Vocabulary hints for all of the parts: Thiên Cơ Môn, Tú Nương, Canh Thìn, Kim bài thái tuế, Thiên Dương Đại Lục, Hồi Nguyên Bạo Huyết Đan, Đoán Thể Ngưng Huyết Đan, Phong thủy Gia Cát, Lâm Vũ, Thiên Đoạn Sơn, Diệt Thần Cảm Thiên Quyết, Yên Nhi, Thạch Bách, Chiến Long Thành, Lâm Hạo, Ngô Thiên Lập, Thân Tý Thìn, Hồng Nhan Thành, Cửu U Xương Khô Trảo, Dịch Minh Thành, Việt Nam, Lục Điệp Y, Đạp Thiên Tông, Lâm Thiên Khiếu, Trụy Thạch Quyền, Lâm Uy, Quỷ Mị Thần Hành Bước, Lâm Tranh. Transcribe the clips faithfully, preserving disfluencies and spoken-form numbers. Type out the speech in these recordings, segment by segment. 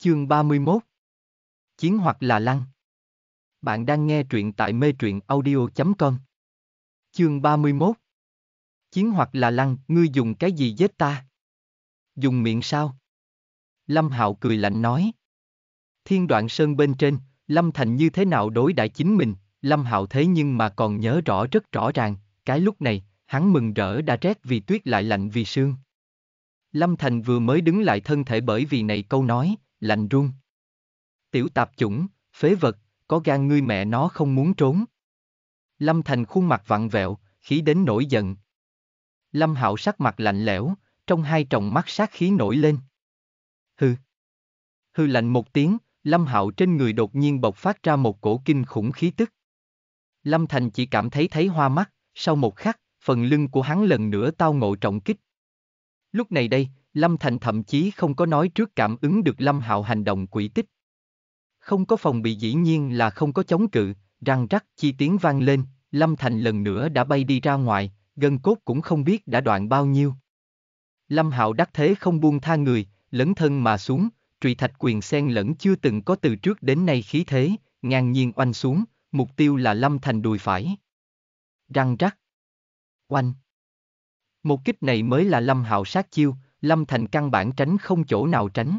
Chương ba mươi mốt. Chiến hoặc là lăng. Bạn đang nghe truyện tại metruyenaudio chấm com. Chương ba mươi mốt. Chiến hoặc là lăng, ngươi dùng cái gì giết ta? Dùng miệng sao? Lâm Hạo cười lạnh nói. Thiên Đoạn Sơn bên trên, Lâm Thành như thế nào đối đãi chính mình, Lâm Hạo thế nhưng mà còn nhớ rõ rất rõ ràng, cái lúc này, hắn mừng rỡ đã rét vì tuyết lại lạnh vì sương. Lâm Thành vừa mới đứng lại thân thể bởi vì này câu nói, lạnh run. Tiểu tạp chủng, phế vật, có gan ngươi mẹ nó không muốn trốn. Lâm Thành khuôn mặt vặn vẹo, khí đến nổi giận. Lâm Hạo sắc mặt lạnh lẽo, trong hai tròng mắt sát khí nổi lên. Hừ. Hừ lạnh một tiếng, Lâm Hạo trên người đột nhiên bộc phát ra một cổ kinh khủng khí tức. Lâm Thành chỉ cảm thấy thấy hoa mắt, sau một khắc, phần lưng của hắn lần nữa tao ngộ trọng kích. Lúc này đây, Lâm Thành thậm chí không có nói trước cảm ứng được Lâm Hạo hành động quỷ tích. Không có phòng bị dĩ nhiên là không có chống cự, răng rắc chi tiếng vang lên, Lâm Thành lần nữa đã bay đi ra ngoài, gân cốt cũng không biết đã đoạn bao nhiêu. Lâm Hạo đắc thế không buông tha người, lấn thân mà xuống, trụy thạch quyền sen lẫn chưa từng có từ trước đến nay khí thế, ngang nhiên oanh xuống, mục tiêu là Lâm Thành đùi phải. Răng rắc. Oanh. Một kích này mới là Lâm Hạo sát chiêu, Lâm Thành căn bản tránh không chỗ nào tránh.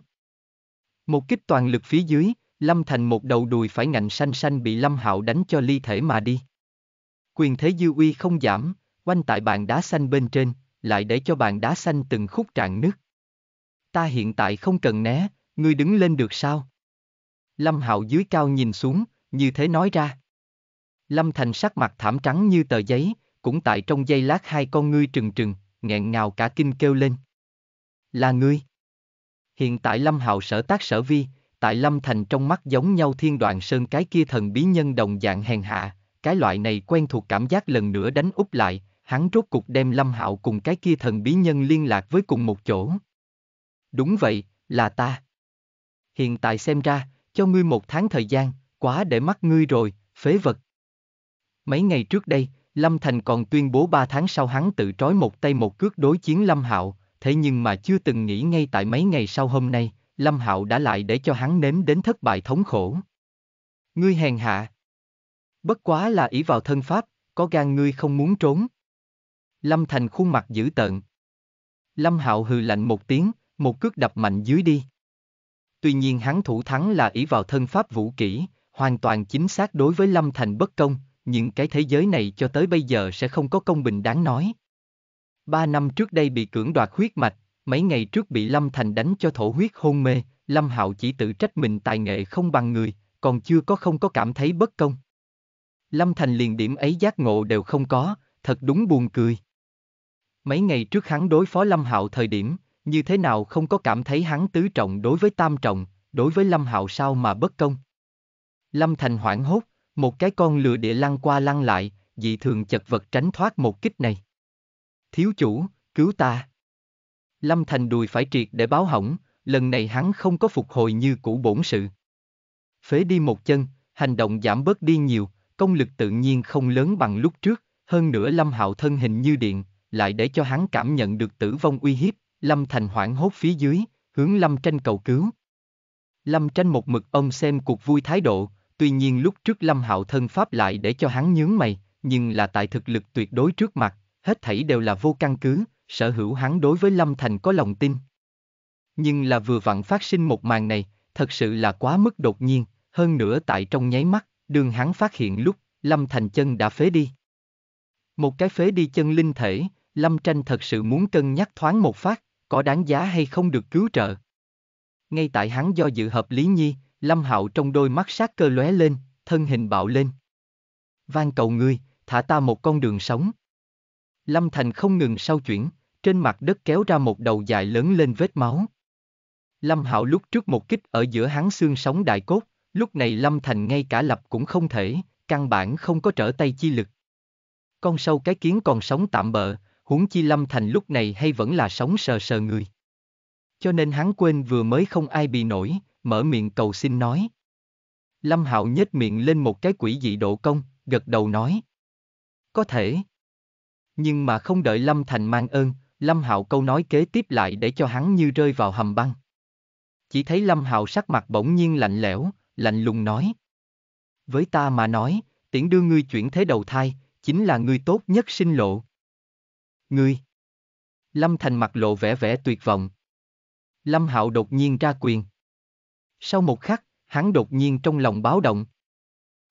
Một kích toàn lực phía dưới, Lâm Thành một đầu đùi phải ngạnh xanh xanh bị Lâm Hạo đánh cho ly thể mà đi. Quyền thế dư uy không giảm, oanh tại bàn đá xanh bên trên, lại để cho bàn đá xanh từng khúc rạn nứt. Ta hiện tại không cần né, ngươi đứng lên được sao? Lâm Hạo dưới cao nhìn xuống, như thế nói ra. Lâm Thành sắc mặt thảm trắng như tờ giấy, cũng tại trong giây lát hai con ngươi trừng trừng, nghẹn ngào cả kinh kêu lên. Là ngươi. Hiện tại Lâm Hạo sở tác sở vi, tại Lâm Thành trong mắt giống nhau Thiên Đoạn Sơn cái kia thần bí nhân đồng dạng hèn hạ, cái loại này quen thuộc cảm giác lần nữa đánh úp lại, hắn rốt cục đem Lâm Hạo cùng cái kia thần bí nhân liên lạc với cùng một chỗ. Đúng vậy, là ta. Hiện tại xem ra, cho ngươi một tháng thời gian, quá để mắt ngươi rồi, phế vật. Mấy ngày trước đây, Lâm Thành còn tuyên bố ba tháng sau hắn tự trói một tay một cước đối chiến Lâm Hạo, thế nhưng mà chưa từng nghĩ ngay tại mấy ngày sau hôm nay, Lâm Hạo đã lại để cho hắn nếm đến thất bại thống khổ. Ngươi hèn hạ. Bất quá là ỷ vào thân pháp, có gan ngươi không muốn trốn. Lâm Thành khuôn mặt dữ tợn. Lâm Hạo hừ lạnh một tiếng, một cước đập mạnh dưới đi. Tuy nhiên hắn thủ thắng là ỷ vào thân pháp vũ kỹ, hoàn toàn chính xác đối với Lâm Thành bất công. Nhưng cái thế giới này cho tới bây giờ sẽ không có công bình đáng nói. Ba năm trước đây bị cưỡng đoạt huyết mạch, mấy ngày trước bị Lâm Thành đánh cho thổ huyết hôn mê, Lâm Hạo chỉ tự trách mình tài nghệ không bằng người, còn chưa có không có cảm thấy bất công. Lâm Thành liền điểm ấy giác ngộ đều không có, thật đúng buồn cười. Mấy ngày trước hắn đối phó Lâm Hạo thời điểm, như thế nào không có cảm thấy hắn tứ trọng đối với tam trọng, đối với Lâm Hạo sao mà bất công. Lâm Thành hoảng hốt. Một cái con lừa địa lăn qua lăn lại, dị thường chật vật tránh thoát một kích này. Thiếu chủ, cứu ta. Lâm Thành đùi phải triệt để báo hỏng, lần này hắn không có phục hồi như cũ bổn sự. Phế đi một chân, hành động giảm bớt đi nhiều, công lực tự nhiên không lớn bằng lúc trước, hơn nữa Lâm Hạo thân hình như điện, lại để cho hắn cảm nhận được tử vong uy hiếp, Lâm Thành hoảng hốt phía dưới, hướng Lâm Tranh cầu cứu. Lâm Tranh một mực ôm xem cuộc vui thái độ. Tuy nhiên lúc trước Lâm Hạo thân pháp lại để cho hắn nhướng mày, nhưng là tại thực lực tuyệt đối trước mặt, hết thảy đều là vô căn cứ, sở hữu hắn đối với Lâm Thành có lòng tin. Nhưng là vừa vặn phát sinh một màn này, thật sự là quá mức đột nhiên, hơn nữa tại trong nháy mắt, đường hắn phát hiện lúc, Lâm Thành chân đã phế đi. Một cái phế đi chân linh thể, Lâm Tranh thật sự muốn cân nhắc thoáng một phát, có đáng giá hay không được cứu trợ. Ngay tại hắn do dự hợp lý nhi, Lâm Hạo trong đôi mắt sát cơ lóe lên, thân hình bạo lên. Van cầu ngươi, thả ta một con đường sống. Lâm Thành không ngừng sau chuyển, trên mặt đất kéo ra một đầu dài lớn lên vết máu. Lâm Hạo lúc trước một kích ở giữa hắn xương sống đại cốt, lúc này Lâm Thành ngay cả lập cũng không thể, căn bản không có trở tay chi lực. Con sâu cái kiến còn sống tạm bợ, huống chi Lâm Thành lúc này hay vẫn là sống sờ sờ người. Cho nên hắn quên vừa mới không ai bị nổi. Mở miệng cầu xin nói. Lâm Hạo nhếch miệng lên một cái quỷ dị độ cong, gật đầu nói. Có thể. Nhưng mà không đợi Lâm Thành mang ơn, Lâm Hạo câu nói kế tiếp lại để cho hắn như rơi vào hầm băng. Chỉ thấy Lâm Hạo sắc mặt bỗng nhiên lạnh lẽo, lạnh lùng nói. Với ta mà nói, tiễn đưa ngươi chuyển thế đầu thai, chính là ngươi tốt nhất sinh lộ. Ngươi! Lâm Thành mặt lộ vẻ vẻ tuyệt vọng. Lâm Hạo đột nhiên ra quyền. Sau một khắc, hắn đột nhiên trong lòng báo động.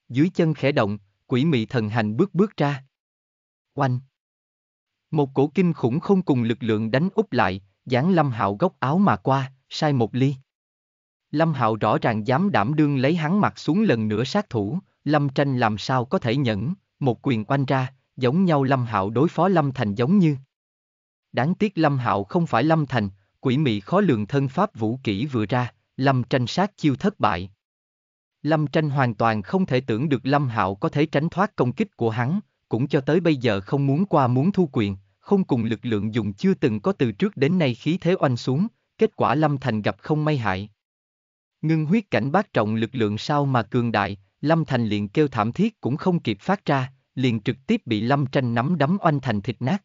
Dưới chân khẽ động, quỷ mị thần hành bước bước ra. Oanh! Một cổ kinh khủng không cùng lực lượng đánh úp lại, giáng Lâm Hạo góc áo mà qua, sai một ly. Lâm Hạo rõ ràng dám đảm đương lấy hắn mặt xuống lần nữa sát thủ, Lâm Tranh làm sao có thể nhẫn, một quyền oanh ra, giống nhau Lâm Hạo đối phó Lâm Thành giống như. Đáng tiếc Lâm Hạo không phải Lâm Thành, quỷ mị khó lường thân pháp vũ kỹ vừa ra, Lâm Tranh sát chiêu thất bại. Lâm Tranh hoàn toàn không thể tưởng được Lâm Hạo có thể tránh thoát công kích của hắn, cũng cho tới bây giờ không muốn qua muốn thu quyền, không cùng lực lượng dùng chưa từng có từ trước đến nay khí thế oanh xuống, kết quả Lâm Thành gặp không may hại. Ngưng huyết cảnh bát trọng lực lượng sao mà cường đại, Lâm Thành liền kêu thảm thiết cũng không kịp phát ra, liền trực tiếp bị Lâm Tranh nắm đấm oanh thành thịt nát.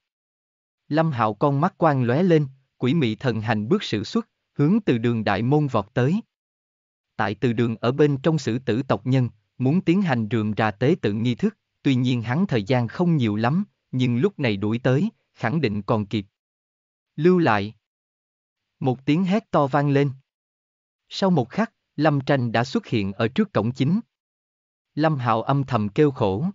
Lâm Hạo con mắt quang lóe lên, quỷ mị thần hành bước sử xuất, hướng từ đường đại môn vọt tới. Tại từ đường ở bên trong sử tử tộc nhân, muốn tiến hành rườm rà tế tự nghi thức, tuy nhiên hắn thời gian không nhiều lắm, nhưng lúc này đuổi tới, khẳng định còn kịp. Lưu lại. Một tiếng hét to vang lên. Sau một khắc, Lâm Tranh đã xuất hiện ở trước cổng chính. Lâm Hạo âm thầm kêu khổ.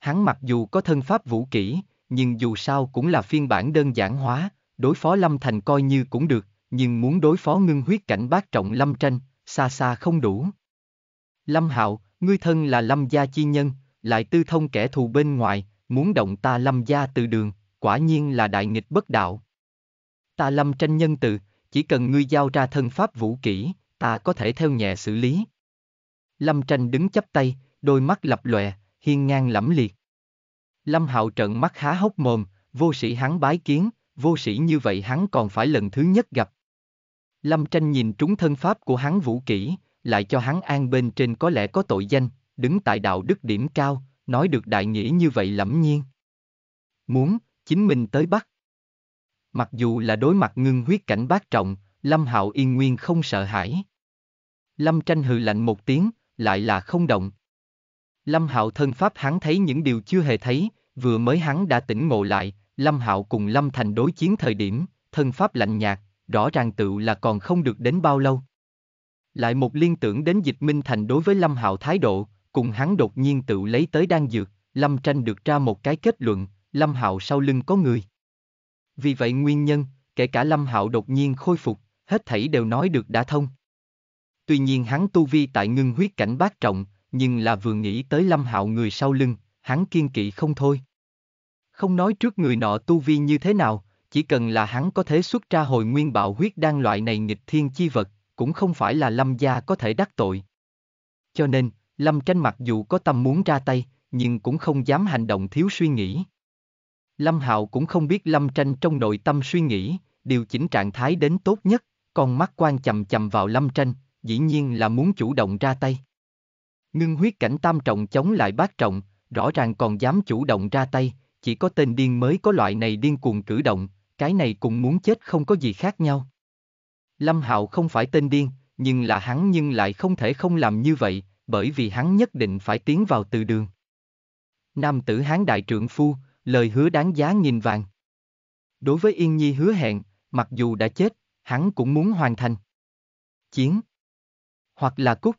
Hắn mặc dù có thân pháp vũ kỹ, nhưng dù sao cũng là phiên bản đơn giản hóa, đối phó Lâm Thành coi như cũng được, nhưng muốn đối phó ngưng huyết cảnh bát trọng Lâm Tranh, xa xa không đủ. Lâm Hạo, ngươi thân là Lâm gia chi nhân, lại tư thông kẻ thù bên ngoài, muốn động ta Lâm gia từ đường, quả nhiên là đại nghịch bất đạo. Ta Lâm Tranh nhân từ, chỉ cần ngươi giao ra thân pháp vũ kỹ, ta có thể theo nhẹ xử lý. Lâm Tranh đứng chắp tay, đôi mắt lập lòe, hiên ngang lẫm liệt. Lâm Hạo trợn mắt há hốc mồm, vô sĩ hắn bái kiến, vô sĩ như vậy hắn còn phải lần thứ nhất gặp. Lâm Tranh nhìn trúng thân pháp của hắn vũ kỹ, lại cho hắn an bên trên có lẽ có tội danh, đứng tại đạo đức điểm cao, nói được đại nghĩa như vậy lẫm nhiên. Muốn, chính mình tới bắt. Mặc dù là đối mặt ngưng huyết cảnh bát trọng, Lâm Hạo yên nguyên không sợ hãi. Lâm Tranh hừ lạnh một tiếng, lại là không động. Lâm Hạo thân pháp hắn thấy những điều chưa hề thấy, vừa mới hắn đã tỉnh ngộ lại, Lâm Hạo cùng Lâm Thành đối chiến thời điểm, thân pháp lạnh nhạt, rõ ràng tựu là còn không được đến bao lâu. Lại một liên tưởng đến Dịch Minh Thành đối với Lâm Hạo thái độ, cùng hắn đột nhiên tựu lấy tới đan dược, Lâm Tranh được ra một cái kết luận, Lâm Hạo sau lưng có người. Vì vậy nguyên nhân, kể cả Lâm Hạo đột nhiên khôi phục, hết thảy đều nói được đã thông. Tuy nhiên hắn tu vi tại ngưng huyết cảnh bát trọng, nhưng là vừa nghĩ tới Lâm Hạo người sau lưng, hắn kiên kỵ không thôi. Không nói trước người nọ tu vi như thế nào, chỉ cần là hắn có thể xuất ra hồi nguyên bạo huyết đan loại này nghịch thiên chi vật, cũng không phải là Lâm gia có thể đắc tội. Cho nên, Lâm Tranh mặc dù có tâm muốn ra tay, nhưng cũng không dám hành động thiếu suy nghĩ. Lâm Hạo cũng không biết Lâm Tranh trong nội tâm suy nghĩ, điều chỉnh trạng thái đến tốt nhất, con mắt quan chằm chằm vào Lâm Tranh, dĩ nhiên là muốn chủ động ra tay. Ngưng huyết cảnh tam trọng chống lại bát trọng, rõ ràng còn dám chủ động ra tay, chỉ có tên điên mới có loại này điên cuồng cử động, cái này cùng muốn chết không có gì khác nhau. Lâm Hạo không phải tên điên, nhưng là hắn nhưng lại không thể không làm như vậy, bởi vì hắn nhất định phải tiến vào từ đường. Nam tử hán đại trượng phu, lời hứa đáng giá nghìn vàng. Đối với Yên Nhi hứa hẹn, mặc dù đã chết, hắn cũng muốn hoàn thành. Chiến hoặc là cút.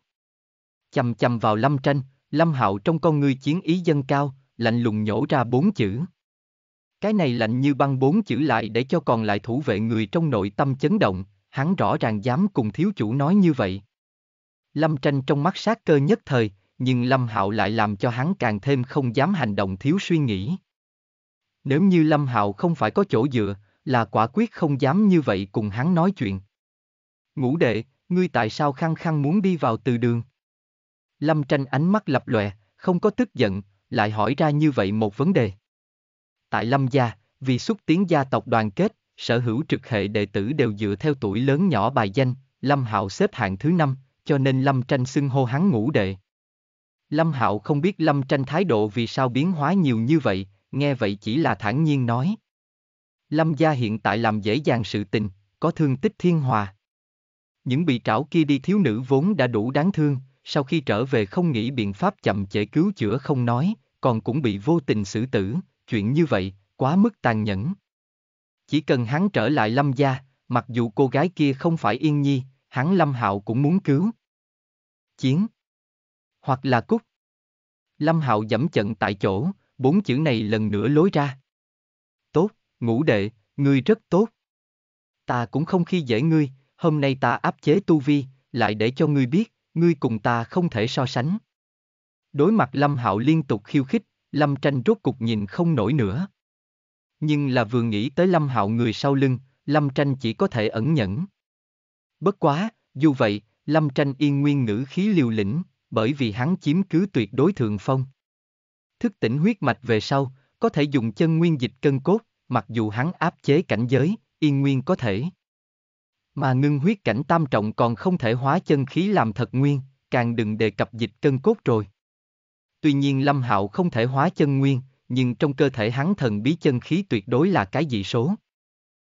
Chầm chầm vào Lâm Tranh, Lâm Hạo trong con ngươi chiến ý dâng cao, lạnh lùng nhổ ra bốn chữ. Cái này lạnh như băng bốn chữ lại để cho còn lại thủ vệ người trong nội tâm chấn động, hắn rõ ràng dám cùng thiếu chủ nói như vậy. Lâm Tranh trong mắt sát cơ nhất thời, nhưng Lâm Hạo lại làm cho hắn càng thêm không dám hành động thiếu suy nghĩ. Nếu như Lâm Hạo không phải có chỗ dựa, là quả quyết không dám như vậy cùng hắn nói chuyện. Ngũ đệ, ngươi tại sao khăng khăng muốn đi vào từ đường? Lâm Tranh ánh mắt lập lòe, không có tức giận, lại hỏi ra như vậy một vấn đề. Tại Lâm gia, vì xúc tiến gia tộc đoàn kết, sở hữu trực hệ đệ tử đều dựa theo tuổi lớn nhỏ bài danh, Lâm Hạo xếp hạng thứ năm, cho nên Lâm Tranh xưng hô hắn ngũ đệ. Lâm Hạo không biết Lâm Tranh thái độ vì sao biến hóa nhiều như vậy, nghe vậy chỉ là thản nhiên nói. Lâm gia hiện tại làm dễ dàng sự tình, có thương tích thiên hòa. Những bị trảo kia đi thiếu nữ vốn đã đủ đáng thương, sau khi trở về không nghĩ biện pháp chậm trễ cứu chữa không nói, còn cũng bị vô tình xử tử, chuyện như vậy, quá mức tàn nhẫn. Chỉ cần hắn trở lại Lâm gia, mặc dù cô gái kia không phải Yên Nhi, hắn Lâm Hạo cũng muốn cứu. Chiến. Hoặc là cút. Lâm Hạo dẫm trận tại chỗ, bốn chữ này lần nữa lối ra. Tốt, ngũ đệ, ngươi rất tốt. Ta cũng không khi dễ ngươi, hôm nay ta áp chế tu vi, lại để cho ngươi biết, ngươi cùng ta không thể so sánh. Đối mặt Lâm Hạo liên tục khiêu khích, Lâm Tranh rốt cục nhìn không nổi nữa. Nhưng là vừa nghĩ tới Lâm Hạo người sau lưng, Lâm Tranh chỉ có thể ẩn nhẫn. Bất quá, dù vậy, Lâm Tranh yên nguyên ngữ khí liều lĩnh, bởi vì hắn chiếm cứ tuyệt đối thượng phong. Thức tỉnh huyết mạch về sau, có thể dùng chân nguyên dịch cân cốt, mặc dù hắn áp chế cảnh giới, yên nguyên có thể. Mà ngưng huyết cảnh tam trọng còn không thể hóa chân khí làm thật nguyên, càng đừng đề cập dịch cân cốt rồi. Tuy nhiên Lâm Hạo không thể hóa chân nguyên, nhưng trong cơ thể hắn thần bí chân khí tuyệt đối là cái dị số.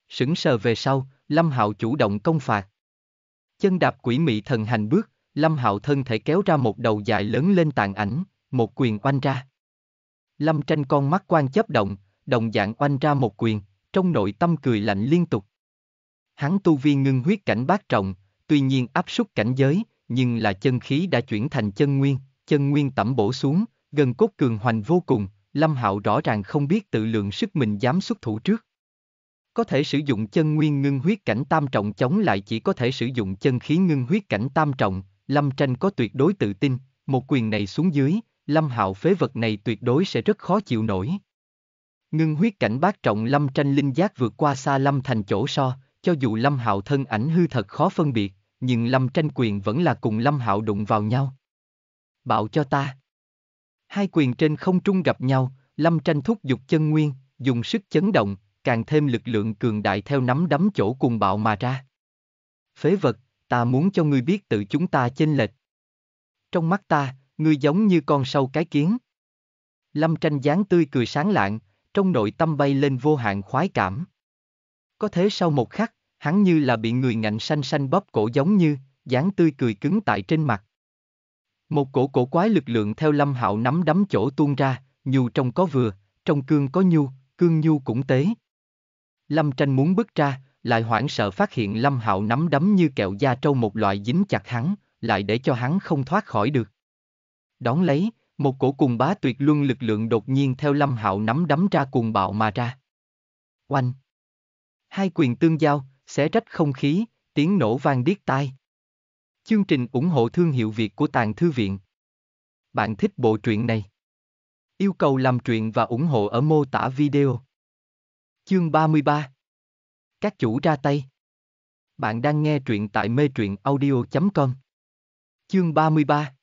Sững sờ về sau, Lâm Hạo chủ động công phạt. Chân đạp quỷ mị thần hành bước, Lâm Hạo thân thể kéo ra một đầu dài lớn lên tàn ảnh, một quyền oanh ra. Lâm Tranh con mắt quan chớp động, đồng dạng oanh ra một quyền, trong nội tâm cười lạnh liên tục. Hắn tu vi ngưng huyết cảnh bát trọng, tuy nhiên áp suất cảnh giới, nhưng là chân khí đã chuyển thành chân nguyên, chân nguyên tẩm bổ xuống, gần cốt cường hoành vô cùng, Lâm Hạo rõ ràng không biết tự lượng sức mình dám xuất thủ trước. Có thể sử dụng chân nguyên ngưng huyết cảnh tam trọng chống lại chỉ có thể sử dụng chân khí ngưng huyết cảnh tam trọng, Lâm Tranh có tuyệt đối tự tin, một quyền này xuống dưới, Lâm Hạo phế vật này tuyệt đối sẽ rất khó chịu nổi. Ngưng huyết cảnh bát trọng Lâm Tranh linh giác vượt qua xa Lâm Thành chỗ so, cho dù Lâm Hạo thân ảnh hư thật khó phân biệt, nhưng Lâm Tranh quyền vẫn là cùng Lâm Hạo đụng vào nhau. Bạo cho ta. Hai quyền trên không trung gặp nhau, Lâm Tranh thúc giục chân nguyên, dùng sức chấn động, càng thêm lực lượng cường đại theo nắm đấm chỗ cùng bạo mà ra. Phế vật, ta muốn cho ngươi biết tự chúng ta chênh lệch. Trong mắt ta, ngươi giống như con sâu cái kiến. Lâm Tranh dáng tươi cười sáng lạng, trong nội tâm bay lên vô hạn khoái cảm. Có thế sau một khắc, hắn như là bị người ngạnh xanh xanh bóp cổ giống như, dáng tươi cười cứng tại trên mặt. Một cổ cổ quái lực lượng theo Lâm Hạo nắm đấm chỗ tuôn ra, nhu trong có vừa, trong cương có nhu, cương nhu cũng tế. Lâm Tranh muốn bước ra, lại hoảng sợ phát hiện Lâm Hạo nắm đấm như kẹo da trâu một loại dính chặt hắn, lại để cho hắn không thoát khỏi được. Đón lấy, một cổ cùng bá tuyệt luân lực lượng đột nhiên theo Lâm Hạo nắm đấm ra cuồng bạo mà ra. Oanh! Hai quyền tương giao, xé rách không khí, tiếng nổ vang điếc tai. Chương trình ủng hộ thương hiệu Việt của Tàng Thư Viện. Bạn thích bộ truyện này? Yêu cầu làm truyện và ủng hộ ở mô tả video. Chương ba mươi ba. Các chủ ra tay. Bạn đang nghe truyện tại metruyenaudio chấm com. Chương ba mươi ba.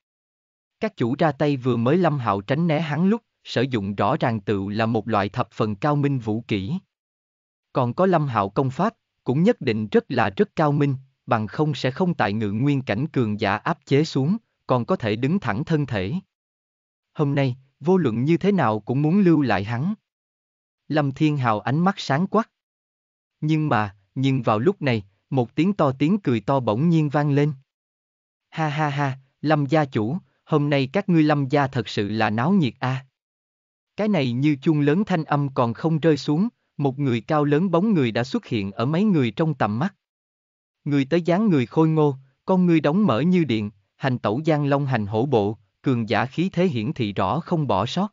Các chủ ra tay vừa mới Lâm Hạo tránh né hắn lúc, sử dụng rõ ràng tựu là một loại thập phần cao minh vũ kỹ. Còn có Lâm Hạo công pháp, cũng nhất định rất là rất cao minh, bằng không sẽ không tại ngự nguyên cảnh cường giả áp chế xuống, còn có thể đứng thẳng thân thể. Hôm nay, vô luận như thế nào cũng muốn lưu lại hắn. Lâm Thiên Hạo ánh mắt sáng quắc. Nhưng mà, nhưng vào lúc này, một tiếng to tiếng cười to bỗng nhiên vang lên. Ha ha ha, Lâm gia chủ, hôm nay các ngươi Lâm gia thật sự là náo nhiệt a. À. Cái này như chuông lớn thanh âm còn không rơi xuống, một người cao lớn bóng người đã xuất hiện ở mấy người trong tầm mắt. Người tới dáng người khôi ngô, con ngươi đóng mở như điện, hành tẩu giang long hành hổ bộ, cường giả khí thế hiển thị rõ không bỏ sót.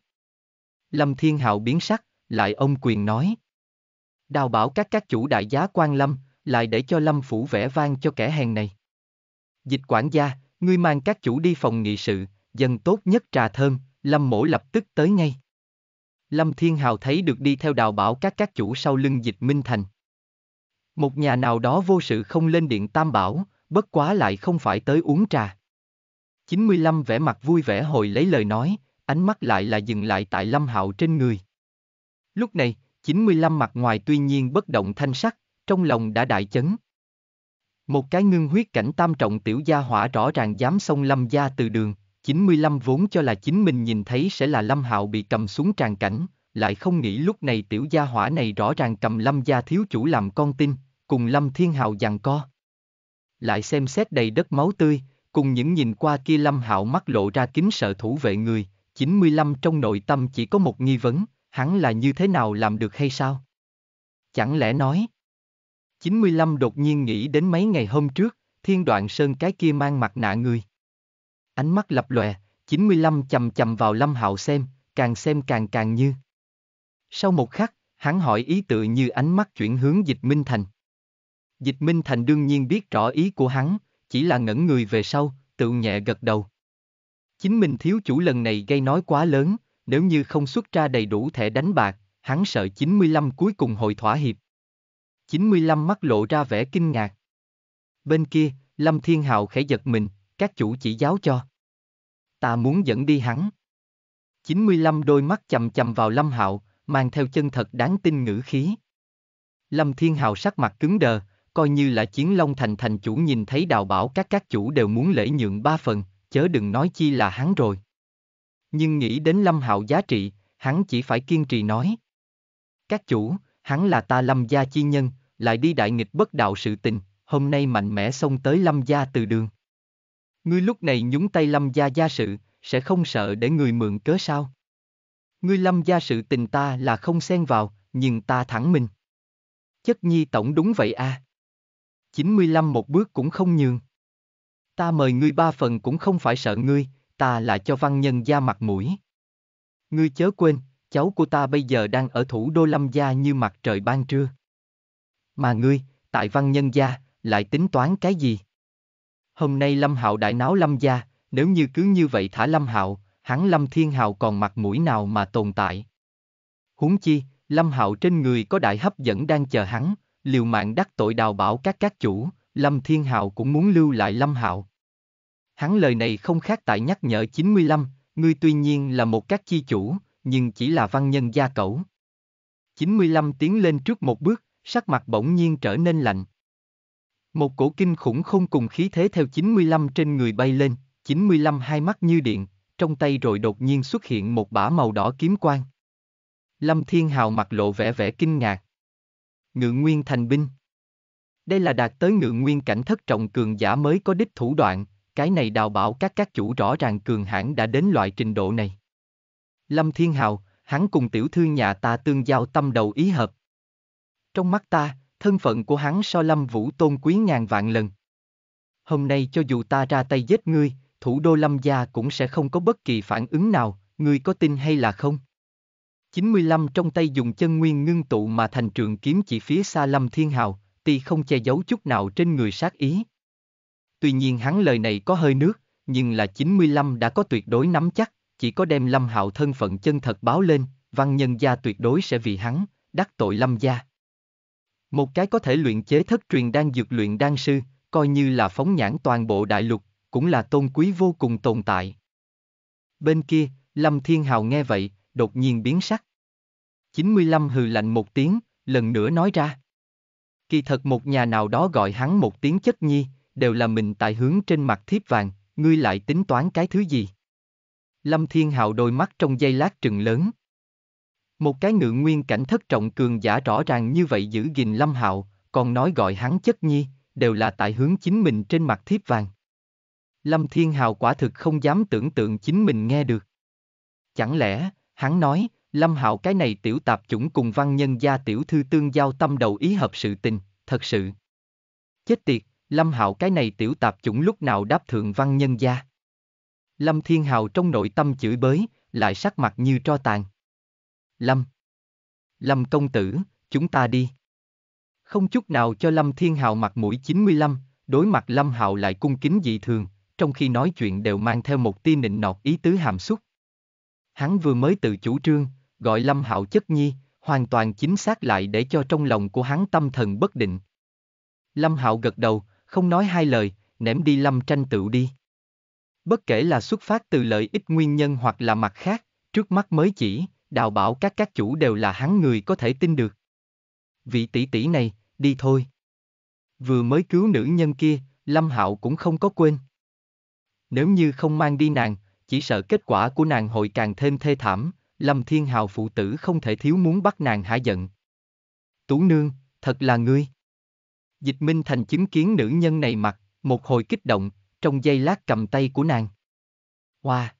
Lâm Thiên Hạo biến sắc, lại ông quyền nói. Đào bảo các các chủ đại giá quan lâm, lại để cho Lâm phủ vẽ vang cho kẻ hèn này. Dịch quản gia, ngươi mang các chủ đi phòng nghị sự, dân tốt nhất trà thơm, Lâm mỗ lập tức tới ngay. Lâm Thiên Hạo thấy được đi theo đào bảo các các chủ sau lưng Dịch Minh Thành. Một nhà nào đó vô sự không lên điện Tam Bảo, bất quá lại không phải tới uống trà. chín mươi lăm vẻ mặt vui vẻ hồi lấy lời nói, ánh mắt lại là dừng lại tại Lâm Hạo trên người. Lúc này, chín mươi lăm mặt ngoài tuy nhiên bất động thanh sắc, trong lòng đã đại chấn. Một cái ngưng huyết cảnh tam trọng tiểu gia hỏa rõ ràng dám xông Lâm gia từ đường, chín mươi lăm vốn cho là chính mình nhìn thấy sẽ là Lâm Hạo bị cầm xuống tràn cảnh, lại không nghĩ lúc này tiểu gia hỏa này rõ ràng cầm Lâm gia thiếu chủ làm con tin, cùng Lâm Thiên Hạo giằng co. lại xem xét đầy đất máu tươi, cùng những nhìn qua kia Lâm Hạo mắt lộ ra kính sợ thủ vệ người, chín mươi lăm trong nội tâm chỉ có một nghi vấn, hắn là như thế nào làm được hay sao? Chẳng lẽ nói? chín mươi lăm đột nhiên nghĩ đến mấy ngày hôm trước, Thiên Đoạn Sơn cái kia mang mặt nạ người. Ánh mắt lập lòe, chín mươi lăm chầm chầm vào Lâm Hạo xem, càng xem càng càng như. Sau một khắc, hắn hỏi ý tự như ánh mắt chuyển hướng Dịch Minh Thành. Dịch Minh Thành đương nhiên biết rõ ý của hắn, chỉ là ngẩn người về sau, tự nhẹ gật đầu. Chính mình thiếu chủ lần này gây nói quá lớn, nếu như không xuất ra đầy đủ thẻ đánh bạc, hắn sợ chín mươi lăm cuối cùng hội thỏa hiệp. chín mươi lăm mắt lộ ra vẻ kinh ngạc. Bên kia, Lâm Thiên Hạo khẽ giật mình, các chủ chỉ giáo cho. Ta muốn dẫn đi hắn. chín mươi lăm đôi mắt chằm chằm vào Lâm Hạo, mang theo chân thật đáng tin ngữ khí. Lâm Thiên Hạo sắc mặt cứng đờ, coi như là Chiến Long Thành thành chủ nhìn thấy đào bảo các các chủ đều muốn lễ nhượng ba phần, chớ đừng nói chi là hắn rồi. Nhưng nghĩ đến Lâm Hạo giá trị, hắn chỉ phải kiên trì nói. Các chủ, hắn là ta Lâm gia chi nhân, lại đi đại nghịch bất đạo sự tình, hôm nay mạnh mẽ xông tới Lâm gia từ đường. Ngươi lúc này nhúng tay Lâm gia gia sự, sẽ không sợ để người mượn cớ sao? Ngươi Lâm gia sự tình ta là không xen vào, nhưng ta thẳng mình. Chất nhi tổng đúng vậy à? chín mươi lăm một bước cũng không nhường. Ta mời ngươi ba phần cũng không phải sợ ngươi, ta là cho văn nhân gia mặt mũi. Ngươi chớ quên, cháu của ta bây giờ đang ở thủ đô Lâm gia như mặt trời ban trưa. Mà ngươi, tại văn nhân gia, lại tính toán cái gì? Hôm nay Lâm Hạo đại náo Lâm gia, nếu như cứ như vậy thả Lâm Hạo, hắn Lâm Thiên Hạo còn mặt mũi nào mà tồn tại? Huống chi, Lâm Hạo trên người có đại hấp dẫn đang chờ hắn, liều mạng đắc tội đào bảo các các chủ, Lâm Thiên Hạo cũng muốn lưu lại Lâm Hạo. Hắn lời này không khác tại nhắc nhở chín mươi lăm, ngươi tuy nhiên là một các chi chủ, nhưng chỉ là văn nhân gia cẩu. chín mươi lăm tiến lên trước một bước, sắc mặt bỗng nhiên trở nên lạnh. Một cổ kinh khủng không cùng khí thế theo chín mươi lăm trên người bay lên, chín mươi lăm hai mắt như điện, trong tay rồi đột nhiên xuất hiện một bả màu đỏ kiếm quang. Lâm Thiên Hạo mặt lộ vẻ vẻ kinh ngạc. Ngự nguyên thành binh. Đây là đạt tới ngự nguyên cảnh thất trọng cường giả mới có đích thủ đoạn, cái này đào bảo các các chủ rõ ràng cường hãn đã đến loại trình độ này. Lâm Thiên Hạo, hắn cùng tiểu thư nhà ta tương giao tâm đầu ý hợp. Trong mắt ta, thân phận của hắn so Lâm Vũ tôn quý ngàn vạn lần. Hôm nay cho dù ta ra tay giết ngươi, thủ đô Lâm gia cũng sẽ không có bất kỳ phản ứng nào, ngươi có tin hay là không? chín mươi lăm trong tay dùng chân nguyên ngưng tụ mà thành trường kiếm chỉ phía xa Lâm Thiên Hạo, tuy không che giấu chút nào trên người sát ý. Tuy nhiên hắn lời này có hơi nước, nhưng là chín mươi lăm đã có tuyệt đối nắm chắc, chỉ có đem Lâm Hạo thân phận chân thật báo lên, văn nhân gia tuyệt đối sẽ vì hắn đắc tội Lâm gia. Một cái có thể luyện chế thất truyền đan dược luyện đan sư, coi như là phóng nhãn toàn bộ đại lục, cũng là tôn quý vô cùng tồn tại. Bên kia, Lâm Thiên Hạo nghe vậy, đột nhiên biến sắc. chín mươi lăm hừ lạnh một tiếng, lần nữa nói ra. Kỳ thật một nhà nào đó gọi hắn một tiếng chất nhi, đều là mình tại hướng trên mặt thiếp vàng, ngươi lại tính toán cái thứ gì? Lâm Thiên Hạo đôi mắt trong giây lát trừng lớn. Một cái ngự nguyên cảnh thất trọng cường giả rõ ràng như vậy giữ gìn Lâm Hạo, còn nói gọi hắn chất nhi, đều là tại hướng chính mình trên mặt thiếp vàng. Lâm Thiên Hạo quả thực không dám tưởng tượng chính mình nghe được. Chẳng lẽ, hắn nói, Lâm Hạo cái này tiểu tạp chủng cùng văn nhân gia tiểu thư tương giao tâm đầu ý hợp sự tình, thật sự. Chết tiệt, Lâm Hạo cái này tiểu tạp chủng lúc nào đáp thượng văn nhân gia. Lâm Thiên Hạo trong nội tâm chửi bới, lại sắc mặt như tro tàn. Lâm. Lâm công tử, chúng ta đi. Không chút nào cho Lâm Thiên Hạo mặt mũi chín mươi lăm, đối mặt Lâm Hạo lại cung kính dị thường, trong khi nói chuyện đều mang theo một tia nịnh nọt ý tứ hàm xúc. Hắn vừa mới tự chủ trương, gọi Lâm Hạo chất nhi, hoàn toàn chính xác lại để cho trong lòng của hắn tâm thần bất định. Lâm Hạo gật đầu, không nói hai lời, ném đi Lâm Tranh tựu đi. Bất kể là xuất phát từ lợi ích nguyên nhân hoặc là mặt khác, trước mắt mới chỉ, đào bảo các các chủ đều là hắn người có thể tin được. Vị tỷ tỷ này, đi thôi. Vừa mới cứu nữ nhân kia, Lâm Hạo cũng không có quên. Nếu như không mang đi nàng, chỉ sợ kết quả của nàng hội càng thêm thê thảm, Lâm Thiên Hạo phụ tử không thể thiếu muốn bắt nàng hạ giận. Tú nương, thật là ngươi. Dịch Minh Thành chứng kiến nữ nhân này mặt, Một hồi kích động, trong giây lát cầm tay của nàng. Hoa! Wow.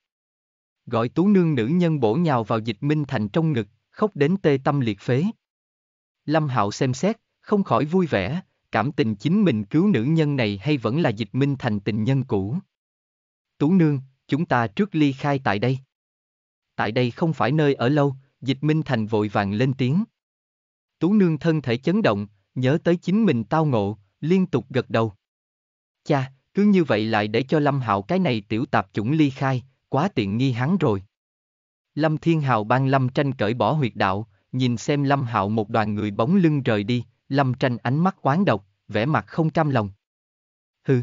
Gọi Tú Nương nữ nhân bổ nhào vào Dịch Minh Thành trong ngực, khóc đến tê tâm liệt phế. Lâm Hạo xem xét, không khỏi vui vẻ, cảm tình chính mình cứu nữ nhân này hay vẫn là Dịch Minh Thành tình nhân cũ. Tú Nương, chúng ta trước ly khai tại đây. Tại đây không phải nơi ở lâu, Dịch Minh Thành vội vàng lên tiếng. Tú Nương thân thể chấn động, nhớ tới chính mình tao ngộ, liên tục gật đầu. Cha, cứ như vậy lại để cho Lâm Hạo cái này tiểu tạp chủng ly khai, quá tiện nghi hắn rồi. Lâm Thiên Hạo ban Lâm Tranh cởi bỏ huyệt đạo, nhìn xem Lâm Hạo một đoàn người bóng lưng rời đi, Lâm Tranh ánh mắt oán độc, vẻ mặt không cam lòng. Hừ,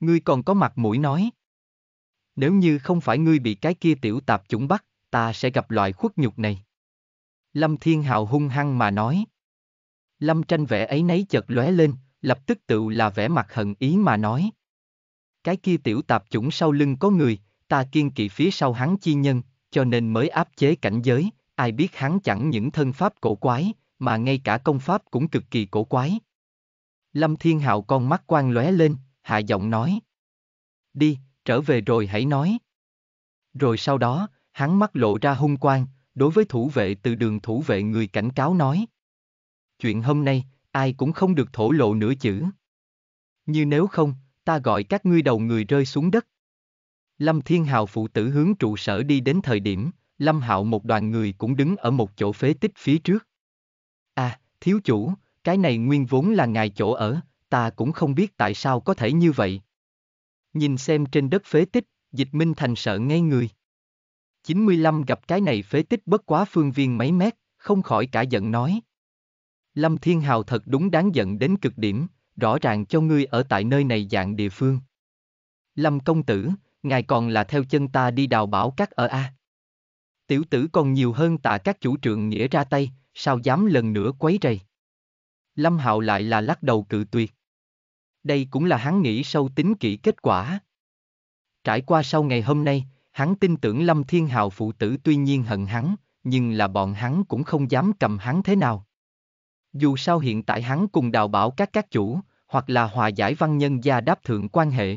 ngươi còn có mặt mũi nói. Nếu như không phải ngươi bị cái kia tiểu tạp chủng bắt, ta sẽ gặp loại khuất nhục này. Lâm Thiên Hạo hung hăng mà nói. Lâm Tranh vẻ ấy nấy chợt lóe lên, lập tức tựu là vẻ mặt hận ý mà nói. Cái kia tiểu tạp chủng sau lưng có người, ta kiên kỵ phía sau hắn chi nhân, cho nên mới áp chế cảnh giới, ai biết hắn chẳng những thân pháp cổ quái, mà ngay cả công pháp cũng cực kỳ cổ quái. Lâm Thiên Hạo con mắt quang lóe lên, hạ giọng nói. Đi, trở về rồi hãy nói. Rồi sau đó, hắn mắt lộ ra hung quang, đối với thủ vệ từ đường thủ vệ người cảnh cáo nói. Chuyện hôm nay, ai cũng không được thổ lộ nửa chữ. Như nếu không, ta gọi các ngươi đầu người rơi xuống đất. Lâm Thiên Hạo phụ tử hướng trụ sở đi đến thời điểm, Lâm Hạo một đoàn người cũng đứng ở một chỗ phế tích phía trước. À, thiếu chủ, cái này nguyên vốn là ngài chỗ ở, ta cũng không biết tại sao có thể như vậy. Nhìn xem trên đất phế tích, Dịch Minh Thành sợ ngây người. chín mươi lăm gặp cái này phế tích bất quá phương viên mấy mét, không khỏi cả giận nói. Lâm Thiên Hạo thật đúng đáng giận đến cực điểm, rõ ràng cho ngươi ở tại nơi này dạng địa phương. Lâm công tử, ngài còn là theo chân ta đi đào bảo các ở a. Tiểu tử còn nhiều hơn tạ các chủ trượng nghĩa ra tay, sao dám lần nữa quấy rầy. Lâm Hạo lại là lắc đầu cự tuyệt. Đây cũng là hắn nghĩ sâu tính kỹ kết quả. Trải qua sau ngày hôm nay, hắn tin tưởng Lâm Thiên Hạo phụ tử tuy nhiên hận hắn, nhưng là bọn hắn cũng không dám cầm hắn thế nào. Dù sao hiện tại hắn cùng đào bảo các các chủ, hoặc là hòa giải văn nhân gia đáp thượng quan hệ.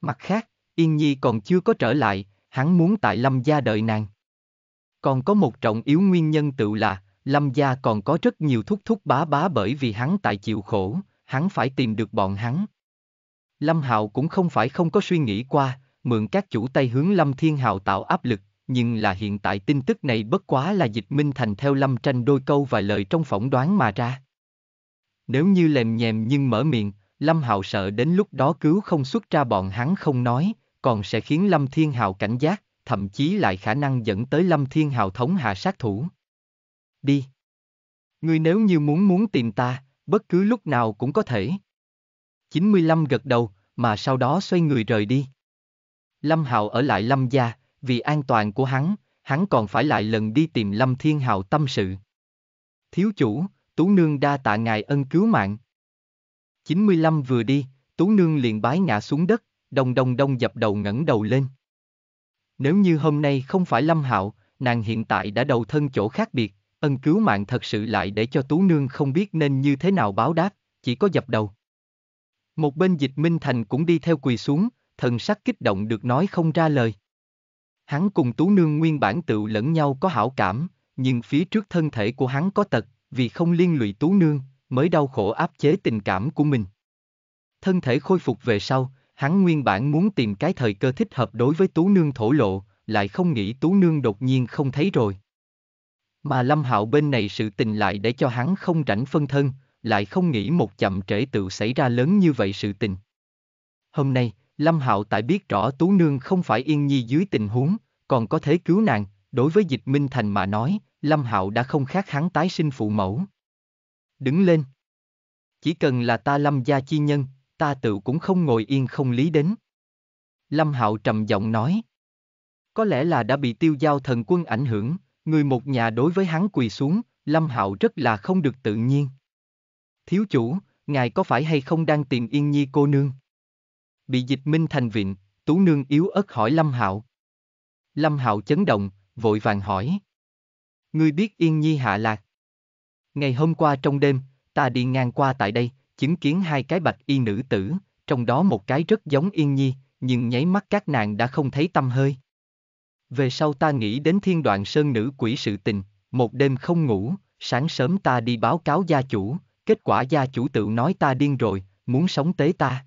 Mặt khác, Yên Nhi còn chưa có trở lại, hắn muốn tại Lâm gia đợi nàng. Còn có một trọng yếu nguyên nhân tựu là, Lâm gia còn có rất nhiều thúc thúc bá bá bởi vì hắn tại chịu khổ, hắn phải tìm được bọn hắn. Lâm Hạo cũng không phải không có suy nghĩ qua, mượn các chủ tay hướng Lâm Thiên Hạo tạo áp lực, nhưng là hiện tại tin tức này bất quá là Dịch Minh Thành theo Lâm Tranh đôi câu vài lời trong phỏng đoán mà ra. Nếu như lèm nhèm nhưng mở miệng, Lâm Hạo sợ đến lúc đó cứu không xuất ra bọn hắn không nói, còn sẽ khiến Lâm Thiên Hạo cảnh giác, thậm chí lại khả năng dẫn tới Lâm Thiên Hạo thống hạ sát thủ. Đi. Ngươi nếu như muốn muốn tìm ta, bất cứ lúc nào cũng có thể. chín mươi lăm gật đầu, mà sau đó xoay người rời đi. Lâm Hạo ở lại Lâm gia, vì an toàn của hắn, hắn còn phải lại lần đi tìm Lâm Thiên Hạo tâm sự. Thiếu chủ, Tú Nương đa tạ ngài ân cứu mạng. chín mươi lăm vừa đi, Tú Nương liền bái ngã xuống đất, đông đông đông dập đầu ngẩng đầu lên. Nếu như hôm nay không phải Lâm Hạo, nàng hiện tại đã đầu thân chỗ khác biệt, ân cứu mạng thật sự lại để cho Tú Nương không biết nên như thế nào báo đáp, chỉ có dập đầu. Một bên Dịch Minh Thành cũng đi theo quỳ xuống, thần sắc kích động được nói không ra lời. Hắn cùng Tú Nương nguyên bản tựu lẫn nhau có hảo cảm, nhưng phía trước thân thể của hắn có tật, vì không liên lụy Tú Nương, mới đau khổ áp chế tình cảm của mình. Thân thể khôi phục về sau, hắn nguyên bản muốn tìm cái thời cơ thích hợp đối với Tú Nương thổ lộ, lại không nghĩ Tú Nương đột nhiên không thấy rồi. Mà Lâm Hạo bên này sự tình lại để cho hắn không rảnh phân thân, lại không nghĩ một chậm trễ tựu xảy ra lớn như vậy sự tình. Hôm nay, Lâm Hạo tại biết rõ Tú Nương không phải Yên Nhi dưới tình huống, còn có thể cứu nàng, đối với Dịch Minh Thành mà nói, Lâm Hạo đã không khác hắn tái sinh phụ mẫu. Đứng lên. Chỉ cần là ta Lâm gia chi nhân, ta tự cũng không ngồi yên không lý đến. Lâm Hạo trầm giọng nói. Có lẽ là đã bị Tiêu Giao thần quân ảnh hưởng, người một nhà đối với hắn quỳ xuống, Lâm Hạo rất là không được tự nhiên. Thiếu chủ, ngài có phải hay không đang tìm Yên Nhi cô nương? Bị Dịch Minh Thành vịn, Tú Nương yếu ớt hỏi Lâm Hạo. Lâm Hạo chấn động, vội vàng hỏi. Ngươi biết Yên Nhi hạ lạc? Ngày hôm qua trong đêm, ta đi ngang qua tại đây, chứng kiến hai cái bạch y nữ tử, trong đó một cái rất giống Yên Nhi, nhưng nháy mắt các nàng đã không thấy tăm hơi. Về sau ta nghĩ đến Thiên Đoạn Sơn nữ quỷ sự tình, một đêm không ngủ, sáng sớm ta đi báo cáo gia chủ, kết quả gia chủ tự nói ta điên rồi, muốn sống tế ta.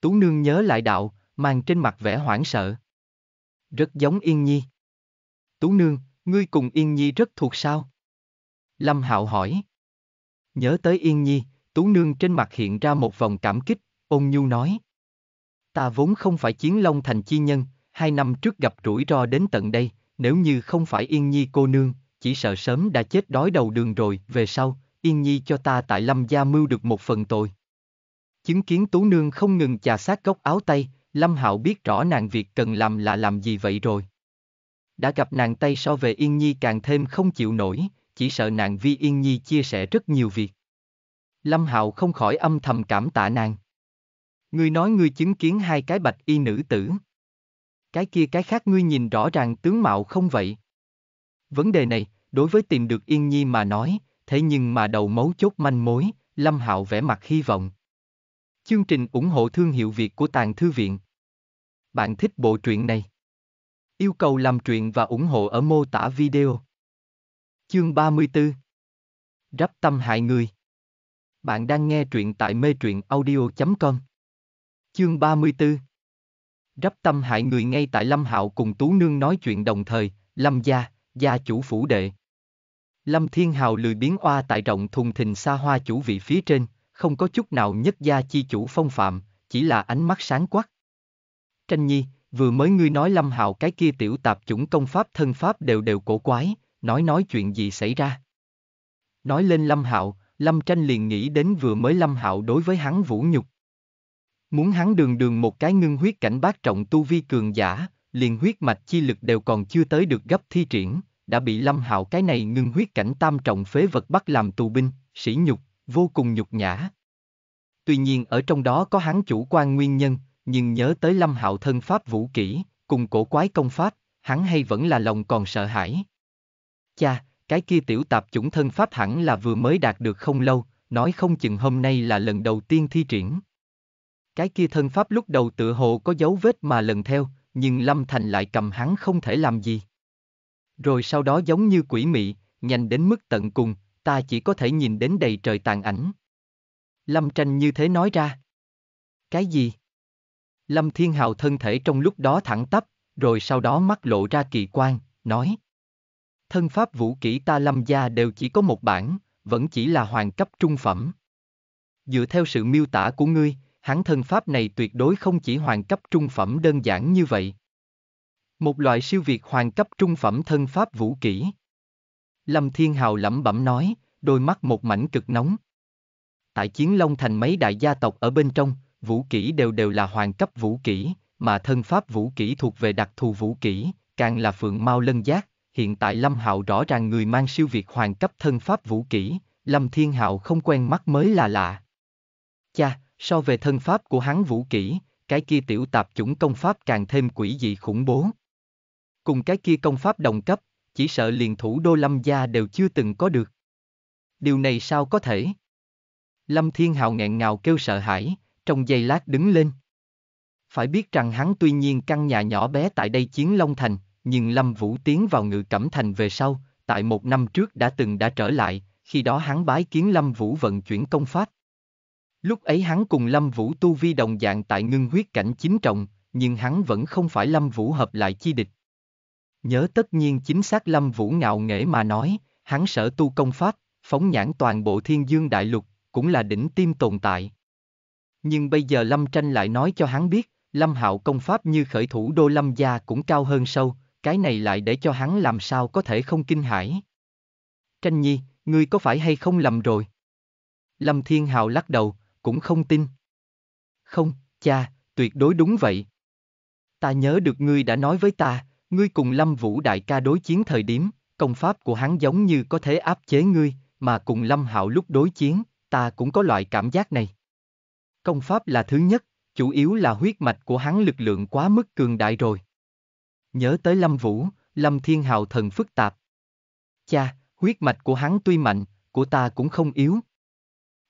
Tú Nương nhớ lại đạo, mang trên mặt vẻ hoảng sợ. Rất giống Yên Nhi. Tú Nương, ngươi cùng Yên Nhi rất thuộc sao? Lâm Hạo hỏi. Nhớ tới Yên Nhi, Tú Nương trên mặt hiện ra một vòng cảm kích, ôn nhu nói. Ta vốn không phải Chiến Long Thành chi nhân, hai năm trước gặp rủi ro đến tận đây, nếu như không phải Yên Nhi cô nương, chỉ sợ sớm đã chết đói đầu đường rồi. Về sau, Yên Nhi cho ta tại Lâm gia mưu được một phần tội. Chứng kiến Tú Nương không ngừng chà sát góc áo tay, Lâm Hạo biết rõ nàng việc cần làm là làm gì vậy rồi. Đã gặp nàng tay so về Yên Nhi càng thêm không chịu nổi, chỉ sợ nàng vi Yên Nhi chia sẻ rất nhiều việc. Lâm Hạo không khỏi âm thầm cảm tạ nàng. Ngươi nói ngươi chứng kiến hai cái bạch y nữ tử. Cái kia cái khác ngươi nhìn rõ ràng tướng mạo không vậy? Vấn đề này, đối với tìm được Yên Nhi mà nói, thế nhưng mà đầu mấu chốt manh mối, Lâm Hạo vẻ mặt hy vọng. Chương trình ủng hộ thương hiệu Việt của Tàng Thư Viện. Bạn thích bộ truyện này? Yêu cầu làm truyện và ủng hộ ở mô tả video. Chương ba mươi tư. Rắp tâm hại người. Bạn đang nghe truyện tại metruyenaudio chấm com. Chương ba mươi tư. Rắp tâm hại người. Ngay tại Lâm Hạo cùng Tú Nương nói chuyện đồng thời, Lâm gia, gia chủ phủ đệ. Lâm Thiên Hạo lười biếng oa tại rộng thùng thình xa hoa chủ vị phía trên, không có chút nào nhất gia chi chủ phong phạm, chỉ là ánh mắt sáng quắc. Tranh Nhi, vừa mới ngươi nói Lâm Hạo cái kia tiểu tạp chủng công pháp thân pháp đều đều cổ quái, nói nói chuyện gì xảy ra? Nói lên Lâm Hạo, Lâm Tranh liền nghĩ đến vừa mới Lâm Hạo đối với hắn vũ nhục. Muốn hắn đường đường một cái ngưng huyết cảnh bát trọng tu vi cường giả, liền huyết mạch chi lực đều còn chưa tới được gấp thi triển, đã bị Lâm Hạo cái này ngưng huyết cảnh tam trọng phế vật bắt làm tù binh, sỉ nhục, vô cùng nhục nhã. Tuy nhiên ở trong đó có hắn chủ quan nguyên nhân, nhưng nhớ tới Lâm Hạo thân pháp vũ kỹ, cùng cổ quái công pháp, hắn hay vẫn là lòng còn sợ hãi. Cha, cái kia tiểu tạp chủng thân pháp hẳn là vừa mới đạt được không lâu, nói không chừng hôm nay là lần đầu tiên thi triển. Cái kia thân pháp lúc đầu tựa hồ có dấu vết mà lần theo, nhưng Lâm Thành lại cầm hắn không thể làm gì. Rồi sau đó giống như quỷ mị, nhanh đến mức tận cùng, ta chỉ có thể nhìn đến đầy trời tàn ảnh. Lâm Tranh như thế nói ra. Cái gì? Lâm Thiên Hạo thân thể trong lúc đó thẳng tắp, rồi sau đó mắt lộ ra kỳ quan, nói. Thân pháp vũ kỹ ta Lâm gia đều chỉ có một bản, vẫn chỉ là hoàng cấp trung phẩm. Dựa theo sự miêu tả của ngươi, hắn thân pháp này tuyệt đối không chỉ hoàng cấp trung phẩm đơn giản như vậy. Một loại siêu việt hoàng cấp trung phẩm thân pháp vũ kỹ. Lâm Thiên Hạo lẩm bẩm nói, đôi mắt một mảnh cực nóng. Tại Chiến Long Thành mấy đại gia tộc ở bên trong, vũ kỹ đều đều là hoàng cấp vũ kỹ, mà thân pháp vũ kỹ thuộc về đặc thù vũ kỹ, càng là phượng mao lân giác. Hiện tại Lâm Hạo rõ ràng người mang siêu việt hoàng cấp thân pháp vũ kỹ, Lâm Thiên Hạo không quen mắt mới là lạ. Cha, so về thân pháp của hắn vũ kỹ, cái kia tiểu tạp chủng công pháp càng thêm quỷ dị khủng bố. Cùng cái kia công pháp đồng cấp, chỉ sợ liền thủ đô Lâm gia đều chưa từng có được. Điều này sao có thể? Lâm Thiên Hạo nghẹn ngào kêu sợ hãi, trong giây lát đứng lên. Phải biết rằng hắn tuy nhiên căn nhà nhỏ bé tại đây Chiến Long Thành, nhưng Lâm Vũ tiến vào Ngự Cẩm Thành về sau, tại một năm trước đã từng đã trở lại, khi đó hắn bái kiến Lâm Vũ vận chuyển công pháp. Lúc ấy hắn cùng Lâm Vũ tu vi đồng dạng tại ngưng huyết cảnh chính trọng, nhưng hắn vẫn không phải Lâm Vũ hợp lại chi địch. Nhớ tất nhiên chính xác Lâm Vũ ngạo nghễ mà nói, hắn sở tu công pháp, phóng nhãn toàn bộ Thiên Dương đại lục, cũng là đỉnh tim tồn tại. Nhưng bây giờ Lâm Tranh lại nói cho hắn biết, Lâm Hạo công pháp như khởi thủ đô Lâm gia cũng cao hơn sâu, cái này lại để cho hắn làm sao có thể không kinh hãi. Tranh Nhi, ngươi có phải hay không lầm rồi? Lâm Thiên Hạo lắc đầu, cũng không tin. Không, cha, tuyệt đối đúng vậy. Ta nhớ được ngươi đã nói với ta, ngươi cùng Lâm Vũ đại ca đối chiến thời điểm, công pháp của hắn giống như có thể áp chế ngươi, mà cùng Lâm Hạo lúc đối chiến, ta cũng có loại cảm giác này. Công pháp là thứ nhất, chủ yếu là huyết mạch của hắn lực lượng quá mức cường đại rồi. Nhớ tới Lâm Vũ, Lâm Thiên Hạo thần phức tạp. Cha, huyết mạch của hắn tuy mạnh, của ta cũng không yếu.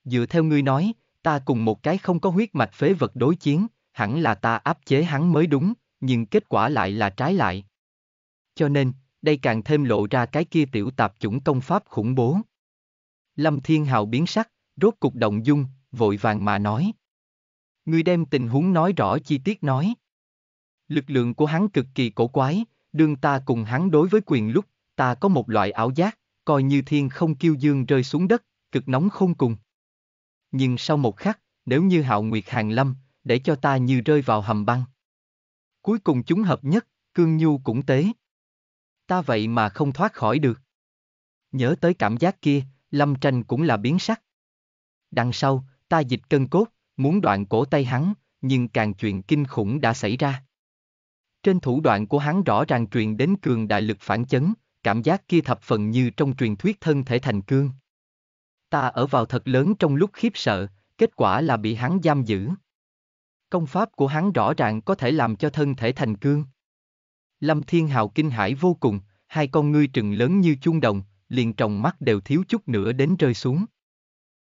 Dựa theo ngươi nói, Ta cùng một cái không có huyết mạch phế vật đối chiến, hẳn là ta áp chế hắn mới đúng, nhưng kết quả lại là trái lại. Cho nên, đây càng thêm lộ ra cái kia tiểu tạp chủng công pháp khủng bố. Lâm Thiên Hạo biến sắc, rốt cục động dung, vội vàng mà nói. Ngươi đem tình huống nói rõ chi tiết nói. Lực lượng của hắn cực kỳ cổ quái, đương ta cùng hắn đối với quyền lúc, ta có một loại ảo giác, coi như thiên không kiêu dương rơi xuống đất, cực nóng không cùng. Nhưng sau một khắc, nếu như Hạo Nguyệt hàng lâm, để cho ta như rơi vào hầm băng. Cuối cùng chúng hợp nhất, cương nhu cũng tế. Ta vậy mà không thoát khỏi được. Nhớ tới cảm giác kia, Lâm Tranh cũng là biến sắc. Đằng sau, ta dịch cân cốt, muốn đoạn cổ tay hắn, nhưng càng chuyện kinh khủng đã xảy ra. Trên thủ đoạn của hắn rõ ràng truyền đến cường đại lực phản chấn, cảm giác kia thập phần như trong truyền thuyết thân thể thành cương. Ta ở vào thật lớn trong lúc khiếp sợ, kết quả là bị hắn giam giữ. Công pháp của hắn rõ ràng có thể làm cho thân thể thành cương. Lâm Thiên Hạo kinh hãi vô cùng, hai con ngươi trừng lớn như chuông đồng, liền tròng mắt đều thiếu chút nữa đến rơi xuống.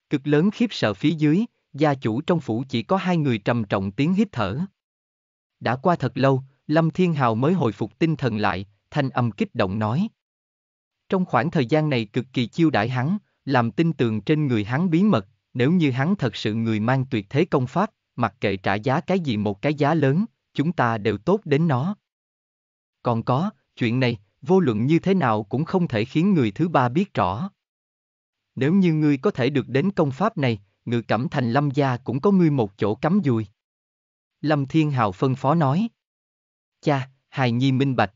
Cực lớn khiếp sợ phía dưới, gia chủ trong phủ chỉ có hai người trầm trọng tiếng hít thở. Đã qua thật lâu, Lâm Thiên Hạo mới hồi phục tinh thần lại, thanh âm kích động nói. Trong khoảng thời gian này cực kỳ chiêu đãi hắn, làm tin tưởng trên người hắn bí mật, nếu như hắn thật sự người mang tuyệt thế công pháp, mặc kệ trả giá cái gì một cái giá lớn, chúng ta đều tốt đến nó. Còn có, chuyện này, vô luận như thế nào cũng không thể khiến người thứ ba biết rõ. Nếu như ngươi có thể được đến công pháp này, Ngự Cẩm Thành Lâm gia cũng có ngươi một chỗ cắm dùi. Lâm Thiên Hạo phân phó nói. Cha, hài nhi minh bạch.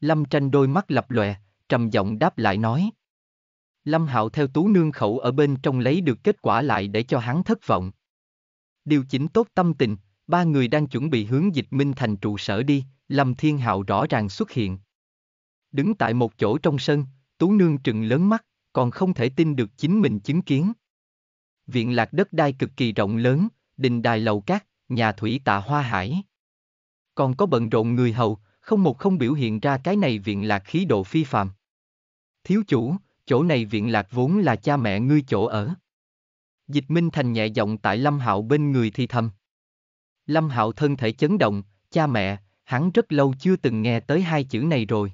Lâm Tranh đôi mắt lập lòe, trầm giọng đáp lại nói. Lâm Hạo theo Tú Nương khẩu ở bên trong lấy được kết quả lại để cho hắn thất vọng. Điều chỉnh tốt tâm tình, ba người đang chuẩn bị hướng Dịch Minh Thành trụ sở đi, Lâm Thiên Hạo rõ ràng xuất hiện. Đứng tại một chỗ trong sân, Tú Nương trừng lớn mắt, còn không thể tin được chính mình chứng kiến. Viện lạc đất đai cực kỳ rộng lớn, đình đài lầu cát, nhà thủy tạ hoa hải. Còn có bận rộn người hầu, không một không biểu hiện ra cái này viện lạc khí độ phi phàm. Thiếu chủ, chỗ này viện lạc vốn là cha mẹ ngươi chỗ ở. Dịch Minh Thành nhẹ giọng tại Lâm Hạo bên người thì thầm. Lâm Hạo thân thể chấn động, cha mẹ, hắn rất lâu chưa từng nghe tới hai chữ này rồi.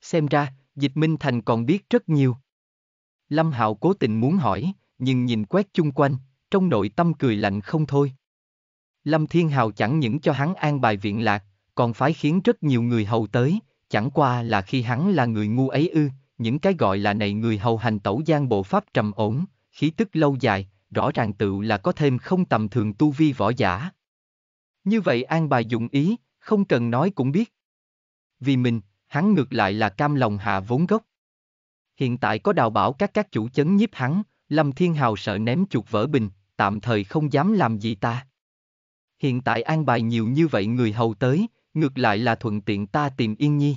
Xem ra, Dịch Minh Thành còn biết rất nhiều. Lâm Hạo cố tình muốn hỏi, nhưng nhìn quét chung quanh, trong nội tâm cười lạnh không thôi. Lâm Thiên Hạo chẳng những cho hắn an bài viện lạc, còn phải khiến rất nhiều người hầu tới, chẳng qua là khi hắn là người ngu ấy ư, những cái gọi là này người hầu hành tẩu gian bộ pháp trầm ổn, khí tức lâu dài, rõ ràng tựu là có thêm không tầm thường tu vi võ giả. Như vậy an bài dụng ý, không cần nói cũng biết. Vì mình, hắn ngược lại là cam lòng hạ vốn gốc. Hiện tại có đào bảo các các chủ chấn nhiếp hắn, Lâm Thiên Hạo sợ ném chuột vỡ bình, tạm thời không dám làm gì ta. Hiện tại an bài nhiều như vậy người hầu tới, ngược lại là thuận tiện ta tìm Yên Nhi.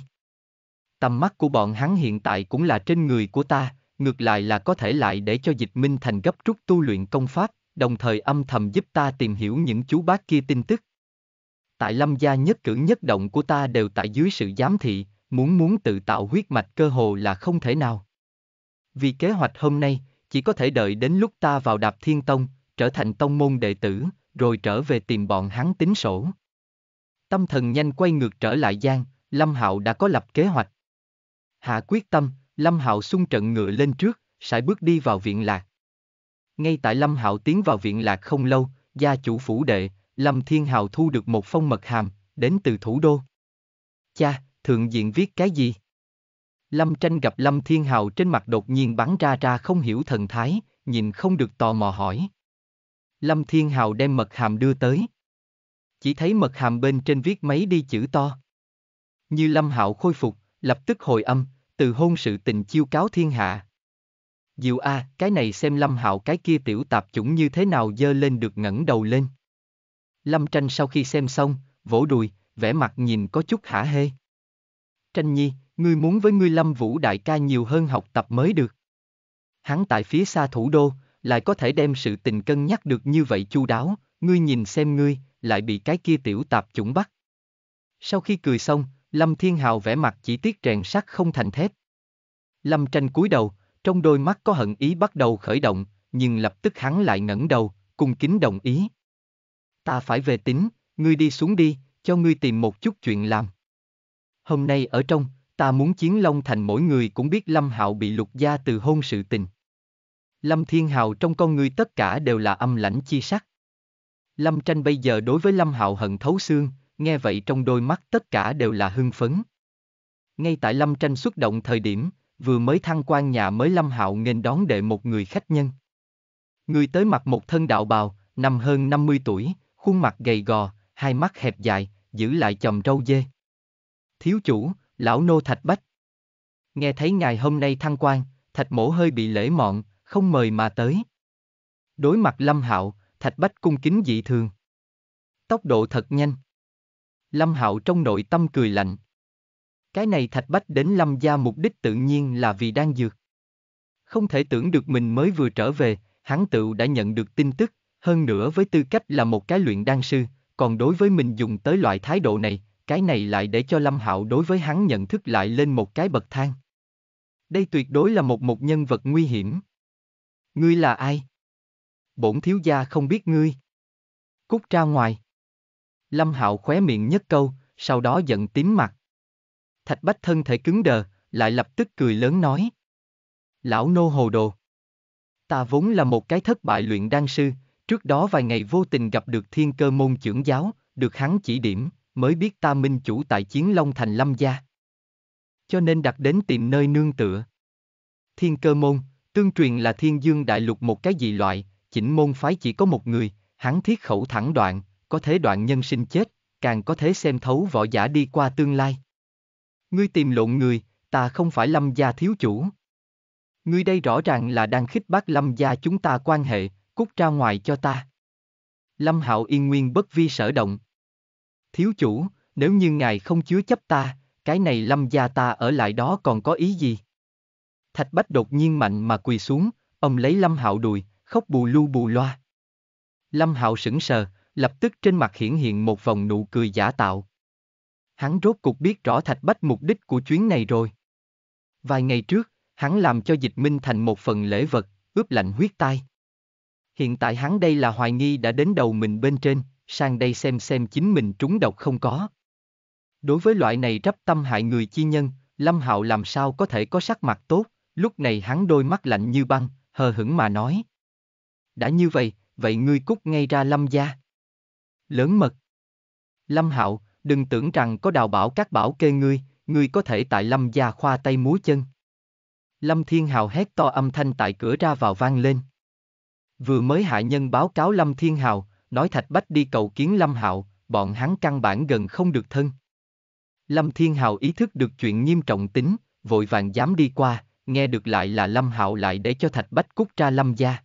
Tầm mắt của bọn hắn hiện tại cũng là trên người của ta, ngược lại là có thể lại để cho Dịch Minh Thành gấp rút tu luyện công pháp, đồng thời âm thầm giúp ta tìm hiểu những chú bác kia tin tức. Tại Lâm gia nhất cử nhất động của ta đều tại dưới sự giám thị, muốn muốn tự tạo huyết mạch cơ hồ là không thể nào. Vì kế hoạch hôm nay, chỉ có thể đợi đến lúc ta vào Đạp Thiên Tông, trở thành tông môn đệ tử, rồi trở về tìm bọn hắn tính sổ. Tâm thần nhanh quay ngược trở lại gian, Lâm Hạo đã có lập kế hoạch. Hạ quyết tâm, Lâm Hạo xung trận ngựa lên trước, sải bước đi vào viện lạc. Ngay tại Lâm Hạo tiến vào viện lạc không lâu, gia chủ phủ đệ, Lâm Thiên Hạo thu được một phong mật hàm, đến từ thủ đô. Cha, thượng diện viết cái gì? Lâm Tranh gặp Lâm Thiên Hạo trên mặt đột nhiên bắn ra ra không hiểu thần thái, nhìn không được tò mò hỏi. Lâm Thiên Hạo đem mật hàm đưa tới. Chỉ thấy mật hàm bên trên viết mấy đi chữ to. Như Lâm Hạo khôi phục, lập tức hồi âm, từ hôn sự tình chiêu cáo thiên hạ. Diệu a, à, cái này xem Lâm Hạo cái kia tiểu tạp chủng như thế nào dơ lên được ngẩng đầu lên. Lâm Tranh sau khi xem xong, vỗ đùi, vẻ mặt nhìn có chút hả hê. Tranh nhi, ngươi muốn với ngươi Lâm Vũ đại ca nhiều hơn học tập mới được. Hắn tại phía xa thủ đô, lại có thể đem sự tình cân nhắc được như vậy chu đáo, ngươi nhìn xem ngươi, lại bị cái kia tiểu tạp chủng bắt. Sau khi cười xong, Lâm Thiên Hạo vẻ mặt chỉ tiếc rèn sắt không thành thép. Lâm Tranh cúi đầu, trong đôi mắt có hận ý bắt đầu khởi động, nhưng lập tức hắn lại ngẩng đầu, cung kính đồng ý. Ta phải về tính, ngươi đi xuống đi, cho ngươi tìm một chút chuyện làm. Hôm nay ở trong, ta muốn Chiến Long Thành mỗi người cũng biết Lâm Hạo bị Lục gia từ hôn sự tình. Lâm Thiên Hạo trong con ngươi tất cả đều là âm lãnh chi sắc. Lâm Tranh bây giờ đối với Lâm Hạo hận thấu xương, nghe vậy trong đôi mắt tất cả đều là hưng phấn. Ngay tại Lâm Tranh xuất động thời điểm, vừa mới thăng quan nhà mới Lâm Hạo nghênh đón đệ một người khách nhân. Người tới mặc một thân đạo bào, năm hơn năm mươi tuổi, khuôn mặt gầy gò, hai mắt hẹp dài, giữ lại chòm râu dê. Thiếu chủ, lão nô Thạch Bách. Nghe thấy ngài hôm nay thăng quan, Thạch mỗ hơi bị lễ mọn, không mời mà tới. Đối mặt Lâm Hạo, Thạch Bách cung kính dị thường. Tốc độ thật nhanh. Lâm Hạo trong nội tâm cười lạnh. Cái này Thạch Bách đến Lâm gia mục đích tự nhiên là vì đan dược. Không thể tưởng được mình mới vừa trở về, hắn tựu đã nhận được tin tức, hơn nữa với tư cách là một cái luyện đan sư, còn đối với mình dùng tới loại thái độ này, cái này lại để cho Lâm Hạo đối với hắn nhận thức lại lên một cái bậc thang. Đây tuyệt đối là một một nhân vật nguy hiểm. Ngươi là ai? Bổn thiếu gia không biết ngươi. Cút ra ngoài. Lâm Hạo khóe miệng nhất câu, sau đó giận tím mặt. Thạch Bách thân thể cứng đờ, lại lập tức cười lớn nói. Lão nô hồ đồ. Ta vốn là một cái thất bại luyện đan sư, trước đó vài ngày vô tình gặp được Thiên Cơ Môn trưởng giáo, được hắn chỉ điểm, mới biết ta minh chủ tại Chiến Long Thành Lâm gia. Cho nên đặt đến tìm nơi nương tựa. Thiên Cơ Môn, tương truyền là Thiên Dương Đại Lục một cái gì loại, chỉnh môn phái chỉ có một người, hắn thiết khẩu thẳng đoạn, có thể đoạn nhân sinh chết, càng có thể xem thấu võ giả đi qua tương lai. Ngươi tìm lộn người, ta không phải Lâm gia thiếu chủ. Ngươi đây rõ ràng là đang khích bác Lâm gia chúng ta quan hệ, cút ra ngoài cho ta. Lâm Hạo yên nguyên bất vi sở động. Thiếu chủ, nếu như ngài không chứa chấp ta, cái này Lâm gia ta ở lại đó còn có ý gì? Thạch Bách đột nhiên mạnh mà quỳ xuống, ông lấy Lâm Hạo đùi, khóc bù lu bù loa. Lâm Hạo sững sờ, lập tức trên mặt hiển hiện một vòng nụ cười giả tạo. Hắn rốt cuộc biết rõ Thạch Bách mục đích của chuyến này rồi. Vài ngày trước, hắn làm cho Dịch Minh Thành một phần lễ vật, ướp lạnh huyết tai. Hiện tại hắn đây là hoài nghi đã đến đầu mình bên trên, sang đây xem xem chính mình trúng độc không có. Đối với loại này rắp tâm hại người chi nhân, Lâm Hạo làm sao có thể có sắc mặt tốt, lúc này hắn đôi mắt lạnh như băng, hờ hững mà nói. Đã như vậy, vậy ngươi cút ngay ra Lâm gia. Lớn mật. Lâm Hạo, đừng tưởng rằng có đào bảo các bảo kê ngươi, ngươi có thể tại Lâm gia khoa tay múa chân. Lâm Thiên Hạo hét to âm thanh tại cửa ra vào vang lên. Vừa mới hạ nhân báo cáo Lâm Thiên Hạo, nói Thạch Bách đi cầu kiến Lâm Hạo, bọn hắn căn bản gần không được thân. Lâm Thiên Hạo ý thức được chuyện nghiêm trọng tính, vội vàng dám đi qua, nghe được lại là Lâm Hạo lại để cho Thạch Bách cút ra Lâm gia.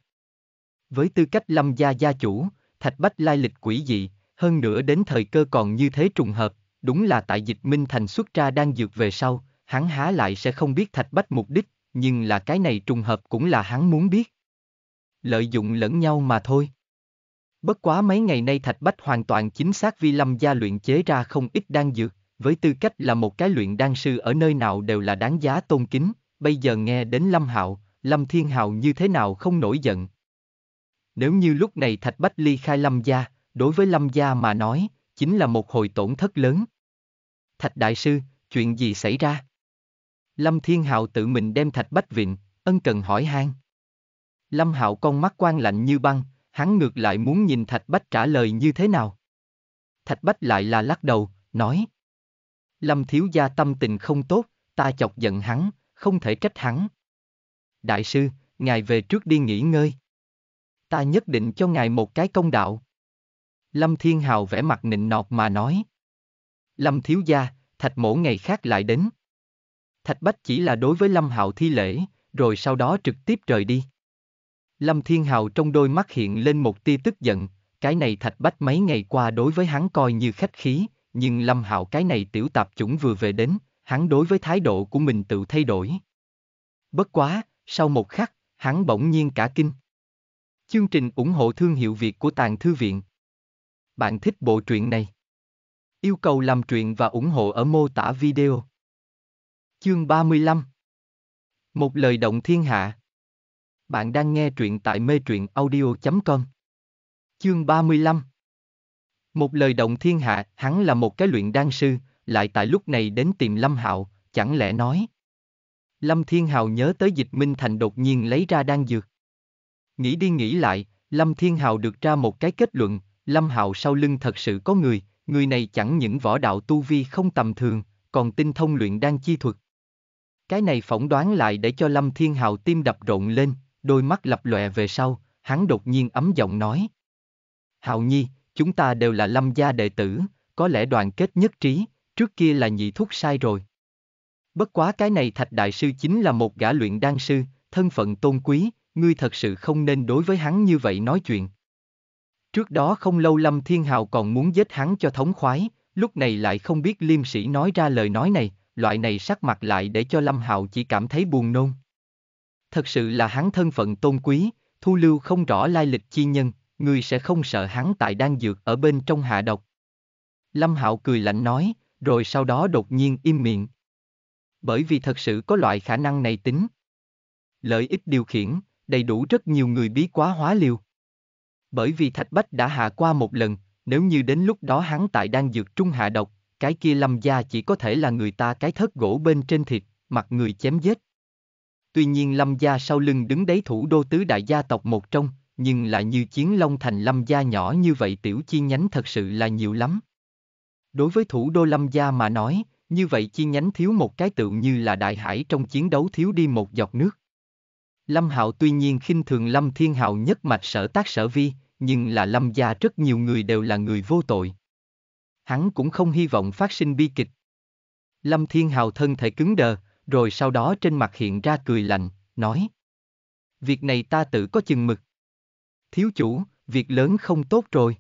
Với tư cách Lâm gia gia chủ, Thạch Bách lai lịch quỷ dị, hơn nữa đến thời cơ còn như thế trùng hợp, đúng là tại Dịch Minh Thành xuất ra đang dược về sau, hắn há lại sẽ không biết Thạch Bách mục đích, nhưng là cái này trùng hợp cũng là hắn muốn biết. Lợi dụng lẫn nhau mà thôi. Bất quá mấy ngày nay Thạch Bách hoàn toàn chính xác vì Lâm gia luyện chế ra không ít đan dược, với tư cách là một cái luyện đan sư ở nơi nào đều là đáng giá tôn kính, bây giờ nghe đến Lâm Hạo, Lâm Thiên Hạo như thế nào không nổi giận. Nếu như lúc này Thạch Bách ly khai Lâm gia, đối với Lâm gia mà nói, chính là một hồi tổn thất lớn. Thạch đại sư, chuyện gì xảy ra? Lâm Thiên Hạo tự mình đem Thạch Bách vịn, ân cần hỏi han. Lâm Hạo con mắt quan lạnh như băng, hắn ngược lại muốn nhìn Thạch Bách trả lời như thế nào. Thạch Bách lại là lắc đầu, nói. Lâm thiếu gia tâm tình không tốt, ta chọc giận hắn, không thể trách hắn. Đại sư, ngài về trước đi nghỉ ngơi. Ta nhất định cho ngài một cái công đạo. Lâm Thiên Hạo vẻ mặt nịnh nọt mà nói. Lâm thiếu gia, Thạch mỗ ngày khác lại đến. Thạch Bách chỉ là đối với Lâm Hạo thi lễ, rồi sau đó trực tiếp rời đi. Lâm Thiên Hạo trong đôi mắt hiện lên một tia tức giận, cái này Thạch Bách mấy ngày qua đối với hắn coi như khách khí, nhưng Lâm Hạo cái này tiểu tạp chủng vừa về đến, hắn đối với thái độ của mình tự thay đổi. Bất quá, sau một khắc, hắn bỗng nhiên cả kinh. Chương trình ủng hộ thương hiệu Việt của Tàng Thư Viện. Bạn thích bộ truyện này? Yêu cầu làm truyện và ủng hộ ở mô tả video. Chương ba mươi lăm. Một lời động thiên hạ. Bạn đang nghe truyện tại metruyenaudio chấm com. Chương ba mươi lăm. Một lời động thiên hạ, hắn là một cái luyện đan sư, lại tại lúc này đến tìm Lâm Hạo, chẳng lẽ nói. Lâm Thiên Hạo nhớ tới Dịch Minh Thành đột nhiên lấy ra đan dược. Nghĩ đi nghĩ lại, Lâm Thiên Hạo được ra một cái kết luận, Lâm Hạo sau lưng thật sự có người, người này chẳng những võ đạo tu vi không tầm thường, còn tinh thông luyện đan chi thuật. Cái này phỏng đoán lại để cho Lâm Thiên Hạo tim đập rộn lên, đôi mắt lập lòe về sau, hắn đột nhiên ấm giọng nói. Hạo Nhi, chúng ta đều là Lâm gia đệ tử, có lẽ đoàn kết nhất trí, trước kia là nhị thúc sai rồi. Bất quá cái này Thạch đại sư chính là một gã luyện đan sư, thân phận tôn quý, ngươi thật sự không nên đối với hắn như vậy nói chuyện. Trước đó không lâu Lâm Thiên Hạo còn muốn giết hắn cho thống khoái, lúc này lại không biết liêm sĩ nói ra lời nói này, loại này sắc mặt lại để cho Lâm Hạo chỉ cảm thấy buồn nôn. Thật sự là hắn thân phận tôn quý, thu lưu không rõ lai lịch chi nhân, ngươi sẽ không sợ hắn tại đan dược ở bên trong hạ độc. Lâm Hạo cười lạnh nói, rồi sau đó đột nhiên im miệng. Bởi vì thật sự có loại khả năng này tính. Lợi ích điều khiển, đầy đủ rất nhiều người bí quá hóa liều. Bởi vì Thạch Bách đã hạ qua một lần, nếu như đến lúc đó hắn tại đan dược trung hạ độc, cái kia Lâm gia chỉ có thể là người ta cái thớt gỗ bên trên thịt, mặc người chém giết. Tuy nhiên Lâm gia sau lưng đứng đấy thủ đô tứ đại gia tộc một trong, nhưng lại như Chiến Long Thành Lâm gia nhỏ như vậy tiểu chi nhánh thật sự là nhiều lắm. Đối với thủ đô Lâm gia mà nói, như vậy chi nhánh thiếu một cái tựu như là đại hải trong chiến đấu thiếu đi một giọt nước. Lâm Hạo tuy nhiên khinh thường Lâm Thiên Hạo nhất mạch sở tác sở vi, nhưng là Lâm gia rất nhiều người đều là người vô tội. Hắn cũng không hy vọng phát sinh bi kịch. Lâm Thiên Hạo thân thể cứng đờ, rồi sau đó trên mặt hiện ra cười lạnh, nói. Việc này ta tự có chừng mực. Thiếu chủ, việc lớn không tốt rồi.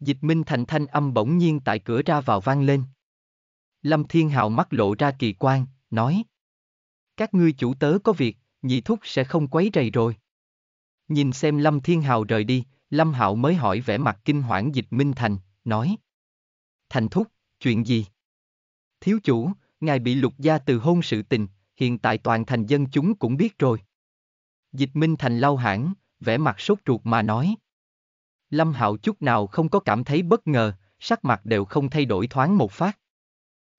Dịch Minh Thành thanh âm bỗng nhiên tại cửa ra vào vang lên. Lâm Thiên Hạo mắt lộ ra kỳ quan, nói. Các ngươi chủ tớ có việc, nhị thúc sẽ không quấy rầy rồi. Nhìn xem Lâm Thiên Hạo rời đi, Lâm Hạo mới hỏi vẻ mặt kinh hoảng Dịch Minh Thành, nói. Thành thúc, chuyện gì? Thiếu chủ, ngài bị Lục gia từ hôn sự tình, hiện tại toàn thành dân chúng cũng biết rồi. Dịch Minh Thành lau hãng, vẻ mặt sốt ruột mà nói. Lâm Hạo chút nào không có cảm thấy bất ngờ, sắc mặt đều không thay đổi thoáng một phát.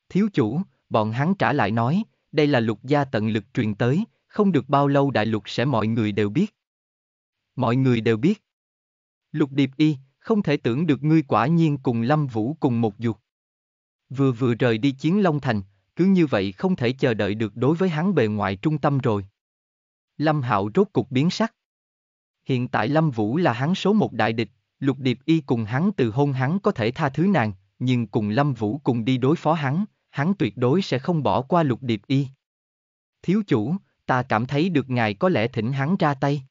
Thiếu chủ, bọn hắn trả lại nói, đây là Lục gia tận lực truyền tới, không được bao lâu đại lục sẽ mọi người đều biết. Mọi người đều biết. Lục Điệp Y, không thể tưởng được ngươi quả nhiên cùng Lâm Vũ cùng một dục. Vừa vừa rời đi Chiến Long Thành, cứ như vậy không thể chờ đợi được đối với hắn bề ngoài trung tâm rồi. Lâm Hạo rốt cục biến sắc. Hiện tại Lâm Vũ là hắn số một đại địch, Lục Điệp Y cùng hắn từ hôn hắn có thể tha thứ nàng, nhưng cùng Lâm Vũ cùng đi đối phó hắn, hắn tuyệt đối sẽ không bỏ qua Lục Điệp Y. Thiếu chủ, ta cảm thấy được ngài có lẽ thỉnh hắn ra tay.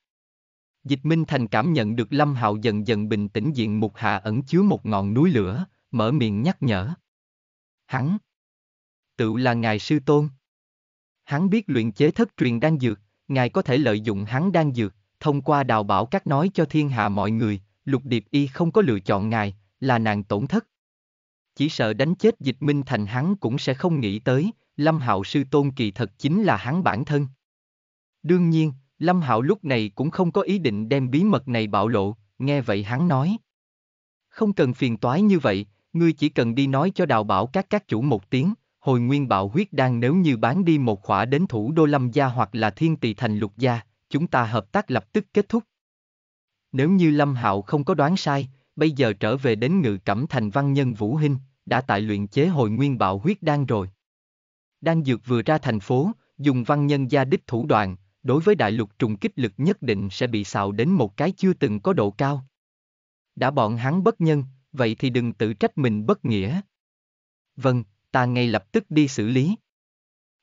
Dịch Minh Thành cảm nhận được Lâm Hạo dần dần bình tĩnh diện mục hạ ẩn chứa một ngọn núi lửa, mở miệng nhắc nhở. Hắn tự là ngài sư tôn. Hắn biết luyện chế thất truyền đan dược, ngài có thể lợi dụng hắn đan dược, thông qua đào bảo các nói cho thiên hạ mọi người, Lục Điệp Y không có lựa chọn ngài, là nàng tổn thất. Chỉ sợ đánh chết Dịch Minh Thành hắn cũng sẽ không nghĩ tới, Lâm Hạo sư tôn kỳ thật chính là hắn bản thân. Đương nhiên, Lâm Hạo lúc này cũng không có ý định đem bí mật này bạo lộ, nghe vậy hắn nói. Không cần phiền toái như vậy, ngươi chỉ cần đi nói cho đào bảo các các chủ một tiếng, hồi nguyên bạo huyết đan nếu như bán đi một khỏa đến thủ đô Lâm gia hoặc là thiên tỳ thành Lục gia, chúng ta hợp tác lập tức kết thúc. Nếu như Lâm Hạo không có đoán sai, bây giờ trở về đến Ngự Cẩm Thành văn nhân Vũ Hinh, đã tại luyện chế hồi nguyên bạo huyết đan rồi. Đan dược vừa ra thành phố, dùng văn nhân gia đích thủ đoạn, đối với đại lục trùng kích lực nhất định sẽ bị xào đến một cái chưa từng có độ cao. Đã bọn hắn bất nhân, vậy thì đừng tự trách mình bất nghĩa. Vâng, ta ngay lập tức đi xử lý.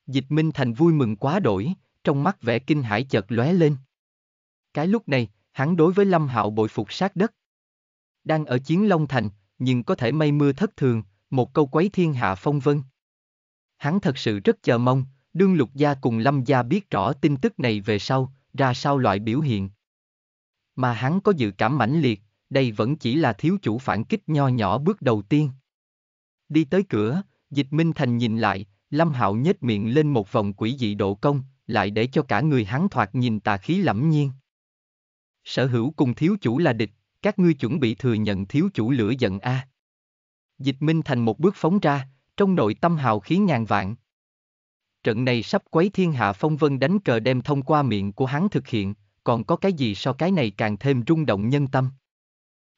Dịch Minh Thành vui mừng quá đổi, trong mắt vẻ kinh hãi chợt lóe lên. Cái lúc này, hắn đối với Lâm Hạo bội phục sát đất. Đang ở Chiến Long Thành, nhưng có thể mây mưa thất thường, một câu quấy thiên hạ phong vân. Hắn thật sự rất chờ mong, đương Lục gia cùng Lâm gia biết rõ tin tức này về sau, ra sao loại biểu hiện. Mà hắn có dự cảm mãnh liệt, đây vẫn chỉ là thiếu chủ phản kích nho nhỏ bước đầu tiên. Đi tới cửa, Dịch Minh Thành nhìn lại, Lâm Hạo nhếch miệng lên một vòng quỷ dị độ cong, lại để cho cả người hắn thoạt nhìn tà khí lẫm nhiên. Sở hữu cùng thiếu chủ là địch, các ngươi chuẩn bị thừa nhận thiếu chủ lửa giận a à. Dịch Minh Thành một bước phóng ra, trong nội tâm hào khí ngàn vạn. Trận này sắp quấy thiên hạ phong vân đánh cờ đem thông qua miệng của hắn thực hiện, còn có cái gì so cái này càng thêm rung động nhân tâm.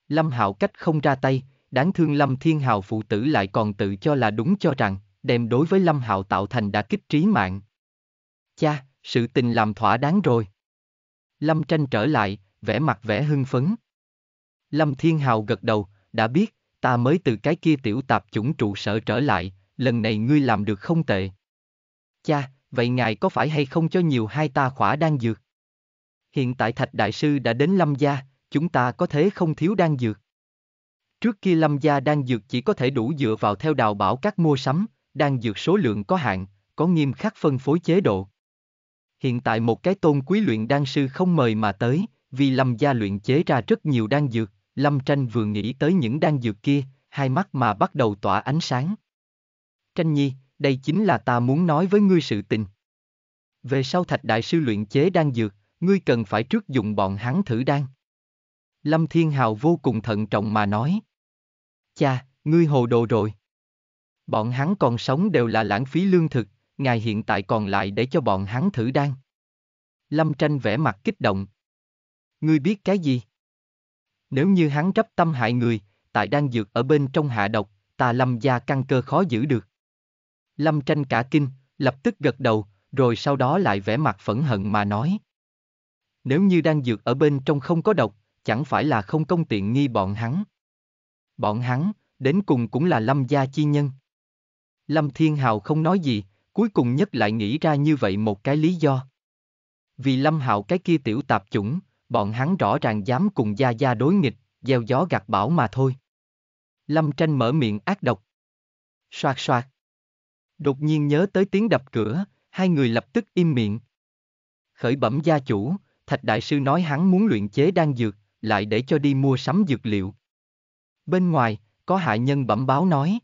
Lâm Hạo cách không ra tay, đáng thương Lâm Thiên Hạo phụ tử lại còn tự cho là đúng cho rằng, đem đối với Lâm Hạo tạo thành đã kích trí mạng. Cha, sự tình làm thỏa đáng rồi. Lâm Tranh trở lại, vẻ mặt vẻ hưng phấn. Lâm Thiên Hạo gật đầu, đã biết, ta mới từ cái kia tiểu tạp chủng trụ sở trở lại, lần này ngươi làm được không tệ. Cha, vậy ngài có phải hay không cho nhiều hai ta khỏa đan dược? Hiện tại Thạch Đại Sư đã đến Lâm gia, chúng ta có thế không thiếu đan dược. Trước kia Lâm gia đan dược chỉ có thể đủ dựa vào theo đào bảo các mua sắm, đan dược số lượng có hạn, có nghiêm khắc phân phối chế độ. Hiện tại một cái tôn quý luyện đan sư không mời mà tới, vì Lâm gia luyện chế ra rất nhiều đan dược, Lâm Tranh vừa nghĩ tới những đan dược kia, hai mắt mà bắt đầu tỏa ánh sáng. Tranh nhi, đây chính là ta muốn nói với ngươi sự tình. Về sau Thạch Đại Sư luyện chế đan dược, ngươi cần phải trước dùng bọn hắn thử đan. Lâm Thiên Hạo vô cùng thận trọng mà nói. Cha, ngươi hồ đồ rồi. Bọn hắn còn sống đều là lãng phí lương thực, ngài hiện tại còn lại để cho bọn hắn thử đan. Lâm Tranh vẻ mặt kích động. Ngươi biết cái gì? Nếu như hắn rắp tâm hại người, tại đan dược ở bên trong hạ độc, ta Lâm gia căn cơ khó giữ được. Lâm Tranh cả kinh, lập tức gật đầu, rồi sau đó lại vẻ mặt phẫn hận mà nói. Nếu như đan dược ở bên trong không có độc, chẳng phải là không công tiện nghi bọn hắn. Bọn hắn, đến cùng cũng là Lâm gia chi nhân. Lâm Thiên Hạo không nói gì, cuối cùng nhất lại nghĩ ra như vậy một cái lý do. Vì Lâm Hạo cái kia tiểu tạp chủng, bọn hắn rõ ràng dám cùng gia gia đối nghịch, gieo gió gặt bão mà thôi. Lâm Tranh mở miệng ác độc. Soạt soạt. Đột nhiên nhớ tới tiếng đập cửa, hai người lập tức im miệng. Khởi bẩm gia chủ, Thạch Đại Sư nói hắn muốn luyện chế đan dược, lại để cho đi mua sắm dược liệu. Bên ngoài, có hạ nhân bẩm báo nói.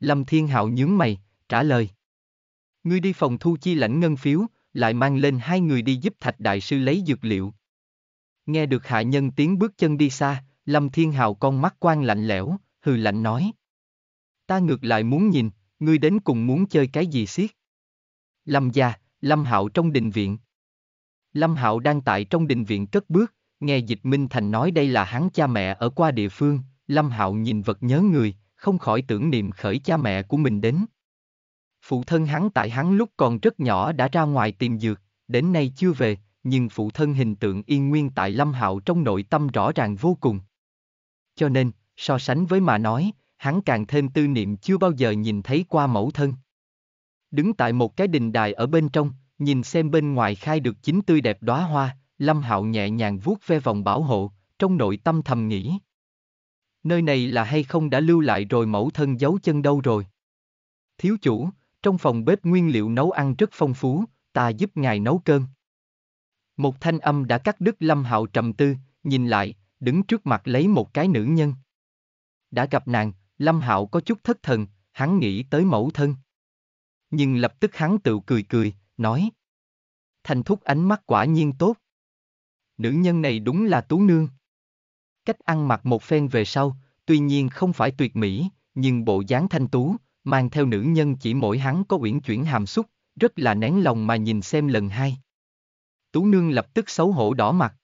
Lâm Thiên Hạo nhướng mày, trả lời. Ngươi đi phòng thu chi lãnh ngân phiếu, lại mang lên hai người đi giúp Thạch Đại Sư lấy dược liệu. Nghe được hạ nhân tiếng bước chân đi xa, Lâm Thiên Hạo con mắt quang lạnh lẽo, hừ lạnh nói. Ta ngược lại muốn nhìn, ngươi đến cùng muốn chơi cái gì xiết. Lâm gia, Lâm Hạo trong đình viện. Lâm Hạo đang tại trong đình viện cất bước, nghe Dịch Minh Thành nói đây là hắn cha mẹ ở qua địa phương, Lâm Hạo nhìn vật nhớ người, không khỏi tưởng niệm khởi cha mẹ của mình đến. Phụ thân hắn tại hắn lúc còn rất nhỏ đã ra ngoài tìm dược, đến nay chưa về, nhưng phụ thân hình tượng yên nguyên tại Lâm Hạo trong nội tâm rõ ràng vô cùng. Cho nên, so sánh với mà nói, hắn càng thêm tư niệm chưa bao giờ nhìn thấy qua mẫu thân. Đứng tại một cái đình đài ở bên trong, nhìn xem bên ngoài khai được chín tươi đẹp đóa hoa, Lâm Hạo nhẹ nhàng vuốt ve vòng bảo hộ, trong nội tâm thầm nghĩ. Nơi này là hay không đã lưu lại rồi mẫu thân giấu chân đâu rồi? Thiếu chủ, trong phòng bếp nguyên liệu nấu ăn rất phong phú, ta giúp ngài nấu cơm. Một thanh âm đã cắt đứt Lâm Hạo trầm tư, nhìn lại, đứng trước mặt lấy một cái nữ nhân. Đã gặp nàng, Lâm Hạo có chút thất thần, hắn nghĩ tới mẫu thân. Nhưng lập tức hắn tự cười cười, nói. Thành thúc ánh mắt quả nhiên tốt. Nữ nhân này đúng là Tú Nương. Cách ăn mặc một phen về sau, tuy nhiên không phải tuyệt mỹ, nhưng bộ dáng thanh tú, mang theo nữ nhân chỉ mỗi hắn có uyển chuyển hàm xúc, rất là nén lòng mà nhìn xem lần hai. Tú Nương lập tức xấu hổ đỏ mặt.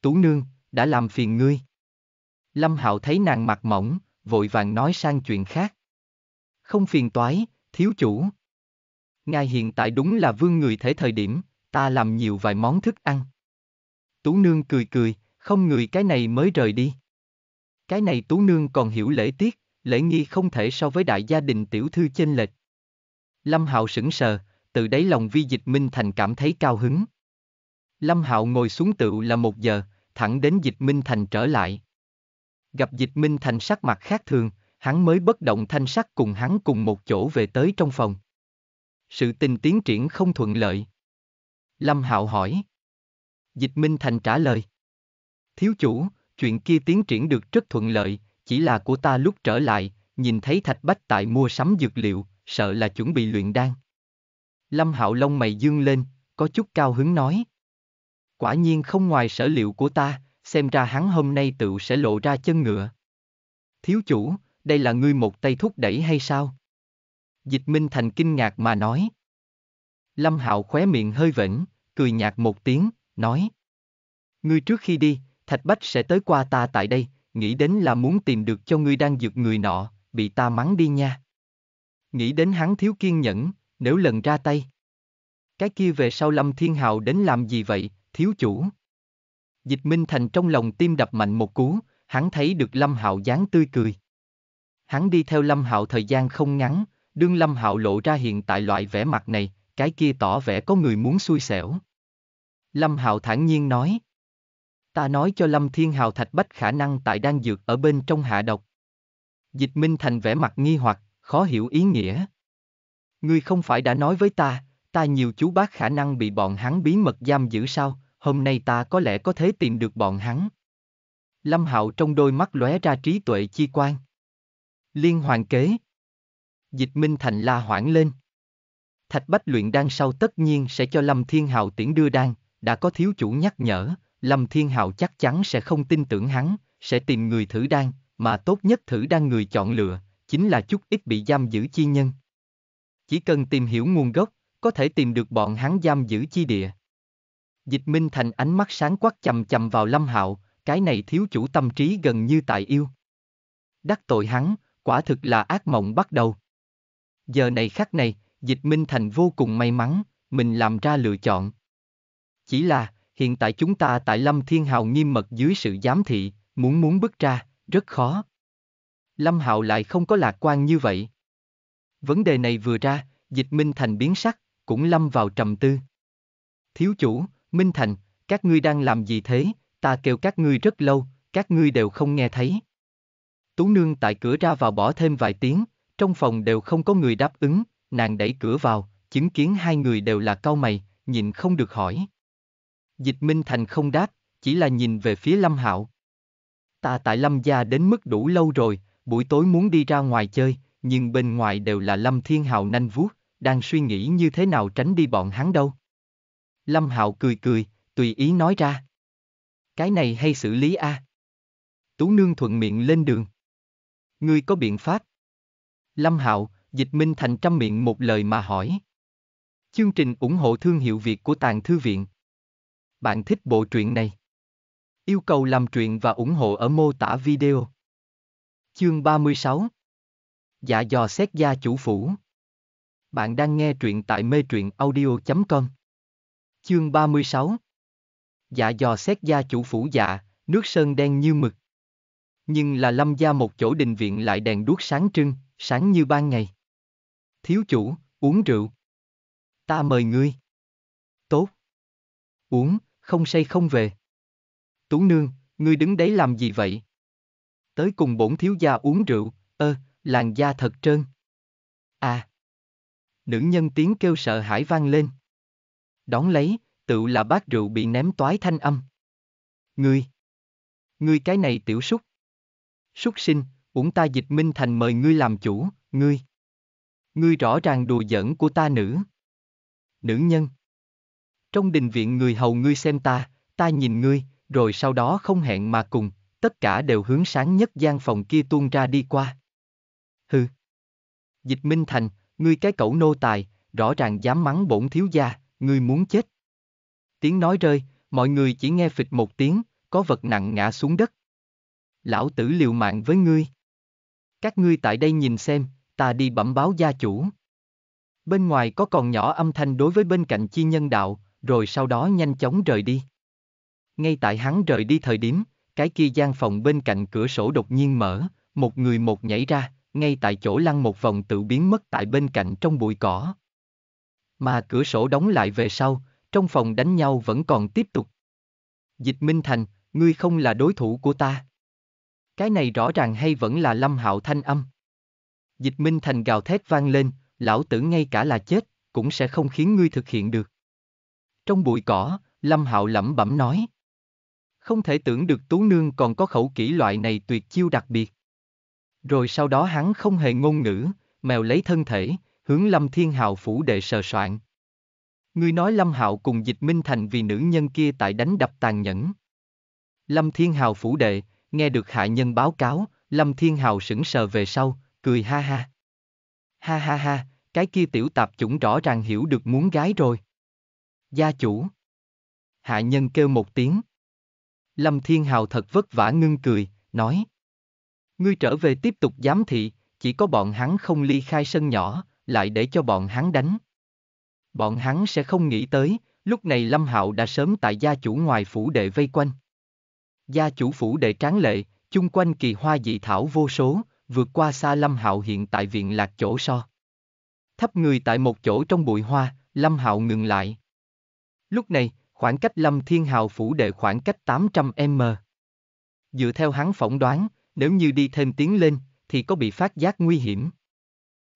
Tú Nương, đã làm phiền ngươi. Lâm Hạo thấy nàng mặt mỏng, vội vàng nói sang chuyện khác. Không phiền toái, thiếu chủ. Ngài hiện tại đúng là vương người thể thời điểm, ta làm nhiều vài món thức ăn. Tú Nương cười cười, không người cái này mới rời đi. Cái này Tú Nương còn hiểu lễ tiết, lễ nghi không thể so với đại gia đình tiểu thư chênh lệch. Lâm Hạo sững sờ, từ đáy lòng vi Dịch Minh Thành cảm thấy cao hứng. Lâm Hạo ngồi xuống tựu là một giờ, thẳng đến Dịch Minh Thành trở lại. Gặp Dịch Minh Thành sắc mặt khác thường, hắn mới bất động thanh sắc cùng hắn cùng một chỗ về tới trong phòng. Sự tình tiến triển không thuận lợi. Lâm Hạo hỏi. Dịch Minh Thành trả lời. Thiếu chủ, chuyện kia tiến triển được rất thuận lợi, chỉ là của ta lúc trở lại, nhìn thấy Thạch Bách tại mua sắm dược liệu, sợ là chuẩn bị luyện đan. Lâm Hạo lông mày dương lên, có chút cao hứng nói. Quả nhiên không ngoài sở liệu của ta, xem ra hắn hôm nay tựu sẽ lộ ra chân ngựa. Thiếu chủ, đây là ngươi một tay thúc đẩy hay sao? Dịch Minh Thành kinh ngạc mà nói. Lâm Hạo khóe miệng hơi vểnh, cười nhạt một tiếng, nói. Ngươi trước khi đi, Thạch Bách sẽ tới qua ta tại đây, nghĩ đến là muốn tìm được cho ngươi đang dược người nọ, bị ta mắng đi nha. Nghĩ đến hắn thiếu kiên nhẫn, nếu lần ra tay. Cái kia về sau Lâm Thiên Hạo đến làm gì vậy, thiếu chủ? Dịch Minh Thành trong lòng tim đập mạnh một cú, hắn thấy được Lâm Hạo dáng tươi cười. Hắn đi theo Lâm Hạo thời gian không ngắn, đương Lâm Hạo lộ ra hiện tại loại vẻ mặt này, cái kia tỏ vẻ có người muốn xui xẻo. Lâm Hạo thản nhiên nói. Ta nói cho Lâm Thiên Hạo Thạch Bách khả năng tại đan dược ở bên trong hạ độc. Dịch Minh Thành vẻ mặt nghi hoặc, khó hiểu ý nghĩa. Ngươi không phải đã nói với ta, ta nhiều chú bác khả năng bị bọn hắn bí mật giam giữ sao, hôm nay ta có lẽ có thể tìm được bọn hắn. Lâm Hạo trong đôi mắt lóe ra trí tuệ chi quang. Liên hoàn kế. Dịch Minh Thành la hoảng lên. Thạch Bách luyện đan sau tất nhiên sẽ cho Lâm Thiên Hạo tiễn đưa đan, đã có thiếu chủ nhắc nhở, Lâm Thiên Hạo chắc chắn sẽ không tin tưởng hắn, sẽ tìm người thử đan, mà tốt nhất thử đan người chọn lựa, chính là chút ít bị giam giữ chi nhân. Chỉ cần tìm hiểu nguồn gốc, có thể tìm được bọn hắn giam giữ chi địa. Dịch Minh Thành ánh mắt sáng quắc chằm chằm vào Lâm Hạo, cái này thiếu chủ tâm trí gần như tại yêu. Đắc tội hắn, quả thực là ác mộng bắt đầu. Giờ này khắc này, Dịch Minh Thành vô cùng may mắn, mình làm ra lựa chọn. Chỉ là, hiện tại chúng ta tại Lâm Thiên Hạo nghiêm mật dưới sự giám thị, muốn muốn bước ra, rất khó. Lâm Hạo lại không có lạc quan như vậy. Vấn đề này vừa ra, Dịch Minh Thành biến sắc, cũng lâm vào trầm tư. Thiếu chủ, Minh Thành, các ngươi đang làm gì thế, ta kêu các ngươi rất lâu, các ngươi đều không nghe thấy. Tú Nương tại cửa ra vào bỏ thêm vài tiếng, trong phòng đều không có người đáp ứng, nàng đẩy cửa vào, chứng kiến hai người đều là cau mày, nhịn không được hỏi. Dịch Minh Thành không đáp, chỉ là nhìn về phía Lâm Hạo. Ta tại Lâm gia đến mức đủ lâu rồi, buổi tối muốn đi ra ngoài chơi, nhưng bên ngoài đều là Lâm Thiên Hạo nanh vuốt, đang suy nghĩ như thế nào tránh đi bọn hắn đâu. Lâm Hạo cười cười, tùy ý nói ra. Cái này hay xử lý a. À? Tú Nương thuận miệng lên đường. Ngươi có biện pháp? Lâm Hạo, Dịch Minh Thành trăm miệng một lời mà hỏi. Chương trình ủng hộ thương hiệu Việt của Tàng Thư Viện. Bạn thích bộ truyện này? Yêu cầu làm truyện và ủng hộ ở mô tả video. Chương ba mươi sáu. Dạ dò xét gia chủ phủ. Bạn đang nghe truyện tại metruyenaudio chấm com. Chương ba mươi sáu. Dạ dò xét gia chủ phủ. Dạ, nước sơn đen như mực. Nhưng là Lâm gia một chỗ đình viện lại đèn đuốc sáng trưng, sáng như ban ngày. Thiếu chủ, uống rượu. Ta mời ngươi. Tốt. Uống, không say không về. Tú Nương, ngươi đứng đấy làm gì vậy? Tới cùng bổn thiếu gia uống rượu, ơ, làn da thật trơn. À. Nữ nhân tiếng kêu sợ hãi vang lên. Đón lấy, tựu là bát rượu bị ném toái thanh âm. Ngươi. Ngươi cái này tiểu súc. Súc sinh, uổng ta Dịch Minh Thành mời ngươi làm chủ, ngươi. Ngươi rõ ràng đùa giỡn của ta nữ. Nữ nhân. Trong đình viện người hầu ngươi xem ta, ta nhìn ngươi, rồi sau đó không hẹn mà cùng, tất cả đều hướng sáng nhất gian phòng kia tuôn ra đi qua. Hừ. Dịch Minh Thành, ngươi cái cẩu nô tài, rõ ràng dám mắng bổn thiếu gia, ngươi muốn chết. Tiếng nói rơi, mọi người chỉ nghe phịch một tiếng, có vật nặng ngã xuống đất. Lão tử liều mạng với ngươi. Các ngươi tại đây nhìn xem, ta đi bẩm báo gia chủ. Bên ngoài có còn nhỏ âm thanh đối với bên cạnh chi nhân đạo, rồi sau đó nhanh chóng rời đi. Ngay tại hắn rời đi thời điểm, cái kia gian phòng bên cạnh cửa sổ đột nhiên mở, một người một nhảy ra, ngay tại chỗ lăn một vòng tự biến mất tại bên cạnh trong bụi cỏ. Mà cửa sổ đóng lại về sau, trong phòng đánh nhau vẫn còn tiếp tục. Dịch Minh Thành, ngươi không là đối thủ của ta. Cái này rõ ràng hay vẫn là Lâm Hạo thanh âm. Dịch Minh Thành gào thét vang lên, lão tử ngay cả là chết, cũng sẽ không khiến ngươi thực hiện được. Trong bụi cỏ, Lâm Hạo lẩm bẩm nói. Không thể tưởng được Tú Nương còn có khẩu kỹ loại này tuyệt chiêu đặc biệt. Rồi sau đó hắn không hề ngôn ngữ, mèo lấy thân thể, hướng Lâm Thiên Hạo phủ đệ sờ soạn. Ngươi nói Lâm Hạo cùng Dịch Minh Thành vì nữ nhân kia tại đánh đập tàn nhẫn. Lâm Thiên Hạo phủ đệ, nghe được hạ nhân báo cáo, Lâm Thiên Hạo sững sờ về sau, cười ha ha. Ha ha ha, cái kia tiểu tạp chủng rõ ràng hiểu được muốn gái rồi. Gia chủ. Hạ nhân kêu một tiếng. Lâm Thiên Hạo thật vất vả ngưng cười, nói. Ngươi trở về tiếp tục giám thị, chỉ có bọn hắn không ly khai sân nhỏ, lại để cho bọn hắn đánh. Bọn hắn sẽ không nghĩ tới, lúc này Lâm Hạo đã sớm tại gia chủ ngoài phủ đệ vây quanh. Gia chủ phủ đệ tráng lệ, chung quanh kỳ hoa dị thảo vô số, vượt qua xa Lâm Hạo hiện tại viện lạc chỗ so. Thấp người tại một chỗ trong bụi hoa, Lâm Hạo ngừng lại. Lúc này, khoảng cách Lâm Thiên Hạo phủ đệ khoảng cách tám trăm mét. Dựa theo hắn phỏng đoán, nếu như đi thêm tiến lên, thì có bị phát giác nguy hiểm.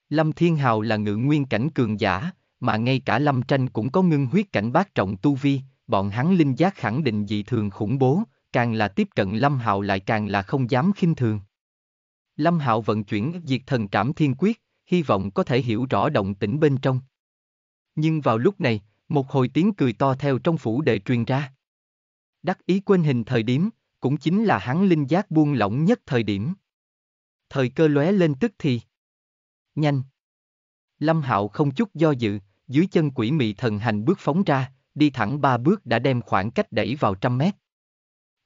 Lâm Thiên Hạo là ngự nguyên cảnh cường giả, mà ngay cả Lâm Tranh cũng có ngưng huyết cảnh bát trọng tu vi, bọn hắn linh giác khẳng định dị thường khủng bố, càng là tiếp cận Lâm Hạo lại càng là không dám khinh thường. Lâm Hạo vận chuyển Diệt Thần Cảm Thiên Quyết, hy vọng có thể hiểu rõ động tĩnh bên trong. Nhưng vào lúc này, một hồi tiếng cười to theo trong phủ đệ truyền ra. Đắc ý quên hình thời điểm, cũng chính là hắn linh giác buông lỏng nhất thời điểm. Thời cơ lóe lên tức thì. Nhanh. Lâm Hạo không chút do dự, dưới chân Quỷ Mị Thần Hành Bước phóng ra, đi thẳng ba bước đã đem khoảng cách đẩy vào trăm mét.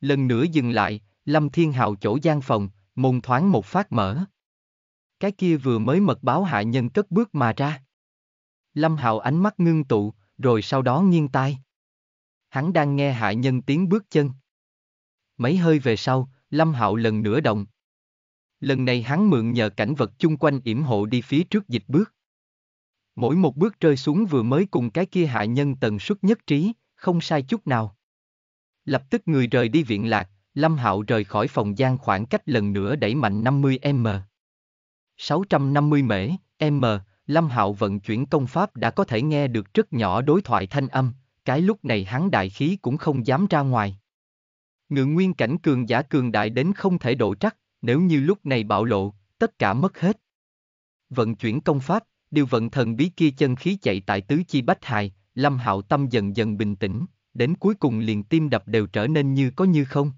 Lần nữa dừng lại, Lâm Thiên Hạo chỗ gian phòng, môn thoáng một phát mở. Cái kia vừa mới mật báo hạ nhân cất bước mà ra. Lâm Hạo ánh mắt ngưng tụ, rồi sau đó nghiêng tai. Hắn đang nghe hạ nhân tiếng bước chân. Mấy hơi về sau, Lâm Hạo lần nữa động. Lần này hắn mượn nhờ cảnh vật chung quanh yểm hộ đi phía trước dịch bước. Mỗi một bước rơi xuống vừa mới cùng cái kia hạ nhân tần suất nhất trí, không sai chút nào. Lập tức người rời đi viện lạc, Lâm Hạo rời khỏi phòng gian khoảng cách lần nữa đẩy mạnh năm mươi mét. sáu trăm năm mươi mét, Lâm Hạo vận chuyển công pháp đã có thể nghe được rất nhỏ đối thoại thanh âm, cái lúc này hắn đại khí cũng không dám ra ngoài. Ngự nguyên cảnh cường giả cường đại đến không thể độ trắc, nếu như lúc này bạo lộ, tất cả mất hết. Vận chuyển công pháp, điều vận thần bí kia chân khí chạy tại tứ chi bách hài, Lâm Hạo tâm dần dần bình tĩnh, đến cuối cùng liền tim đập đều trở nên như có như không.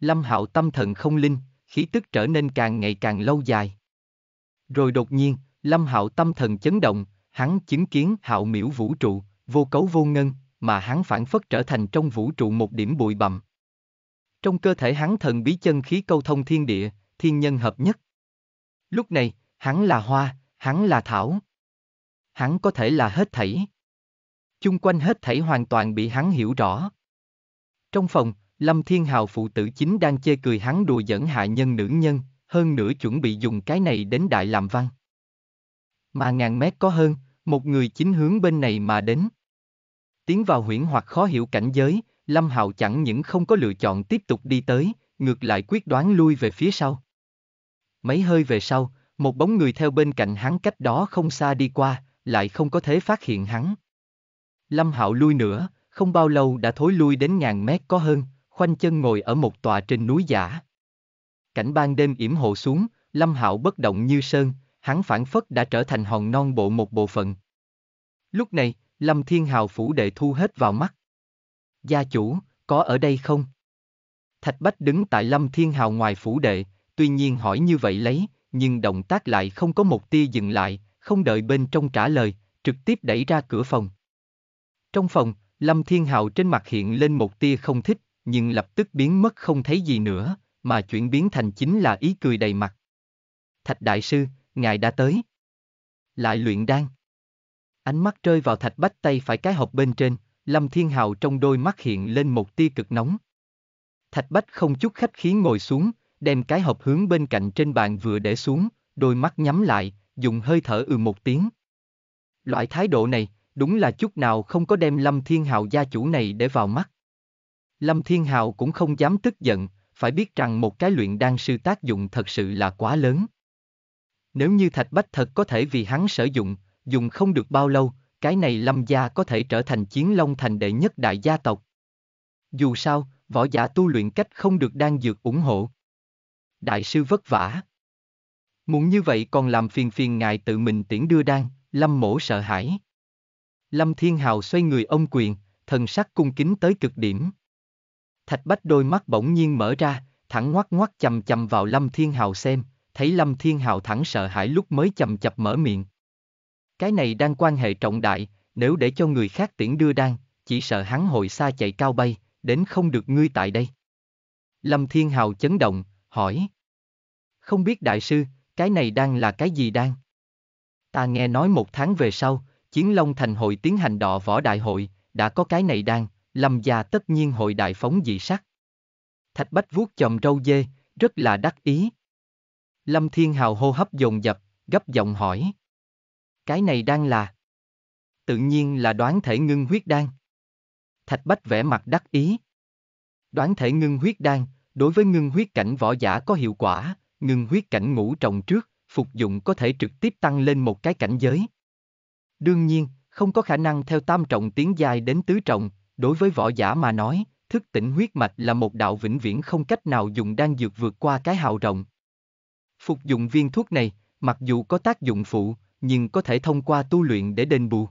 Lâm Hạo tâm thần không linh, khí tức trở nên càng ngày càng lâu dài. Rồi đột nhiên, Lâm Hạo tâm thần chấn động, hắn chứng kiến hạo miễu vũ trụ, vô cấu vô ngân, mà hắn phản phất trở thành trong vũ trụ một điểm bụi bặm. Trong cơ thể hắn thần bí chân khí câu thông thiên địa, thiên nhân hợp nhất. Lúc này, hắn là hoa, hắn là thảo. Hắn có thể là hết thảy. Chung quanh hết thảy hoàn toàn bị hắn hiểu rõ. Trong phòng, Lâm Thiên Hạo phụ tử chính đang chê cười hắn đùa giỡn hạ nhân nữ nhân, hơn nữa chuẩn bị dùng cái này đến đại làm văn. Mà ngàn mét có hơn, một người chính hướng bên này mà đến. Tiến vào huyễn hoặc khó hiểu cảnh giới, Lâm Hạo chẳng những không có lựa chọn tiếp tục đi tới, ngược lại quyết đoán lui về phía sau. Mấy hơi về sau, một bóng người theo bên cạnh hắn cách đó không xa đi qua, lại không có thể phát hiện hắn. Lâm Hạo lui nữa, không bao lâu đã thối lui đến ngàn mét có hơn, khoanh chân ngồi ở một tòa trên núi giả. Cảnh ban đêm yểm hộ xuống, Lâm Hạo bất động như sơn, hắn phản phất đã trở thành hòn non bộ một bộ phận. Lúc này, Lâm Thiên Hạo phủ đệ thu hết vào mắt. Gia chủ, có ở đây không? Thạch Bách đứng tại Lâm Thiên Hạo ngoài phủ đệ, tuy nhiên hỏi như vậy lấy, nhưng động tác lại không có một tia dừng lại, không đợi bên trong trả lời, trực tiếp đẩy ra cửa phòng. Trong phòng, Lâm Thiên Hạo trên mặt hiện lên một tia không thích, nhưng lập tức biến mất không thấy gì nữa, mà chuyển biến thành chính là ý cười đầy mặt. Thạch đại sư, ngài đã tới. Lại luyện đan. Ánh mắt rơi vào Thạch Bách tay phải cái hộp bên trên, Lâm Thiên Hạo trong đôi mắt hiện lên một tia cực nóng. Thạch Bách không chút khách khí ngồi xuống, đem cái hộp hướng bên cạnh trên bàn vừa để xuống, đôi mắt nhắm lại, dùng hơi thở ừ một tiếng. Loại thái độ này, đúng là chút nào không có đem Lâm Thiên Hạo gia chủ này để vào mắt. Lâm Thiên Hạo cũng không dám tức giận, phải biết rằng một cái luyện đan sư tác dụng thật sự là quá lớn. Nếu như Thạch Bách thật có thể vì hắn sử dụng, dùng không được bao lâu, cái này Lâm gia có thể trở thành Chiến Long Thành đệ nhất đại gia tộc. Dù sao, võ giả tu luyện cách không được đan dược ủng hộ. Đại sư vất vả. Muốn như vậy còn làm phiền phiền ngài tự mình tiễn đưa đan, Lâm mỗ sợ hãi. Lâm Thiên Hạo xoay người ôm quyền, thần sắc cung kính tới cực điểm. Thạch Bách đôi mắt bỗng nhiên mở ra, thẳng ngoắc ngoắc chầm chầm vào Lâm Thiên Hạo xem, thấy Lâm Thiên Hạo thẳng sợ hãi lúc mới chầm chập mở miệng. Cái này đang quan hệ trọng đại, nếu để cho người khác tiễn đưa đan, chỉ sợ hắn hồi xa chạy cao bay, đến không được ngươi tại đây. Lâm Thiên Hạo chấn động, hỏi. Không biết đại sư, cái này đan là cái gì đan? Ta nghe nói một tháng về sau, Chiến Long Thành hội tiến hành đọ võ đại hội, đã có cái này đan, Lâm gia tất nhiên hội đại phóng dị sắc. Thạch Bách vuốt chòm râu dê, rất là đắc ý. Lâm Thiên Hạo hô hấp dồn dập, gấp giọng hỏi. Cái này đan là? Tự nhiên là đoán thể ngưng huyết đan. Thạch Bách vẽ mặt đắc ý. Đoán thể ngưng huyết đan, đối với ngưng huyết cảnh võ giả có hiệu quả, ngưng huyết cảnh ngũ trọng trước, phục dụng có thể trực tiếp tăng lên một cái cảnh giới. Đương nhiên, không có khả năng theo tam trọng tiến giai đến tứ trọng, đối với võ giả mà nói, thức tỉnh huyết mạch là một đạo vĩnh viễn không cách nào dùng đan dược vượt qua cái hào rộng. Phục dụng viên thuốc này, mặc dù có tác dụng phụ, nhưng có thể thông qua tu luyện để đền bù.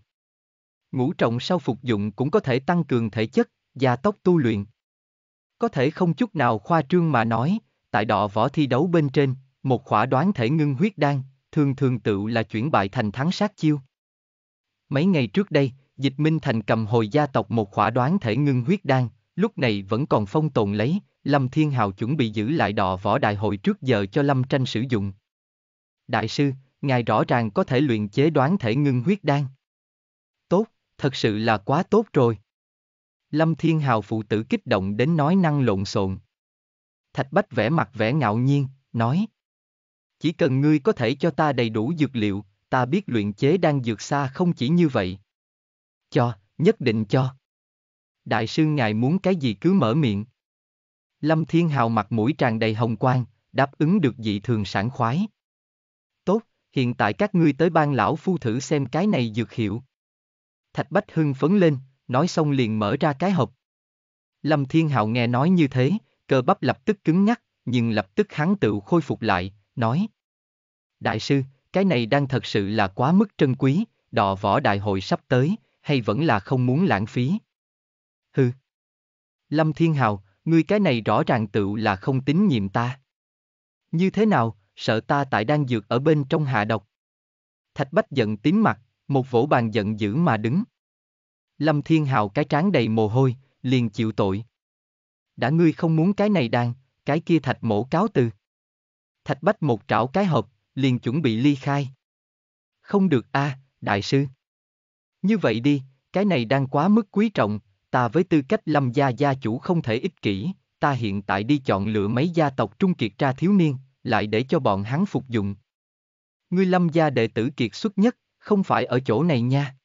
Ngũ trọng sau phục dụng cũng có thể tăng cường thể chất, gia tốc tu luyện. Có thể không chút nào khoa trương mà nói, tại đọ võ thi đấu bên trên, một khỏa đoán thể ngưng huyết đan, thường thường tựu là chuyển bại thành thắng sát chiêu. Mấy ngày trước đây, Dịch Minh Thành cầm hồi gia tộc một khỏa đoán thể ngưng huyết đan, lúc này vẫn còn phong tồn lấy, Lâm Thiên Hạo chuẩn bị giữ lại đọ võ đại hội trước giờ cho Lâm Tranh sử dụng. Đại sư, ngài rõ ràng có thể luyện chế đoán thể ngưng huyết đan. Tốt, thật sự là quá tốt rồi. Lâm Thiên Hạo phụ tử kích động đến nói năng lộn xộn. Thạch Bách vẽ mặt vẽ ngạo nhiên, nói. Chỉ cần ngươi có thể cho ta đầy đủ dược liệu, ta biết luyện chế đan dược xa không chỉ như vậy. Cho, nhất định cho. Đại sư ngài muốn cái gì cứ mở miệng. Lâm Thiên Hạo mặt mũi tràn đầy hồng quang, đáp ứng được dị thường sảng khoái. Tốt, hiện tại các ngươi tới ban lão phu thử xem cái này dược hiệu. Thạch Bách hưng phấn lên, nói xong liền mở ra cái hộp. Lâm Thiên Hạo nghe nói như thế, cơ bắp lập tức cứng ngắc, nhưng lập tức hắn tự khôi phục lại, nói. Đại sư, cái này đang thật sự là quá mức trân quý, đọ võ đại hội sắp tới, hay vẫn là không muốn lãng phí. Hừ. Lâm Thiên Hạo, ngươi cái này rõ ràng tựu là không tín nhiệm ta. Như thế nào, sợ ta tại đan dược ở bên trong hạ độc. Thạch Bách giận tím mặt, một vỗ bàn giận dữ mà đứng. Lâm Thiên Hạo cái trán đầy mồ hôi, liền chịu tội. Đã ngươi không muốn cái này đan, cái kia Thạch mổ cáo từ. Thạch Bách một trảo cái hộp, liền chuẩn bị ly khai. Không được a, à, đại sư. Như vậy đi, cái này đang quá mức quý trọng, ta với tư cách Lâm gia gia chủ không thể ích kỷ, ta hiện tại đi chọn lựa mấy gia tộc trung kiệt ra thiếu niên, lại để cho bọn hắn phục dụng. Ngươi Lâm gia đệ tử kiệt xuất nhất, không phải ở chỗ này nha.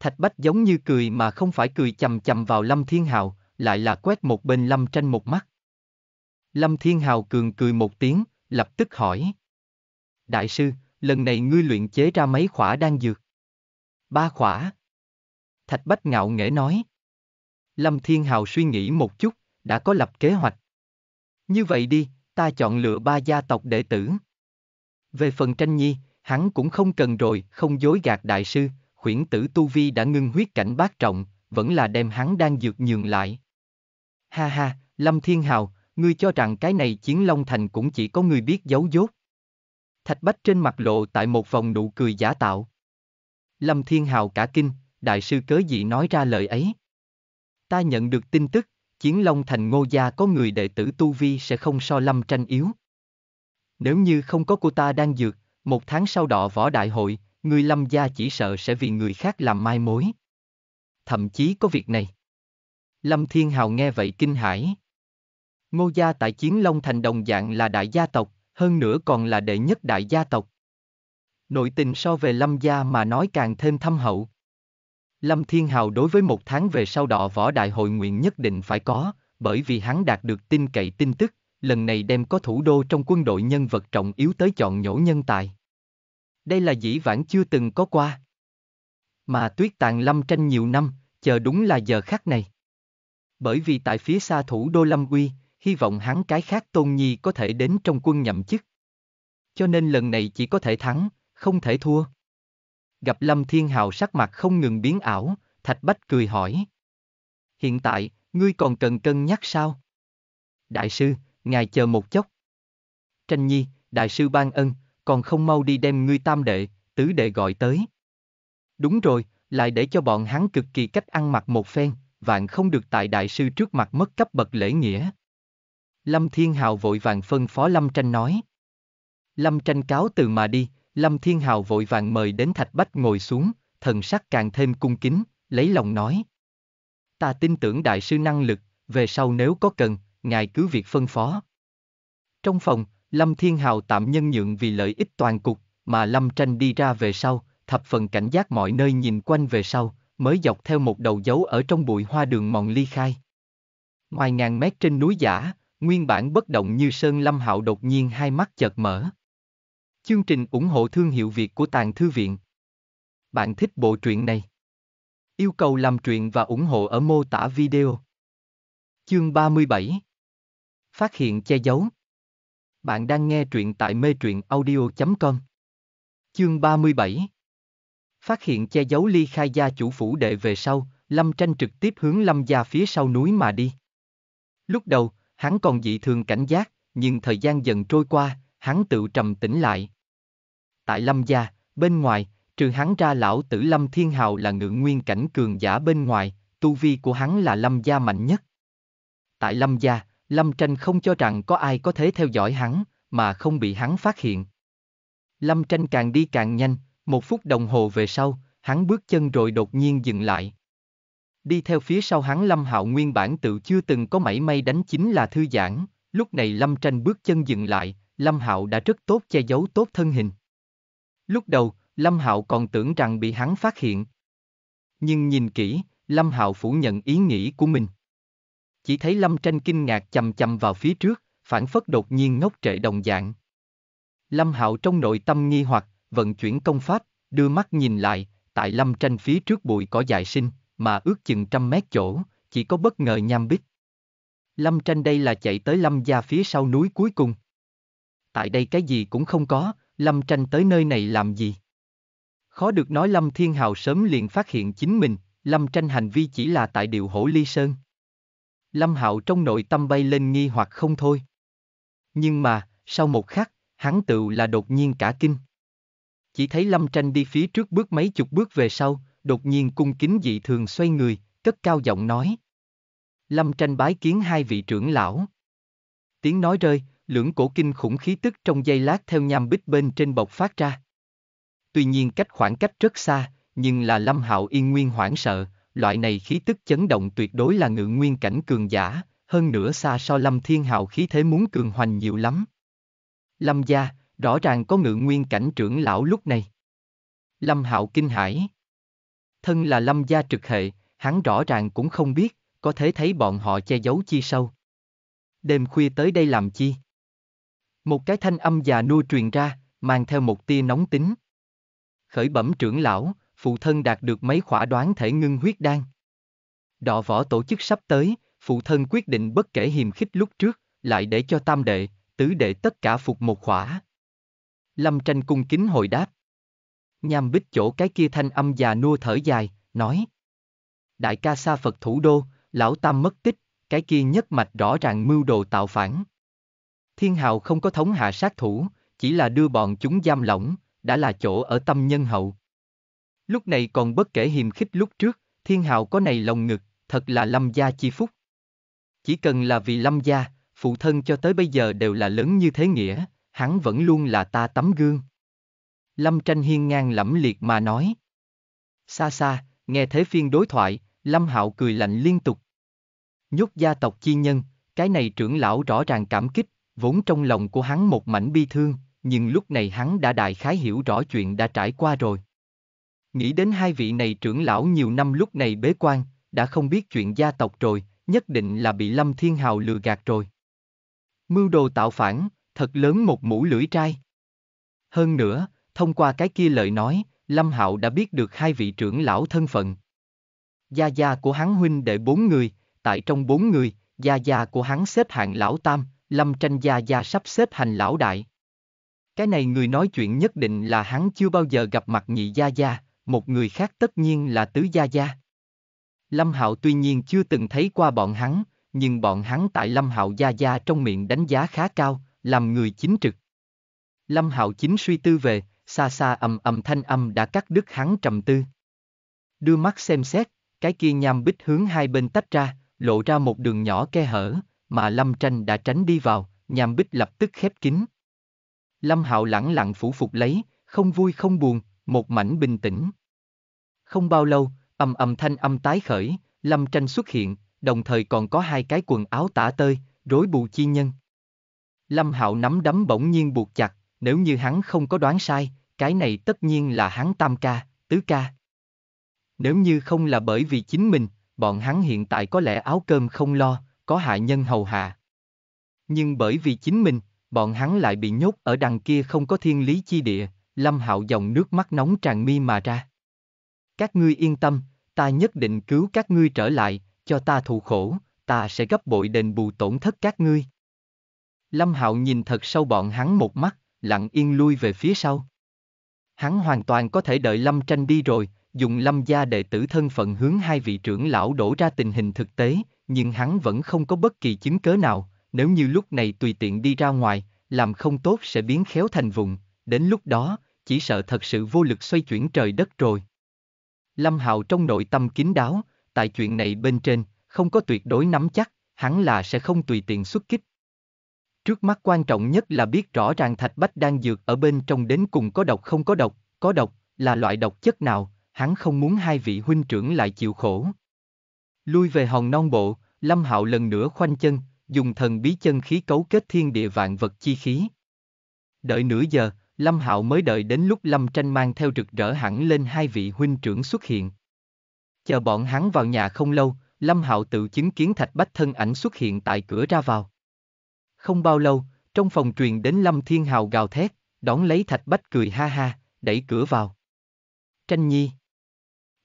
Thạch Bách giống như cười mà không phải cười chầm chầm vào Lâm Thiên Hạo, lại là quét một bên Lâm Tranh một mắt. Lâm Thiên Hạo cường cười một tiếng, lập tức hỏi. Đại sư, lần này ngươi luyện chế ra mấy khỏa đan dược? Ba khỏa. Thạch Bách ngạo nghễ nói. Lâm Thiên Hạo suy nghĩ một chút, đã có lập kế hoạch. Như vậy đi, ta chọn lựa ba gia tộc đệ tử. Về phần Tranh Nhi, hắn cũng không cần rồi, không dối gạt đại sư, khuyển tử tu vi đã ngưng huyết cảnh bát trọng, vẫn là đem hắn đang dược nhường lại. Ha ha, Lâm Thiên Hạo, ngươi cho rằng cái này Chiến Long Thành cũng chỉ có ngươi biết giấu dốt. Thạch Bách trên mặt lộ tại một vòng nụ cười giả tạo. Lâm Thiên Hạo cả kinh, đại sư cớ gì nói ra lời ấy. Ta nhận được tin tức, Chiến Long Thành Ngô gia có người đệ tử tu vi sẽ không so Lâm Tranh yếu. Nếu như không có của ta đang dược, một tháng sau đọ võ đại hội, người Lâm gia chỉ sợ sẽ vì người khác làm mai mối. Thậm chí có việc này. Lâm Thiên Hạo nghe vậy kinh hãi. Ngô gia tại Chiến Long Thành đồng dạng là đại gia tộc, hơn nữa còn là đệ nhất đại gia tộc. Nội tình so về Lâm gia mà nói càng thêm thâm hậu. Lâm Thiên Hạo đối với một tháng về sau đọ võ đại hội nguyện nhất định phải có, bởi vì hắn đạt được tin cậy tin tức, lần này đem có thủ đô trong quân đội nhân vật trọng yếu tới chọn nhổ nhân tài. Đây là dĩ vãng chưa từng có qua. Mà tuyết tàng Lâm Tranh nhiều năm, chờ đúng là giờ khắc này. Bởi vì tại phía xa thủ đô Lâm Uy, hy vọng hắn cái khác tôn nhi có thể đến trong quân nhậm chức. Cho nên lần này chỉ có thể thắng, không thể thua. Gặp Lâm Thiên Hạo sắc mặt không ngừng biến ảo, Thạch Bách cười hỏi. Hiện tại, ngươi còn cần cân nhắc sao? Đại sư, ngài chờ một chốc. Tranh Nhi, đại sư ban ân, còn không mau đi đem ngươi tam đệ, tứ đệ gọi tới. Đúng rồi, lại để cho bọn hắn cực kỳ cách ăn mặc một phen, vạn không được tại đại sư trước mặt mất cấp bậc lễ nghĩa. Lâm Thiên Hạo vội vàng phân phó Lâm Tranh nói. Lâm Tranh cáo từ mà đi, Lâm Thiên Hạo vội vàng mời đến Thạch Bách ngồi xuống, thần sắc càng thêm cung kính, lấy lòng nói. Ta tin tưởng đại sư năng lực, về sau nếu có cần, ngài cứ việc phân phó. Trong phòng, Lâm Thiên Hạo tạm nhân nhượng vì lợi ích toàn cục, mà Lâm Tranh đi ra về sau, thập phần cảnh giác mọi nơi nhìn quanh về sau, mới dọc theo một đầu dấu ở trong bụi hoa đường mòn ly khai. Ngoài ngàn mét trên núi giả, nguyên bản bất động như sơn Lâm Hạo đột nhiên hai mắt chợt mở. Chương trình ủng hộ thương hiệu Việt của Tàng Thư Viện. Bạn thích bộ truyện này? Yêu cầu làm truyện và ủng hộ ở mô tả video. Chương ba mươi bảy. Phát hiện che giấu. Bạn đang nghe truyện tại metruyenaudio chấm com. Chương ba mươi bảy. Phát hiện che giấu. Ly khai gia chủ phủ đệ về sau, Lâm Tranh trực tiếp hướng Lâm gia phía sau núi mà đi. Lúc đầu, hắn còn dị thường cảnh giác, nhưng thời gian dần trôi qua, hắn tự trầm tĩnh lại. Tại Lâm gia, bên ngoài, trừ hắn ra lão tử Lâm Thiên Hạo là ngự nguyên cảnh cường giả bên ngoài, tu vi của hắn là Lâm gia mạnh nhất. Tại Lâm gia, Lâm Tranh không cho rằng có ai có thể theo dõi hắn, mà không bị hắn phát hiện. Lâm Tranh càng đi càng nhanh, một phút đồng hồ về sau, hắn bước chân rồi đột nhiên dừng lại. Đi theo phía sau hắn Lâm Hạo nguyên bản tự chưa từng có mảy may đánh chính là thư giãn, lúc này Lâm Tranh bước chân dừng lại, Lâm Hạo đã rất tốt che giấu tốt thân hình. Lúc đầu, Lâm Hạo còn tưởng rằng bị hắn phát hiện. Nhưng nhìn kỹ, Lâm Hạo phủ nhận ý nghĩ của mình. Chỉ thấy Lâm Tranh kinh ngạc chằm chằm vào phía trước, phản phất đột nhiên ngốc trệ đồng dạng. Lâm Hạo trong nội tâm nghi hoặc, vận chuyển công pháp, đưa mắt nhìn lại, tại Lâm Tranh phía trước bụi cỏ dại sinh, mà ước chừng trăm mét chỗ, chỉ có bất ngờ nham bích. Lâm Tranh đây là chạy tới Lâm gia phía sau núi cuối cùng. Tại đây cái gì cũng không có, Lâm Tranh tới nơi này làm gì? Khó được nói Lâm Thiên Hạo sớm liền phát hiện chính mình, Lâm Tranh hành vi chỉ là tại điệu hổ ly sơn. Lâm Hạo trong nội tâm bay lên nghi hoặc không thôi. Nhưng mà, sau một khắc, hắn tựu là đột nhiên cả kinh. Chỉ thấy Lâm Tranh đi phía trước bước mấy chục bước về sau, đột nhiên cung kính dị thường xoay người, cất cao giọng nói. Lâm Tranh bái kiến hai vị trưởng lão. Tiếng nói rơi, lưỡng cổ kinh khủng khí tức trong giây lát theo nham bích bên trên bộc phát ra. Tuy nhiên cách khoảng cách rất xa, nhưng là Lâm Hạo yên nguyên hoảng sợ, loại này khí tức chấn động tuyệt đối là ngự nguyên cảnh cường giả, hơn nữa xa so Lâm Thiên Hạo khí thế muốn cường hoành nhiều lắm. Lâm gia, rõ ràng có ngự nguyên cảnh trưởng lão lúc này. Lâm Hạo kinh hãi. Thân là Lâm gia trực hệ, hắn rõ ràng cũng không biết, có thể thấy bọn họ che giấu chi sâu. Đêm khuya tới đây làm chi? Một cái thanh âm già nua truyền ra, mang theo một tia nóng tính. Khởi bẩm trưởng lão, phụ thân đạt được mấy khỏa đoán thể ngưng huyết đan. Đọ võ tổ chức sắp tới, phụ thân quyết định bất kể hiềm khích lúc trước, lại để cho tam đệ, tứ đệ tất cả phục một khỏa. Lâm Tranh cung kính hồi đáp. Nham bích chỗ cái kia thanh âm già nua thở dài, nói. Đại ca sa Phật thủ đô, lão tam mất tích, cái kia nhất mạch rõ ràng mưu đồ tạo phản. Thiên Hạo không có thống hạ sát thủ, chỉ là đưa bọn chúng giam lỏng, đã là chỗ ở tâm nhân hậu. Lúc này còn bất kể hiềm khích lúc trước, Thiên Hạo có này lòng ngực, thật là Lâm gia chi phúc. Chỉ cần là vì Lâm gia, phụ thân cho tới bây giờ đều là lớn như thế nghĩa, hắn vẫn luôn là ta tấm gương. Lâm Tranh hiên ngang lẫm liệt mà nói. Xa xa, nghe thế phiên đối thoại, Lâm Hạo cười lạnh liên tục. Nhốt gia tộc chi nhân, cái này trưởng lão rõ ràng cảm kích, vốn trong lòng của hắn một mảnh bi thương, nhưng lúc này hắn đã đại khái hiểu rõ chuyện đã trải qua rồi. Nghĩ đến hai vị này trưởng lão nhiều năm lúc này bế quan, đã không biết chuyện gia tộc rồi, nhất định là bị Lâm Thiên Hạo lừa gạt rồi. Mưu đồ tạo phản, thật lớn một mũ lưỡi trai. Hơn nữa, thông qua cái kia lời nói, Lâm Hạo đã biết được hai vị trưởng lão thân phận. Gia gia của hắn huynh đệ bốn người, tại trong bốn người, gia gia của hắn xếp hạng lão tam, Lâm Tranh gia gia sắp xếp hành lão đại. Cái này người nói chuyện nhất định là hắn chưa bao giờ gặp mặt nhị gia gia, một người khác tất nhiên là tứ gia gia. Lâm Hạo tuy nhiên chưa từng thấy qua bọn hắn, nhưng bọn hắn tại Lâm Hạo gia gia trong miệng đánh giá khá cao, làm người chính trực. Lâm Hạo chính suy tư về, xa xa ầm ầm thanh âm đã cắt đứt hắn trầm tư. Đưa mắt xem xét, cái kia nham bích hướng hai bên tách ra, lộ ra một đường nhỏ khe hở, mà Lâm Tranh đã tránh đi vào, nham bích lập tức khép kín. Lâm Hạo lẳng lặng phủ phục lấy, không vui không buồn, một mảnh bình tĩnh. Không bao lâu, ầm ầm thanh âm tái khởi, Lâm Tranh xuất hiện, đồng thời còn có hai cái quần áo tả tơi, rối bù chi nhân. Lâm Hạo nắm đấm bỗng nhiên buộc chặt, nếu như hắn không có đoán sai, cái này tất nhiên là hắn tam ca, tứ ca. Nếu như không là bởi vì chính mình, bọn hắn hiện tại có lẽ áo cơm không lo, có hạ nhân hầu hạ. Nhưng bởi vì chính mình, bọn hắn lại bị nhốt ở đằng kia không có thiên lý chi địa, Lâm Hạo dòng nước mắt nóng tràn mi mà ra. Các ngươi yên tâm, ta nhất định cứu các ngươi trở lại, cho ta thụ khổ, ta sẽ gấp bội đền bù tổn thất các ngươi. Lâm Hạo nhìn thật sâu bọn hắn một mắt, lặng yên lui về phía sau. Hắn hoàn toàn có thể đợi Lâm Tranh đi rồi, dùng Lâm gia đệ tử thân phận hướng hai vị trưởng lão đổ ra tình hình thực tế, nhưng hắn vẫn không có bất kỳ chứng cớ nào, nếu như lúc này tùy tiện đi ra ngoài, làm không tốt sẽ biến khéo thành vụng, đến lúc đó, chỉ sợ thật sự vô lực xoay chuyển trời đất rồi. Lâm Hạo trong nội tâm kín đáo, tại chuyện này bên trên, không có tuyệt đối nắm chắc, hắn là sẽ không tùy tiện xuất kích. Trước mắt quan trọng nhất là biết rõ ràng Thạch Bách đang dược ở bên trong đến cùng có độc không có độc, có độc, là loại độc chất nào, hắn không muốn hai vị huynh trưởng lại chịu khổ. Lui về hòn non bộ, Lâm Hạo lần nữa khoanh chân, dùng thần bí chân khí cấu kết thiên địa vạn vật chi khí. Đợi nửa giờ, Lâm Hạo mới đợi đến lúc Lâm Tranh mang theo rực rỡ hẳn lên hai vị huynh trưởng xuất hiện. Chờ bọn hắn vào nhà không lâu, Lâm Hạo tự chứng kiến Thạch Bách thân ảnh xuất hiện tại cửa ra vào. Không bao lâu, trong phòng truyền đến Lâm Thiên Hạo gào thét, đón lấy Thạch Bách cười ha ha, đẩy cửa vào. Tranh nhi.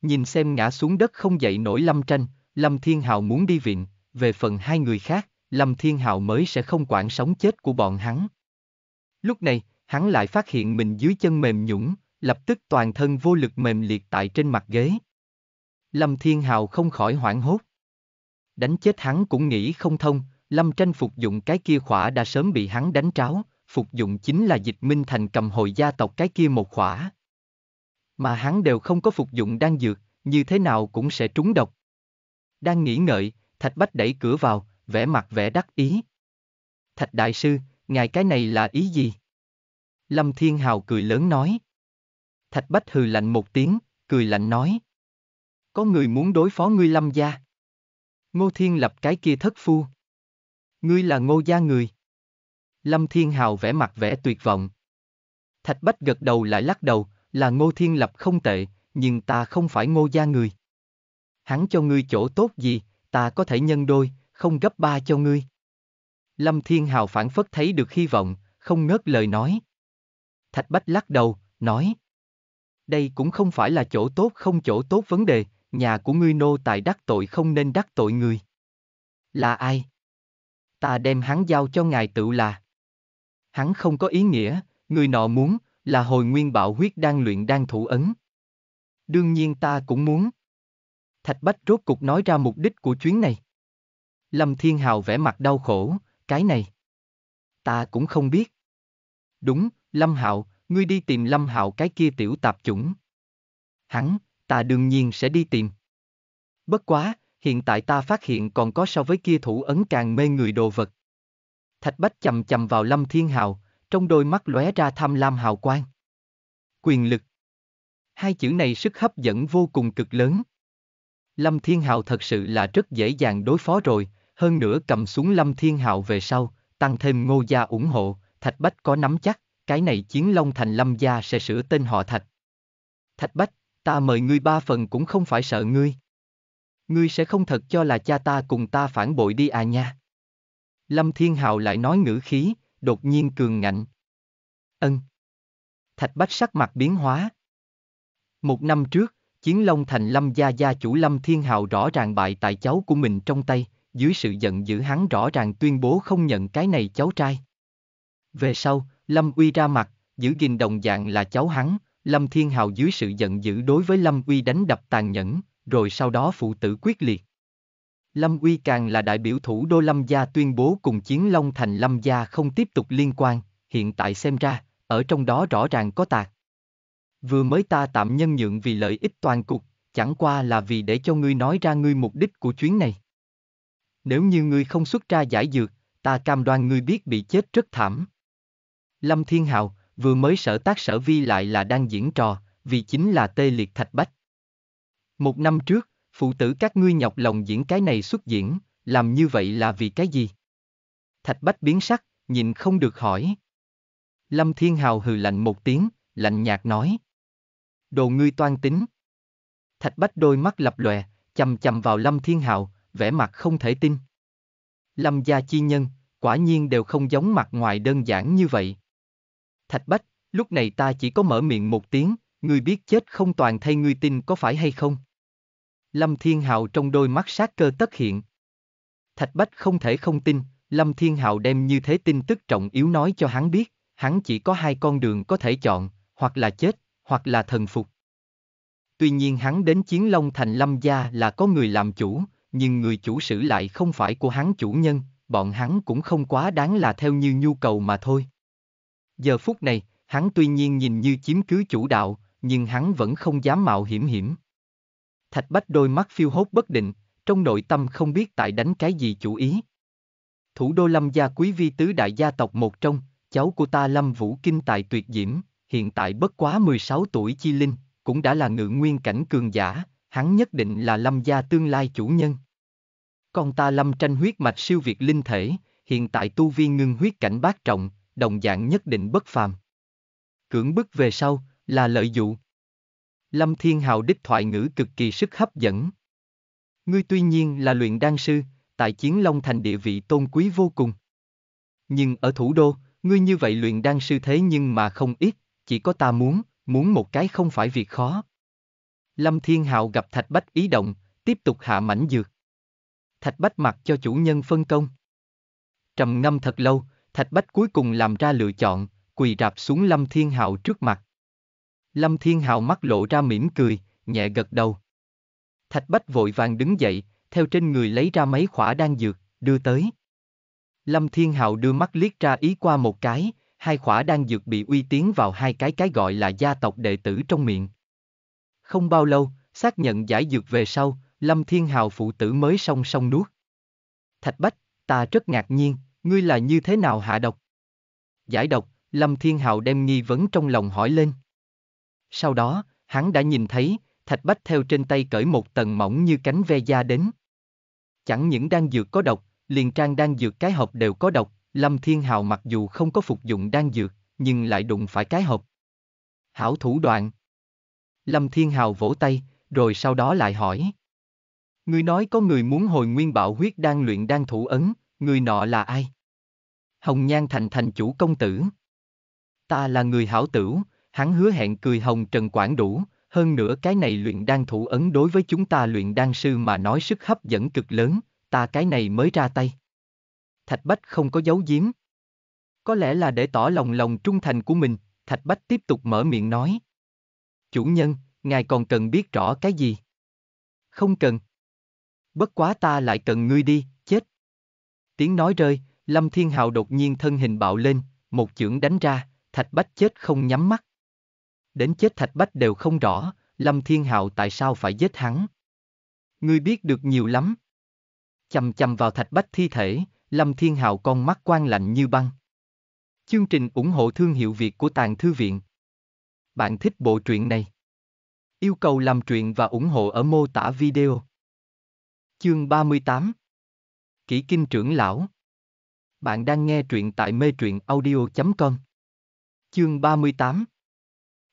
Nhìn xem ngã xuống đất không dậy nổi Lâm Tranh, Lâm Thiên Hạo muốn đi viện, về phần hai người khác, Lâm Thiên Hạo mới sẽ không quản sống chết của bọn hắn. Lúc này, hắn lại phát hiện mình dưới chân mềm nhũn, lập tức toàn thân vô lực mềm liệt tại trên mặt ghế. Lâm Thiên Hạo không khỏi hoảng hốt. Đánh chết hắn cũng nghĩ không thông, Lâm Tranh phục dụng cái kia khỏa đã sớm bị hắn đánh tráo, phục dụng chính là Dịch Minh Thành cầm hồi gia tộc cái kia một khỏa. Mà hắn đều không có phục dụng đan dược, như thế nào cũng sẽ trúng độc. Đang nghĩ ngợi, Thạch Bách đẩy cửa vào, vẻ mặt vẻ đắc ý. Thạch đại sư, ngài cái này là ý gì? Lâm Thiên Hạo cười lớn nói. Thạch Bách hừ lạnh một tiếng, cười lạnh nói. Có người muốn đối phó ngươi Lâm gia. Ngô Thiên Lập cái kia thất phu. Ngươi là Ngô gia người. Lâm Thiên Hạo vẻ mặt vẻ tuyệt vọng. Thạch Bách gật đầu lại lắc đầu, là Ngô Thiên Lập không tệ, nhưng ta không phải Ngô gia người. Hắn cho ngươi chỗ tốt gì, ta có thể nhân đôi, không gấp ba cho ngươi. Lâm Thiên Hạo phảng phất thấy được hy vọng, không ngớt lời nói. Thạch Bách lắc đầu, nói. Đây cũng không phải là chỗ tốt không chỗ tốt vấn đề, nhà của ngươi nô tài đắc tội không nên đắc tội người. Là ai? Ta đem hắn giao cho ngài tự là. Hắn không có ý nghĩa, người nọ muốn, là hồi nguyên bạo huyết đan luyện đan thủ ấn. Đương nhiên ta cũng muốn. Thạch Bách rốt cục nói ra mục đích của chuyến này. Lâm Thiên Hạo vẻ mặt đau khổ, cái này. Ta cũng không biết. Đúng, Lâm Hạo, ngươi đi tìm Lâm Hạo cái kia tiểu tạp chủng. Hắn, ta đương nhiên sẽ đi tìm. Bất quá, hiện tại ta phát hiện còn có so với kia thủ ấn càng mê người đồ vật. Thạch Bách chầm chầm vào Lâm Thiên Hạo, trong đôi mắt lóe ra tham lam hào quang. Quyền lực. Hai chữ này sức hấp dẫn vô cùng cực lớn. Lâm Thiên Hạo thật sự là rất dễ dàng đối phó rồi, hơn nữa cầm xuống Lâm Thiên Hạo về sau, tăng thêm Ngô gia ủng hộ, Thạch Bách có nắm chắc, cái này Chiến Long Thành Lâm gia sẽ sửa tên họ Thạch. Thạch Bách, ta mời ngươi ba phần cũng không phải sợ ngươi. Ngươi sẽ không thật cho là cha ta cùng ta phản bội đi à nha. Lâm Thiên Hạo lại nói ngữ khí, đột nhiên cường ngạnh. Ân. Thạch Bách sắc mặt biến hóa. Một năm trước, Chiến Long Thành Lâm gia gia chủ Lâm Thiên Hạo rõ ràng bại tại cháu của mình trong tay, dưới sự giận dữ hắn rõ ràng tuyên bố không nhận cái này cháu trai. Về sau, Lâm Uy ra mặt, giữ gìn đồng dạng là cháu hắn, Lâm Thiên Hạo dưới sự giận dữ đối với Lâm Uy đánh đập tàn nhẫn, rồi sau đó phụ tử quyết liệt. Lâm Uy càng là đại biểu thủ đô Lâm gia tuyên bố cùng Chiến Long Thành Lâm gia không tiếp tục liên quan, hiện tại xem ra, ở trong đó rõ ràng có tạc. Vừa mới ta tạm nhân nhượng vì lợi ích toàn cục, chẳng qua là vì để cho ngươi nói ra ngươi mục đích của chuyến này. Nếu như ngươi không xuất ra giải dược, ta cam đoan ngươi biết bị chết rất thảm. Lâm Thiên Hạo, vừa mới sở tác sở vi lại là đang diễn trò, vì chính là tê liệt Thạch Bách. Một năm trước, phụ tử các ngươi nhọc lòng diễn cái này xuất diễn, làm như vậy là vì cái gì? Thạch Bách biến sắc, nhịn không được hỏi. Lâm Thiên Hạo hừ lạnh một tiếng, lạnh nhạt nói. Đồ ngươi toan tính. Thạch Bách đôi mắt lập lòe, chằm chằm vào Lâm Thiên Hạo, vẻ mặt không thể tin. Lâm gia chi nhân, quả nhiên đều không giống mặt ngoài đơn giản như vậy. Thạch Bách, lúc này ta chỉ có mở miệng một tiếng, ngươi biết chết không toàn thay ngươi tin có phải hay không? Lâm Thiên Hạo trong đôi mắt sát cơ tất hiện. Thạch Bách không thể không tin, Lâm Thiên Hạo đem như thế tin tức trọng yếu nói cho hắn biết, hắn chỉ có hai con đường có thể chọn, hoặc là chết, hoặc là thần phục. Tuy nhiên hắn đến Chiến Long Thành Lâm gia là có người làm chủ, nhưng người chủ sử lại không phải của hắn chủ nhân, bọn hắn cũng không quá đáng là theo như nhu cầu mà thôi. Giờ phút này, hắn tuy nhiên nhìn như chiếm cứ chủ đạo, nhưng hắn vẫn không dám mạo hiểm hiểm. Thạch Bách đôi mắt phiêu hốt bất định, trong nội tâm không biết tại đánh cái gì chủ ý. Thủ đô Lâm gia quý vi tứ đại gia tộc một trong, cháu của ta Lâm Vũ kinh tài tuyệt diễm, hiện tại bất quá mười sáu tuổi chi linh, cũng đã là ngự nguyên cảnh cường giả, hắn nhất định là Lâm gia tương lai chủ nhân. Con ta Lâm Tranh huyết mạch siêu việt linh thể, hiện tại tu vi ngưng huyết cảnh bát trọng, đồng dạng nhất định bất phàm. Cưỡng bức về sau, là lợi dụ. Lâm Thiên Hạo đích thoại ngữ cực kỳ sức hấp dẫn. Ngươi tuy nhiên là luyện đan sư, tại Chiến Long Thành địa vị tôn quý vô cùng. Nhưng ở thủ đô, ngươi như vậy luyện đan sư thế nhưng mà không ít, chỉ có ta muốn, muốn một cái không phải việc khó. Lâm Thiên Hạo gặp Thạch Bách ý động, tiếp tục hạ mảnh dược. Thạch Bách mặc cho chủ nhân phân công. Trầm ngâm thật lâu, Thạch Bách cuối cùng làm ra lựa chọn, quỳ rạp xuống Lâm Thiên Hạo trước mặt. Lâm Thiên Hạo mắt lộ ra mỉm cười, nhẹ gật đầu. Thạch Bách vội vàng đứng dậy, theo trên người lấy ra mấy khỏa đan dược, đưa tới. Lâm Thiên Hạo đưa mắt liếc ra ý qua một cái, hai khỏa đan dược bị uy tiến vào hai cái cái gọi là gia tộc đệ tử trong miệng. Không bao lâu, xác nhận giải dược về sau, Lâm Thiên Hạo phụ tử mới song song nuốt. Thạch Bách, ta rất ngạc nhiên, ngươi là như thế nào hạ độc? Giải độc, Lâm Thiên Hạo đem nghi vấn trong lòng hỏi lên. Sau đó, hắn đã nhìn thấy, Thạch Bách theo trên tay cởi một tầng mỏng như cánh ve da đến. Chẳng những đan dược có độc, liền trang đan dược cái hộp đều có độc, Lâm Thiên Hạo mặc dù không có phục dụng đan dược, nhưng lại đụng phải cái hộp. Hảo thủ đoạn. Lâm Thiên Hạo vỗ tay, rồi sau đó lại hỏi. Ngươi nói có người muốn hồi nguyên bạo huyết đan luyện đan thủ ấn, người nọ là ai? Hồng Nhan Thành thành chủ công tử. Ta là người hảo tửu. Hắn hứa hẹn cười hồng trần quảng đủ, hơn nữa cái này luyện đan thủ ấn đối với chúng ta luyện đan sư mà nói sức hấp dẫn cực lớn, ta cái này mới ra tay. Thạch Bách không có giấu giếm. Có lẽ là để tỏ lòng lòng trung thành của mình, Thạch Bách tiếp tục mở miệng nói. Chủ nhân, ngài còn cần biết rõ cái gì? Không cần. Bất quá ta lại cần ngươi đi, chết. Tiếng nói rơi, Lâm Thiên Hạo đột nhiên thân hình bạo lên, một chưởng đánh ra, Thạch Bách chết không nhắm mắt. Đến chết Thạch Bách đều không rõ, Lâm Thiên Hạo tại sao phải giết hắn. Ngươi biết được nhiều lắm. Chầm chầm vào Thạch Bách thi thể, Lâm Thiên Hạo con mắt quang lạnh như băng. Chương trình ủng hộ thương hiệu Việt của Tàng Thư Viện. Bạn thích bộ truyện này? Yêu cầu làm truyện và ủng hộ ở mô tả video. Chương ba mươi tám. Kỷ Kinh trưởng lão. Bạn đang nghe truyện tại metruyenaudio chấm com. Chương ba mươi tám.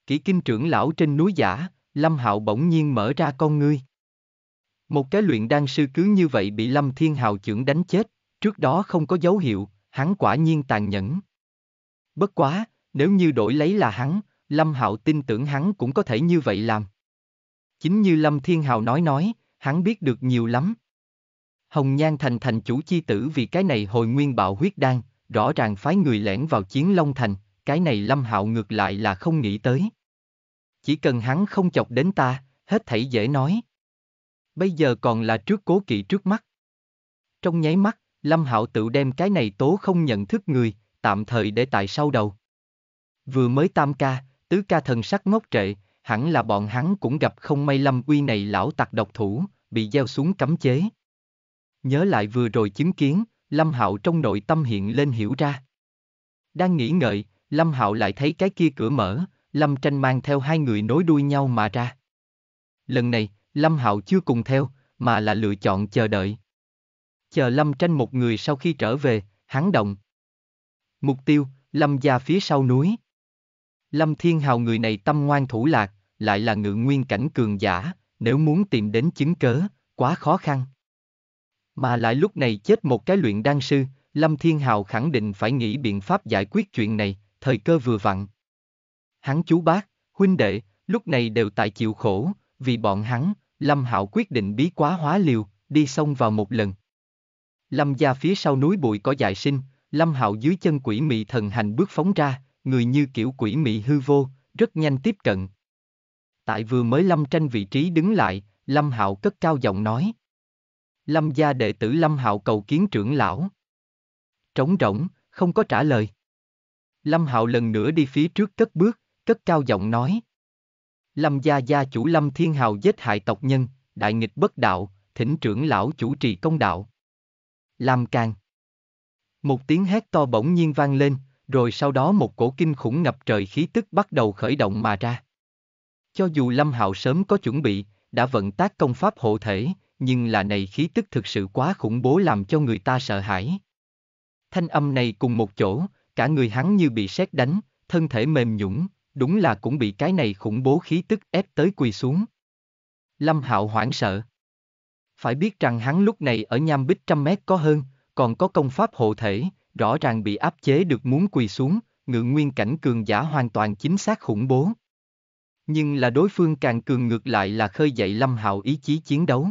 Kỷ Kinh trưởng lão. Trên núi giả, Lâm Hạo bỗng nhiên mở ra con ngươi. Một cái luyện đan sư cứ như vậy bị Lâm Thiên Hạo chưởng đánh chết, trước đó không có dấu hiệu, hắn quả nhiên tàn nhẫn. Bất quá, nếu như đổi lấy là hắn, Lâm Hạo tin tưởng hắn cũng có thể như vậy làm. Chính như Lâm Thiên Hạo nói nói, hắn biết được nhiều lắm. Hồng Nhan Thành thành chủ chi tử vì cái này hồi nguyên bạo huyết đan, rõ ràng phái người lẻn vào Chiến Long Thành, cái này Lâm Hạo ngược lại là không nghĩ tới. Chỉ cần hắn không chọc đến ta, hết thảy dễ nói. bây giờ còn là trước cố kỵ trước mắt. Trong nháy mắt, Lâm Hạo tự đem cái này tố không nhận thức người, tạm thời để tại sau đầu. Vừa mới tam ca, tứ ca thần sắc ngốc trệ, hẳn là bọn hắn cũng gặp không may Lâm Uy này lão tặc độc thủ, bị gieo xuống cấm chế. Nhớ lại vừa rồi chứng kiến, Lâm Hạo trong nội tâm hiện lên hiểu ra. Đang nghĩ ngợi, Lâm Hạo lại thấy cái kia cửa mở, Lâm Tranh mang theo hai người nối đuôi nhau mà ra. Lần này, Lâm Hạo chưa cùng theo, mà là lựa chọn chờ đợi. Chờ Lâm Tranh một người sau khi trở về, hắn động. Mục tiêu, Lâm gia phía sau núi. Lâm Thiên Hạo người này tâm ngoan thủ lạc, lại là ngự nguyên cảnh cường giả, nếu muốn tìm đến chứng cớ, quá khó khăn. Mà lại lúc này chết một cái luyện đan sư, Lâm Thiên Hạo khẳng định phải nghĩ biện pháp giải quyết chuyện này, thời cơ vừa vặn. Hắn chú bác, huynh đệ, lúc này đều tại chịu khổ, vì bọn hắn, Lâm Hạo quyết định bí quá hóa liều, đi xông vào một lần. Lâm gia phía sau núi bụi có dại sinh, Lâm Hạo dưới chân quỷ mị thần hành bước phóng ra, người như kiểu quỷ mị hư vô, rất nhanh tiếp cận. Tại vừa mới Lâm Tranh vị trí đứng lại, Lâm Hạo cất cao giọng nói. Lâm gia đệ tử Lâm Hạo cầu kiến trưởng lão. Trống rỗng, không có trả lời. Lâm Hạo lần nữa đi phía trước cất bước, cất cao giọng nói. Lâm gia gia chủ Lâm Thiên Hạo giết hại tộc nhân, đại nghịch bất đạo, thỉnh trưởng lão chủ trì công đạo. Làm càng. Một tiếng hét to bỗng nhiên vang lên, rồi sau đó một cổ kinh khủng ngập trời khí tức bắt đầu khởi động mà ra. Cho dù Lâm Hạo sớm có chuẩn bị, đã vận tác công pháp hộ thể, nhưng là này khí tức thực sự quá khủng bố làm cho người ta sợ hãi. Thanh âm này cùng một chỗ, cả người hắn như bị sét đánh, thân thể mềm nhũn, đúng là cũng bị cái này khủng bố khí tức ép tới quỳ xuống. Lâm Hạo hoảng sợ. Phải biết rằng hắn lúc này ở nham bích trăm mét có hơn, còn có công pháp hộ thể, rõ ràng bị áp chế được muốn quỳ xuống, ngự nguyên cảnh cường giả hoàn toàn chính xác khủng bố. Nhưng là đối phương càng cường ngược lại là khơi dậy Lâm Hạo ý chí chiến đấu.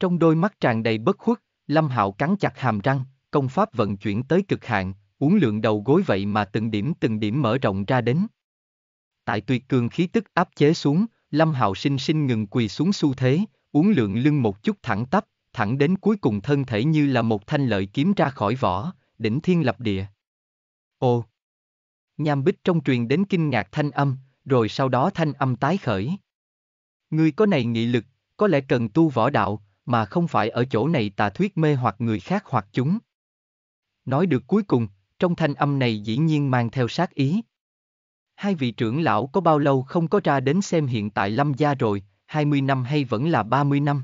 Trong đôi mắt tràn đầy bất khuất, Lâm Hạo cắn chặt hàm răng, công pháp vận chuyển tới cực hạn, uốn lượn đầu gối vậy mà từng điểm từng điểm mở rộng ra đến. Tại tuyệt cường khí tức áp chế xuống, Lâm Hạo sinh sinh ngừng quỳ xuống xu thế, uốn lượn lưng một chút thẳng tắp, thẳng đến cuối cùng thân thể như là một thanh lợi kiếm ra khỏi vỏ, đỉnh thiên lập địa. Ồ! Nham bích trong truyền đến kinh ngạc thanh âm, rồi sau đó thanh âm tái khởi. Người có này nghị lực, có lẽ cần tu võ đạo, mà không phải ở chỗ này tà thuyết mê hoặc người khác hoặc chúng. Nói được cuối cùng, trong thanh âm này dĩ nhiên mang theo sát ý. Hai vị trưởng lão có bao lâu không có ra đến xem hiện tại Lâm gia rồi, hai mươi năm hay vẫn là ba mươi năm?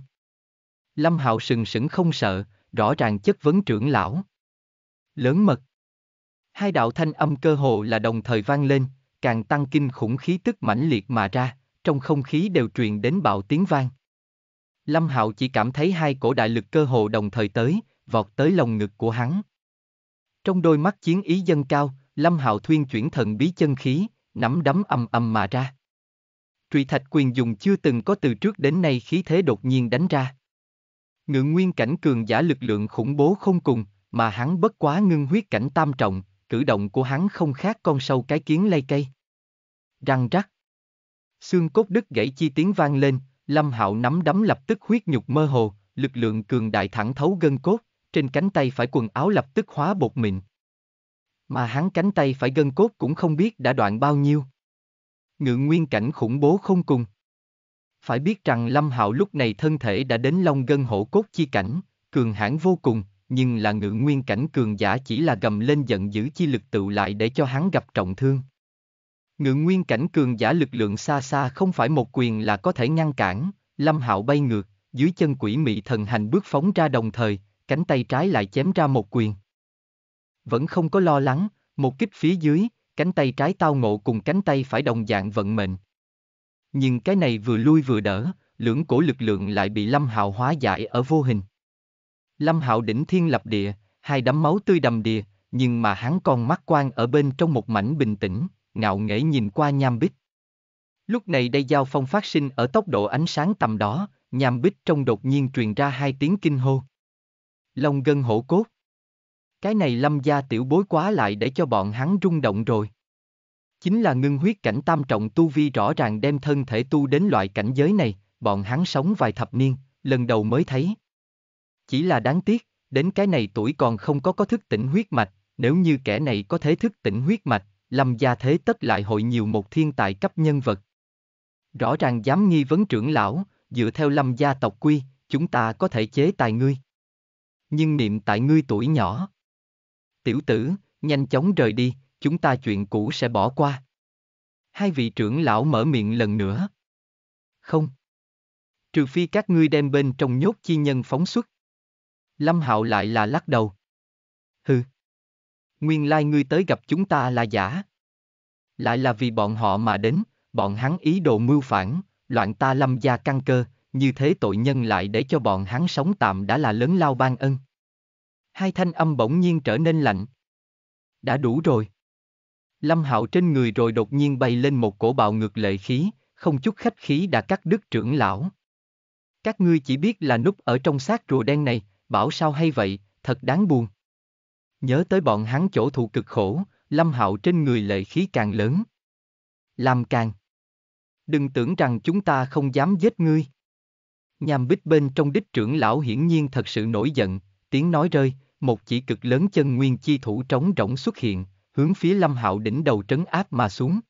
Lâm Hạo sừng sững không sợ, rõ ràng chất vấn trưởng lão. Lớn mật. Hai đạo thanh âm cơ hồ là đồng thời vang lên, càng tăng kinh khủng khí tức mãnh liệt mà ra, trong không khí đều truyền đến bạo tiếng vang. Lâm Hạo chỉ cảm thấy hai cổ đại lực cơ hồ đồng thời tới, vọt tới lồng ngực của hắn. Trong đôi mắt chiến ý dâng cao, Lâm Hạo thuyên chuyển thần bí chân khí, nắm đấm ầm ầm mà ra. Trụy Thạch Quyền dùng chưa từng có từ trước đến nay khí thế đột nhiên đánh ra. Ngự nguyên cảnh cường giả lực lượng khủng bố không cùng, mà hắn bất quá ngưng huyết cảnh tam trọng, cử động của hắn không khác con sâu cái kiến lay cây. Răng rắc. Xương cốt đứt gãy chi tiếng vang lên, Lâm Hạo nắm đấm lập tức huyết nhục mơ hồ, lực lượng cường đại thẳng thấu gân cốt, trên cánh tay phải quần áo lập tức hóa bột mịn. Mà hắn cánh tay phải gân cốt cũng không biết đã đoạn bao nhiêu. Ngự nguyên cảnh khủng bố không cùng. Phải biết rằng Lâm Hạo lúc này thân thể đã đến long gân hổ cốt chi cảnh, cường hãn vô cùng, nhưng là ngự nguyên cảnh cường giả chỉ là gầm lên giận dữ chi lực tựu lại để cho hắn gặp trọng thương. Ngự nguyên cảnh cường giả lực lượng xa xa không phải một quyền là có thể ngăn cản, Lâm Hạo bay ngược, dưới chân quỷ mị thần hành bước phóng ra đồng thời, cánh tay trái lại chém ra một quyền. Vẫn không có lo lắng, một kích phía dưới, cánh tay trái tao ngộ cùng cánh tay phải đồng dạng vận mệnh. Nhưng cái này vừa lui vừa đỡ, lưỡng cổ lực lượng lại bị Lâm Hạo hóa giải ở vô hình. Lâm Hạo đỉnh thiên lập địa, hai đấm máu tươi đầm đìa, nhưng mà hắn còn mắt quan ở bên trong một mảnh bình tĩnh, ngạo nghễ nhìn qua nham bích. Lúc này đây giao phong phát sinh ở tốc độ ánh sáng tầm đó, nham bích trong đột nhiên truyền ra hai tiếng kinh hô. Long gân hổ cốt. Cái này Lâm gia tiểu bối quá lại để cho bọn hắn rung động rồi. Chính là ngưng huyết cảnh tam trọng tu vi rõ ràng đem thân thể tu đến loại cảnh giới này, bọn hắn sống vài thập niên, lần đầu mới thấy. Chỉ là đáng tiếc, đến cái này tuổi còn không có có thức tỉnh huyết mạch, nếu như kẻ này có thể thức tỉnh huyết mạch, Lâm gia thế tất lại hội nhiều một thiên tài cấp nhân vật. Rõ ràng dám nghi vấn trưởng lão, dựa theo Lâm gia tộc quy, chúng ta có thể chế tài ngươi. Nhưng niệm tại ngươi tuổi nhỏ. Tiểu tử, nhanh chóng rời đi, chúng ta chuyện cũ sẽ bỏ qua. Hai vị trưởng lão mở miệng lần nữa. Không. Trừ phi các ngươi đem bên trong nhốt chi nhân phóng xuất. Lâm Hạo lại là lắc đầu. Hừ. Nguyên lai ngươi tới gặp chúng ta là giả. Lại là vì bọn họ mà đến, bọn hắn ý đồ mưu phản, loạn ta Lâm gia căn cơ, như thế tội nhân lại để cho bọn hắn sống tạm đã là lớn lao ban ân. Hai thanh âm bỗng nhiên trở nên lạnh. Đã đủ rồi. Lâm Hạo trên người rồi đột nhiên bay lên một cổ bạo ngược lệ khí, không chút khách khí đã cắt đứt trưởng lão. Các ngươi chỉ biết là núp ở trong xác rùa đen này, bảo sao hay vậy, thật đáng buồn. Nhớ tới bọn hắn chỗ thụ cực khổ, Lâm Hạo trên người lệ khí càng lớn. Làm càng. Đừng tưởng rằng chúng ta không dám giết ngươi. Nham bích bên trong đích trưởng lão hiển nhiên thật sự nổi giận, tiếng nói rơi, một chỉ cực lớn chân nguyên chi thủ trống rỗng xuất hiện, hướng phía Lâm Hạo đỉnh đầu trấn áp mà xuống.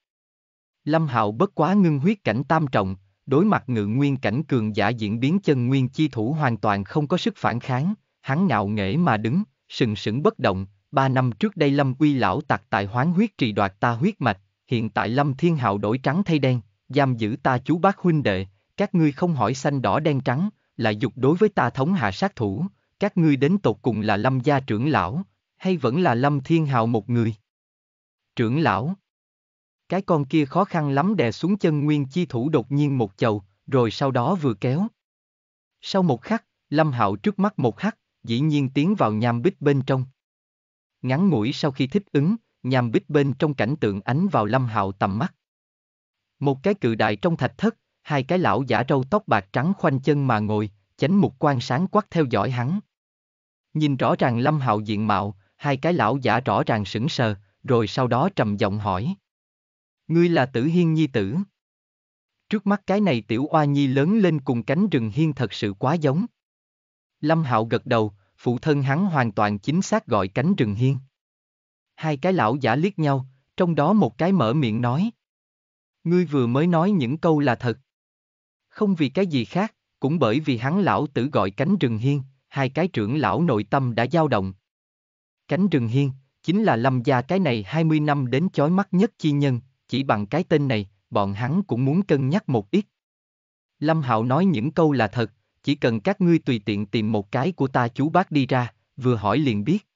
Lâm Hạo bất quá ngưng huyết cảnh tam trọng, đối mặt ngự nguyên cảnh cường giả diễn biến chân nguyên chi thủ hoàn toàn không có sức phản kháng, hắn ngạo nghễ mà đứng, sừng sững bất động. Ba năm trước đây Lâm Uy lão tặc tại hoán huyết trì đoạt ta huyết mạch, hiện tại Lâm Thiên Hạo đổi trắng thay đen, giam giữ ta chú bác huynh đệ, các ngươi không hỏi xanh đỏ đen trắng, lại dục đối với ta thống hạ sát thủ, các ngươi đến tột cùng là Lâm gia trưởng lão, hay vẫn là Lâm Thiên Hạo một người? Trưởng lão. Cái con kia khó khăn lắm đè xuống chân nguyên chi thủ đột nhiên một chầu, rồi sau đó vừa kéo. Sau một khắc, Lâm Hạo trước mắt một hắc, dĩ nhiên tiến vào nham bích bên trong. Ngắn ngủi sau khi thích ứng, nham bích bên trong cảnh tượng ánh vào Lâm Hạo tầm mắt. Một cái cự đại trong thạch thất, hai cái lão giả râu tóc bạc trắng khoanh chân mà ngồi, chánh mục quan sáng quắc theo dõi hắn. Nhìn rõ ràng Lâm Hạo diện mạo, hai cái lão giả rõ ràng sững sờ, rồi sau đó trầm giọng hỏi. Ngươi là Tử Hiên nhi tử. Trước mắt cái này tiểu oa nhi lớn lên cùng cánh rừng hiên thật sự quá giống. Lâm Hạo gật đầu, phụ thân hắn hoàn toàn chính xác gọi cánh rừng hiên. Hai cái lão giả liếc nhau, trong đó một cái mở miệng nói. Ngươi vừa mới nói những câu là thật. Không vì cái gì khác, cũng bởi vì hắn lão tử gọi cánh rừng hiên, hai cái trưởng lão nội tâm đã dao động. Cánh rừng hiên, chính là Lâm gia cái này hai mươi năm đến chói mắt nhất chi nhân, chỉ bằng cái tên này, bọn hắn cũng muốn cân nhắc một ít. Lâm Hạo nói những câu là thật, chỉ cần các ngươi tùy tiện tìm một cái của ta chú bác đi ra, vừa hỏi liền biết.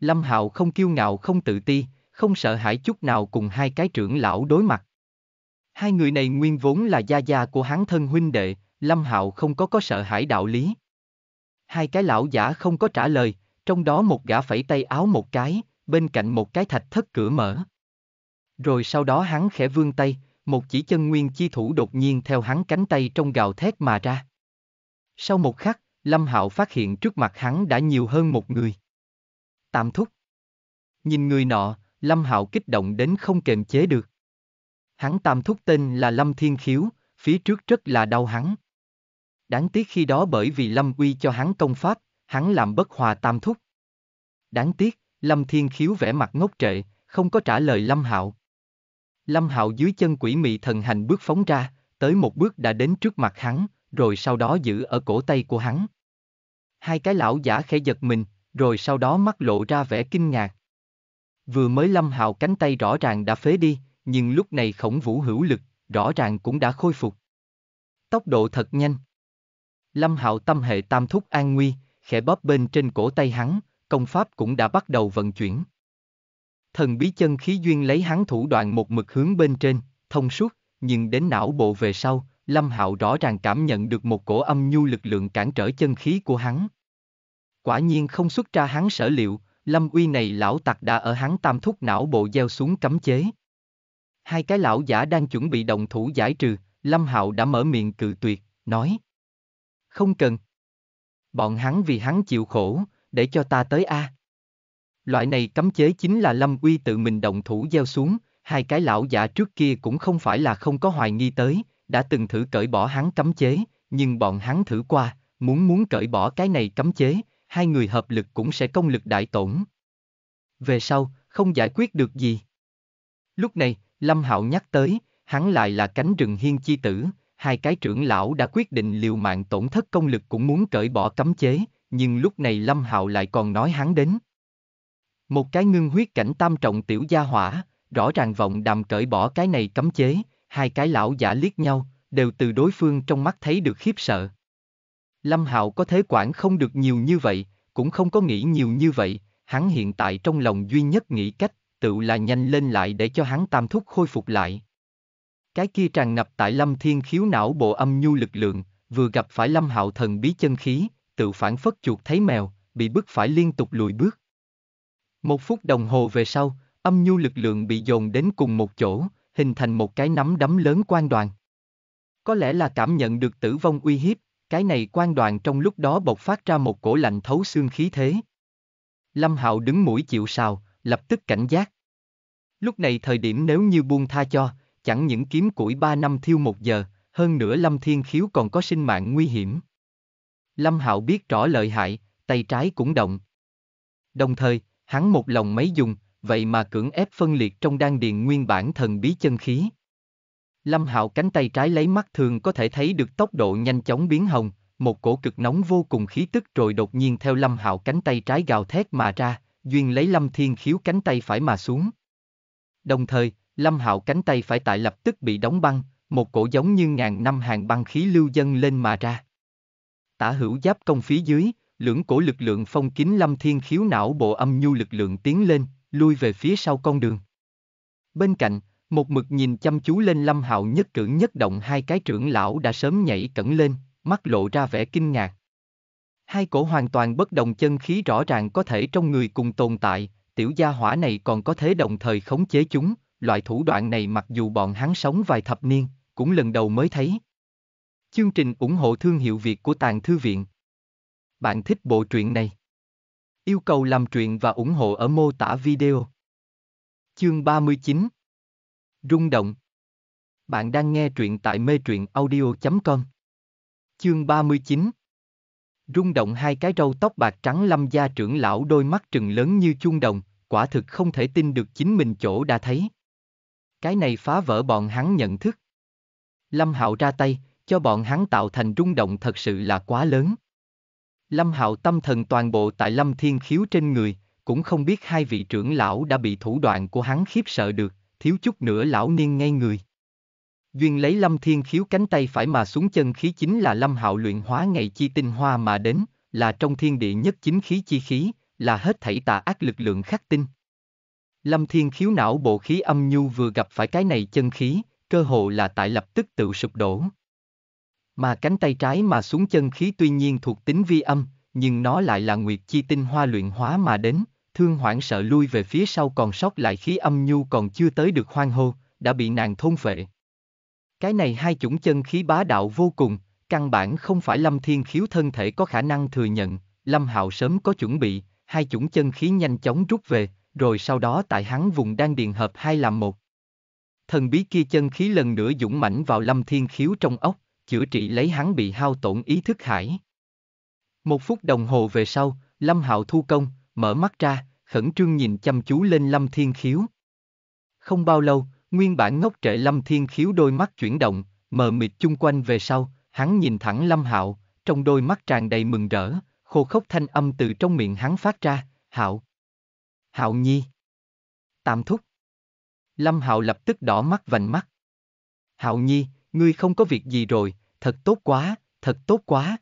Lâm Hạo không kiêu ngạo không tự ti, không sợ hãi chút nào cùng hai cái trưởng lão đối mặt. Hai người này nguyên vốn là gia gia của hắn thân huynh đệ, Lâm Hạo không có có sợ hãi đạo lý. Hai cái lão giả không có trả lời, trong đó một gã phẩy tay áo một cái, bên cạnh một cái thạch thất cửa mở. Rồi sau đó hắn khẽ vươn tay, một chỉ chân nguyên chi thủ đột nhiên theo hắn cánh tay trong gào thét mà ra. Sau một khắc, Lâm Hạo phát hiện trước mặt hắn đã nhiều hơn một người. Tam thúc. Nhìn người nọ, Lâm Hạo kích động đến không kềm chế được. Hắn tam thúc tên là Lâm Thiên Khiếu, phía trước rất là đau hắn. Đáng tiếc khi đó bởi vì Lâm Uy cho hắn công pháp, hắn làm bất hòa tam thúc. Đáng tiếc, Lâm Thiên Khiếu vẻ mặt ngốc trệ, không có trả lời Lâm Hạo. Lâm Hạo dưới chân quỷ mị thần hành bước phóng ra, tới một bước đã đến trước mặt hắn, rồi sau đó giữ ở cổ tay của hắn. Hai cái lão giả khẽ giật mình, rồi sau đó mắt lộ ra vẻ kinh ngạc. Vừa mới Lâm Hạo cánh tay rõ ràng đã phế đi, nhưng lúc này khổng vũ hữu lực, rõ ràng cũng đã khôi phục. Tốc độ thật nhanh. Lâm Hạo tâm hệ tam thúc an nguy, khẽ bóp bên trên cổ tay hắn, công pháp cũng đã bắt đầu vận chuyển. Thần bí chân khí duyên lấy hắn thủ đoạn một mực hướng bên trên, thông suốt, nhưng đến não bộ về sau, Lâm Hạo rõ ràng cảm nhận được một cổ âm nhu lực lượng cản trở chân khí của hắn. Quả nhiên không xuất ra hắn sở liệu, Lâm Uy này lão tặc đã ở hắn tam thúc não bộ gieo xuống cấm chế. Hai cái lão giả đang chuẩn bị động thủ giải trừ, Lâm Hạo đã mở miệng cự tuyệt, nói. Không cần. Bọn hắn vì hắn chịu khổ, để cho ta tới a. À. Loại này cấm chế chính là Lâm Uy tự mình động thủ gieo xuống, hai cái lão giả trước kia cũng không phải là không có hoài nghi tới, đã từng thử cởi bỏ hắn cấm chế, nhưng bọn hắn thử qua, muốn muốn cởi bỏ cái này cấm chế, hai người hợp lực cũng sẽ công lực đại tổn. Về sau, không giải quyết được gì. Lúc này, Lâm Hạo nhắc tới, hắn lại là cánh rừng hiên chi tử, hai cái trưởng lão đã quyết định liều mạng tổn thất công lực cũng muốn cởi bỏ cấm chế, nhưng lúc này Lâm Hạo lại còn nói hắn đến. Một cái ngưng huyết cảnh tam trọng tiểu gia hỏa, rõ ràng vọng đàm cởi bỏ cái này cấm chế, hai cái lão giả liếc nhau, đều từ đối phương trong mắt thấy được khiếp sợ. Lâm Hạo có thế quản không được nhiều như vậy, cũng không có nghĩ nhiều như vậy, hắn hiện tại trong lòng duy nhất nghĩ cách, tự là nhanh lên lại để cho hắn tam thúc khôi phục lại. Cái kia tràn ngập tại Lâm Thiên Khiếu não bộ âm nhu lực lượng, vừa gặp phải Lâm Hạo thần bí chân khí, tự phản phất chuột thấy mèo, bị bức phải liên tục lùi bước. Một phút đồng hồ về sau, âm nhu lực lượng bị dồn đến cùng một chỗ, hình thành một cái nắm đấm lớn quan đoàn. Có lẽ là cảm nhận được tử vong uy hiếp, cái này quan đoàn trong lúc đó bộc phát ra một cổ lạnh thấu xương khí thế. Lâm Hạo đứng mũi chịu sào, lập tức cảnh giác. Lúc này thời điểm nếu như buông tha cho, chẳng những kiếm củi ba năm thiêu một giờ, hơn nữa Lâm Thiên Khiếu còn có sinh mạng nguy hiểm. Lâm Hạo biết rõ lợi hại, tay trái cũng động. Đồng thời, hắn một lòng mấy dùng, vậy mà cưỡng ép phân liệt trong đan điền nguyên bản thần bí chân khí. Lâm Hạo cánh tay trái lấy mắt thường có thể thấy được tốc độ nhanh chóng biến hồng, một cổ cực nóng vô cùng khí tức rồi đột nhiên theo Lâm Hạo cánh tay trái gào thét mà ra, duyên lấy Lâm Thiên Khiếu cánh tay phải mà xuống. Đồng thời, Lâm Hạo cánh tay phải tại lập tức bị đóng băng, một cổ giống như ngàn năm hàng băng khí lưu dâng lên mà ra. Tả hữu giáp công phía dưới, lưỡng cổ lực lượng phong kín Lâm Thiên Khiếu não bộ âm nhu lực lượng tiến lên, lui về phía sau con đường. Bên cạnh, một mực nhìn chăm chú lên Lâm Hạo nhất cử nhất động hai cái trưởng lão đã sớm nhảy cẩn lên, mắt lộ ra vẻ kinh ngạc. Hai cổ hoàn toàn bất đồng chân khí rõ ràng có thể trong người cùng tồn tại, tiểu gia hỏa này còn có thể đồng thời khống chế chúng, loại thủ đoạn này mặc dù bọn hắn sống vài thập niên, cũng lần đầu mới thấy. Chương trình ủng hộ thương hiệu Việt của Tàng Thư Viện. Bạn thích bộ truyện này? Yêu cầu làm truyện và ủng hộ ở mô tả video. Chương ba mươi chín. Rung động. Bạn đang nghe truyện tại metruyenaudio chấm com. Chương ba mươi chín. Rung động. Hai cái râu tóc bạc trắng Lâm gia trưởng lão đôi mắt trừng lớn như chuông đồng, quả thực không thể tin được chính mình chỗ đã thấy. Cái này phá vỡ bọn hắn nhận thức. Lâm Hạo ra tay, cho bọn hắn tạo thành rung động thật sự là quá lớn. Lâm Hạo tâm thần toàn bộ tại Lâm Thiên Khiếu trên người, cũng không biết hai vị trưởng lão đã bị thủ đoạn của hắn khiếp sợ được, thiếu chút nữa lão niên ngay người. Duyên lấy Lâm Thiên Khiếu cánh tay phải mà xuống chân khí chính là Lâm Hạo luyện hóa ngày chi tinh hoa mà đến, là trong thiên địa nhất chính khí chi khí, là hết thảy tà ác lực lượng khắc tinh. Lâm Thiên Khiếu não bộ khí âm nhu vừa gặp phải cái này chân khí, cơ hồ là tại lập tức tự sụp đổ. Mà cánh tay trái mà xuống chân khí tuy nhiên thuộc tính vi âm, nhưng nó lại là nguyệt chi tinh hoa luyện hóa mà đến, thương hoảng sợ lui về phía sau còn sót lại khí âm nhu còn chưa tới được hoan hô, đã bị nàng thôn phệ. Cái này hai chủng chân khí bá đạo vô cùng, căn bản không phải Lâm Thiên Khiếu thân thể có khả năng thừa nhận, Lâm Hạo sớm có chuẩn bị, hai chủng chân khí nhanh chóng rút về, rồi sau đó tại hắn vùng đan điền hợp hai làm một. Thần bí kia chân khí lần nữa dũng mãnh vào Lâm Thiên Khiếu trong ốc, chữa trị lấy hắn bị hao tổn ý thức hải. Một phút đồng hồ về sau, Lâm Hạo thu công, mở mắt ra, khẩn trương nhìn chăm chú lên Lâm Thiên Khiếu. Không bao lâu, nguyên bản ngốc trệ Lâm Thiên Khiếu đôi mắt chuyển động, mờ mịt chung quanh về sau, hắn nhìn thẳng Lâm Hạo, trong đôi mắt tràn đầy mừng rỡ, khô khốc thanh âm từ trong miệng hắn phát ra, "Hạo. Hạo nhi. Tam thúc." Lâm Hạo lập tức đỏ mắt vành mắt. "Hạo nhi, ngươi không có việc gì rồi, thật tốt quá, thật tốt quá."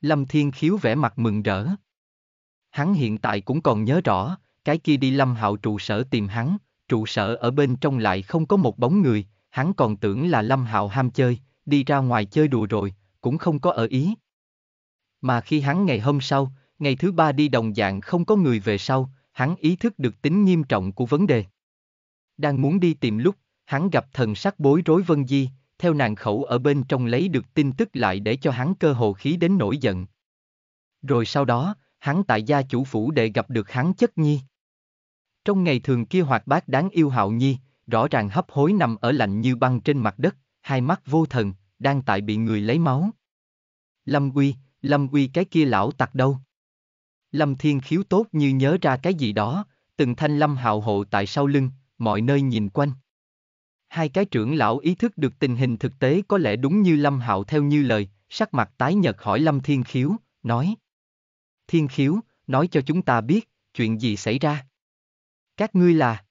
Lâm Thiên Khiếu vẻ mặt mừng rỡ. Hắn hiện tại cũng còn nhớ rõ, cái kia đi Lâm Hạo trụ sở tìm hắn, trụ sở ở bên trong lại không có một bóng người, hắn còn tưởng là Lâm Hạo ham chơi, đi ra ngoài chơi đùa rồi, cũng không có ở ý. Mà khi hắn ngày hôm sau, ngày thứ ba đi đồng dạng không có người về sau, hắn ý thức được tính nghiêm trọng của vấn đề. Đang muốn đi tìm lúc, hắn gặp thần sắc bối rối Vân Di, theo nàng khẩu ở bên trong lấy được tin tức lại để cho hắn cơ hồ khí đến nổi giận. Rồi sau đó, hắn tại gia chủ phủ để gặp được hắn chất nhi. Trong ngày thường kia hoạt bát đáng yêu Hạo nhi, rõ ràng hấp hối nằm ở lạnh như băng trên mặt đất, hai mắt vô thần, đang tại bị người lấy máu. Lâm Uy, Lâm Uy cái kia lão tặc đâu? Lâm Thiên Khiếu tốt như nhớ ra cái gì đó, từng thanh Lâm Hạo hộ tại sau lưng, mọi nơi nhìn quanh. Hai cái trưởng lão ý thức được tình hình thực tế có lẽ đúng như Lâm Hạo theo như lời, sắc mặt tái nhợt hỏi Lâm Thiên Khiếu, nói. Thiên Khiếu, nói cho chúng ta biết, chuyện gì xảy ra? Các ngươi là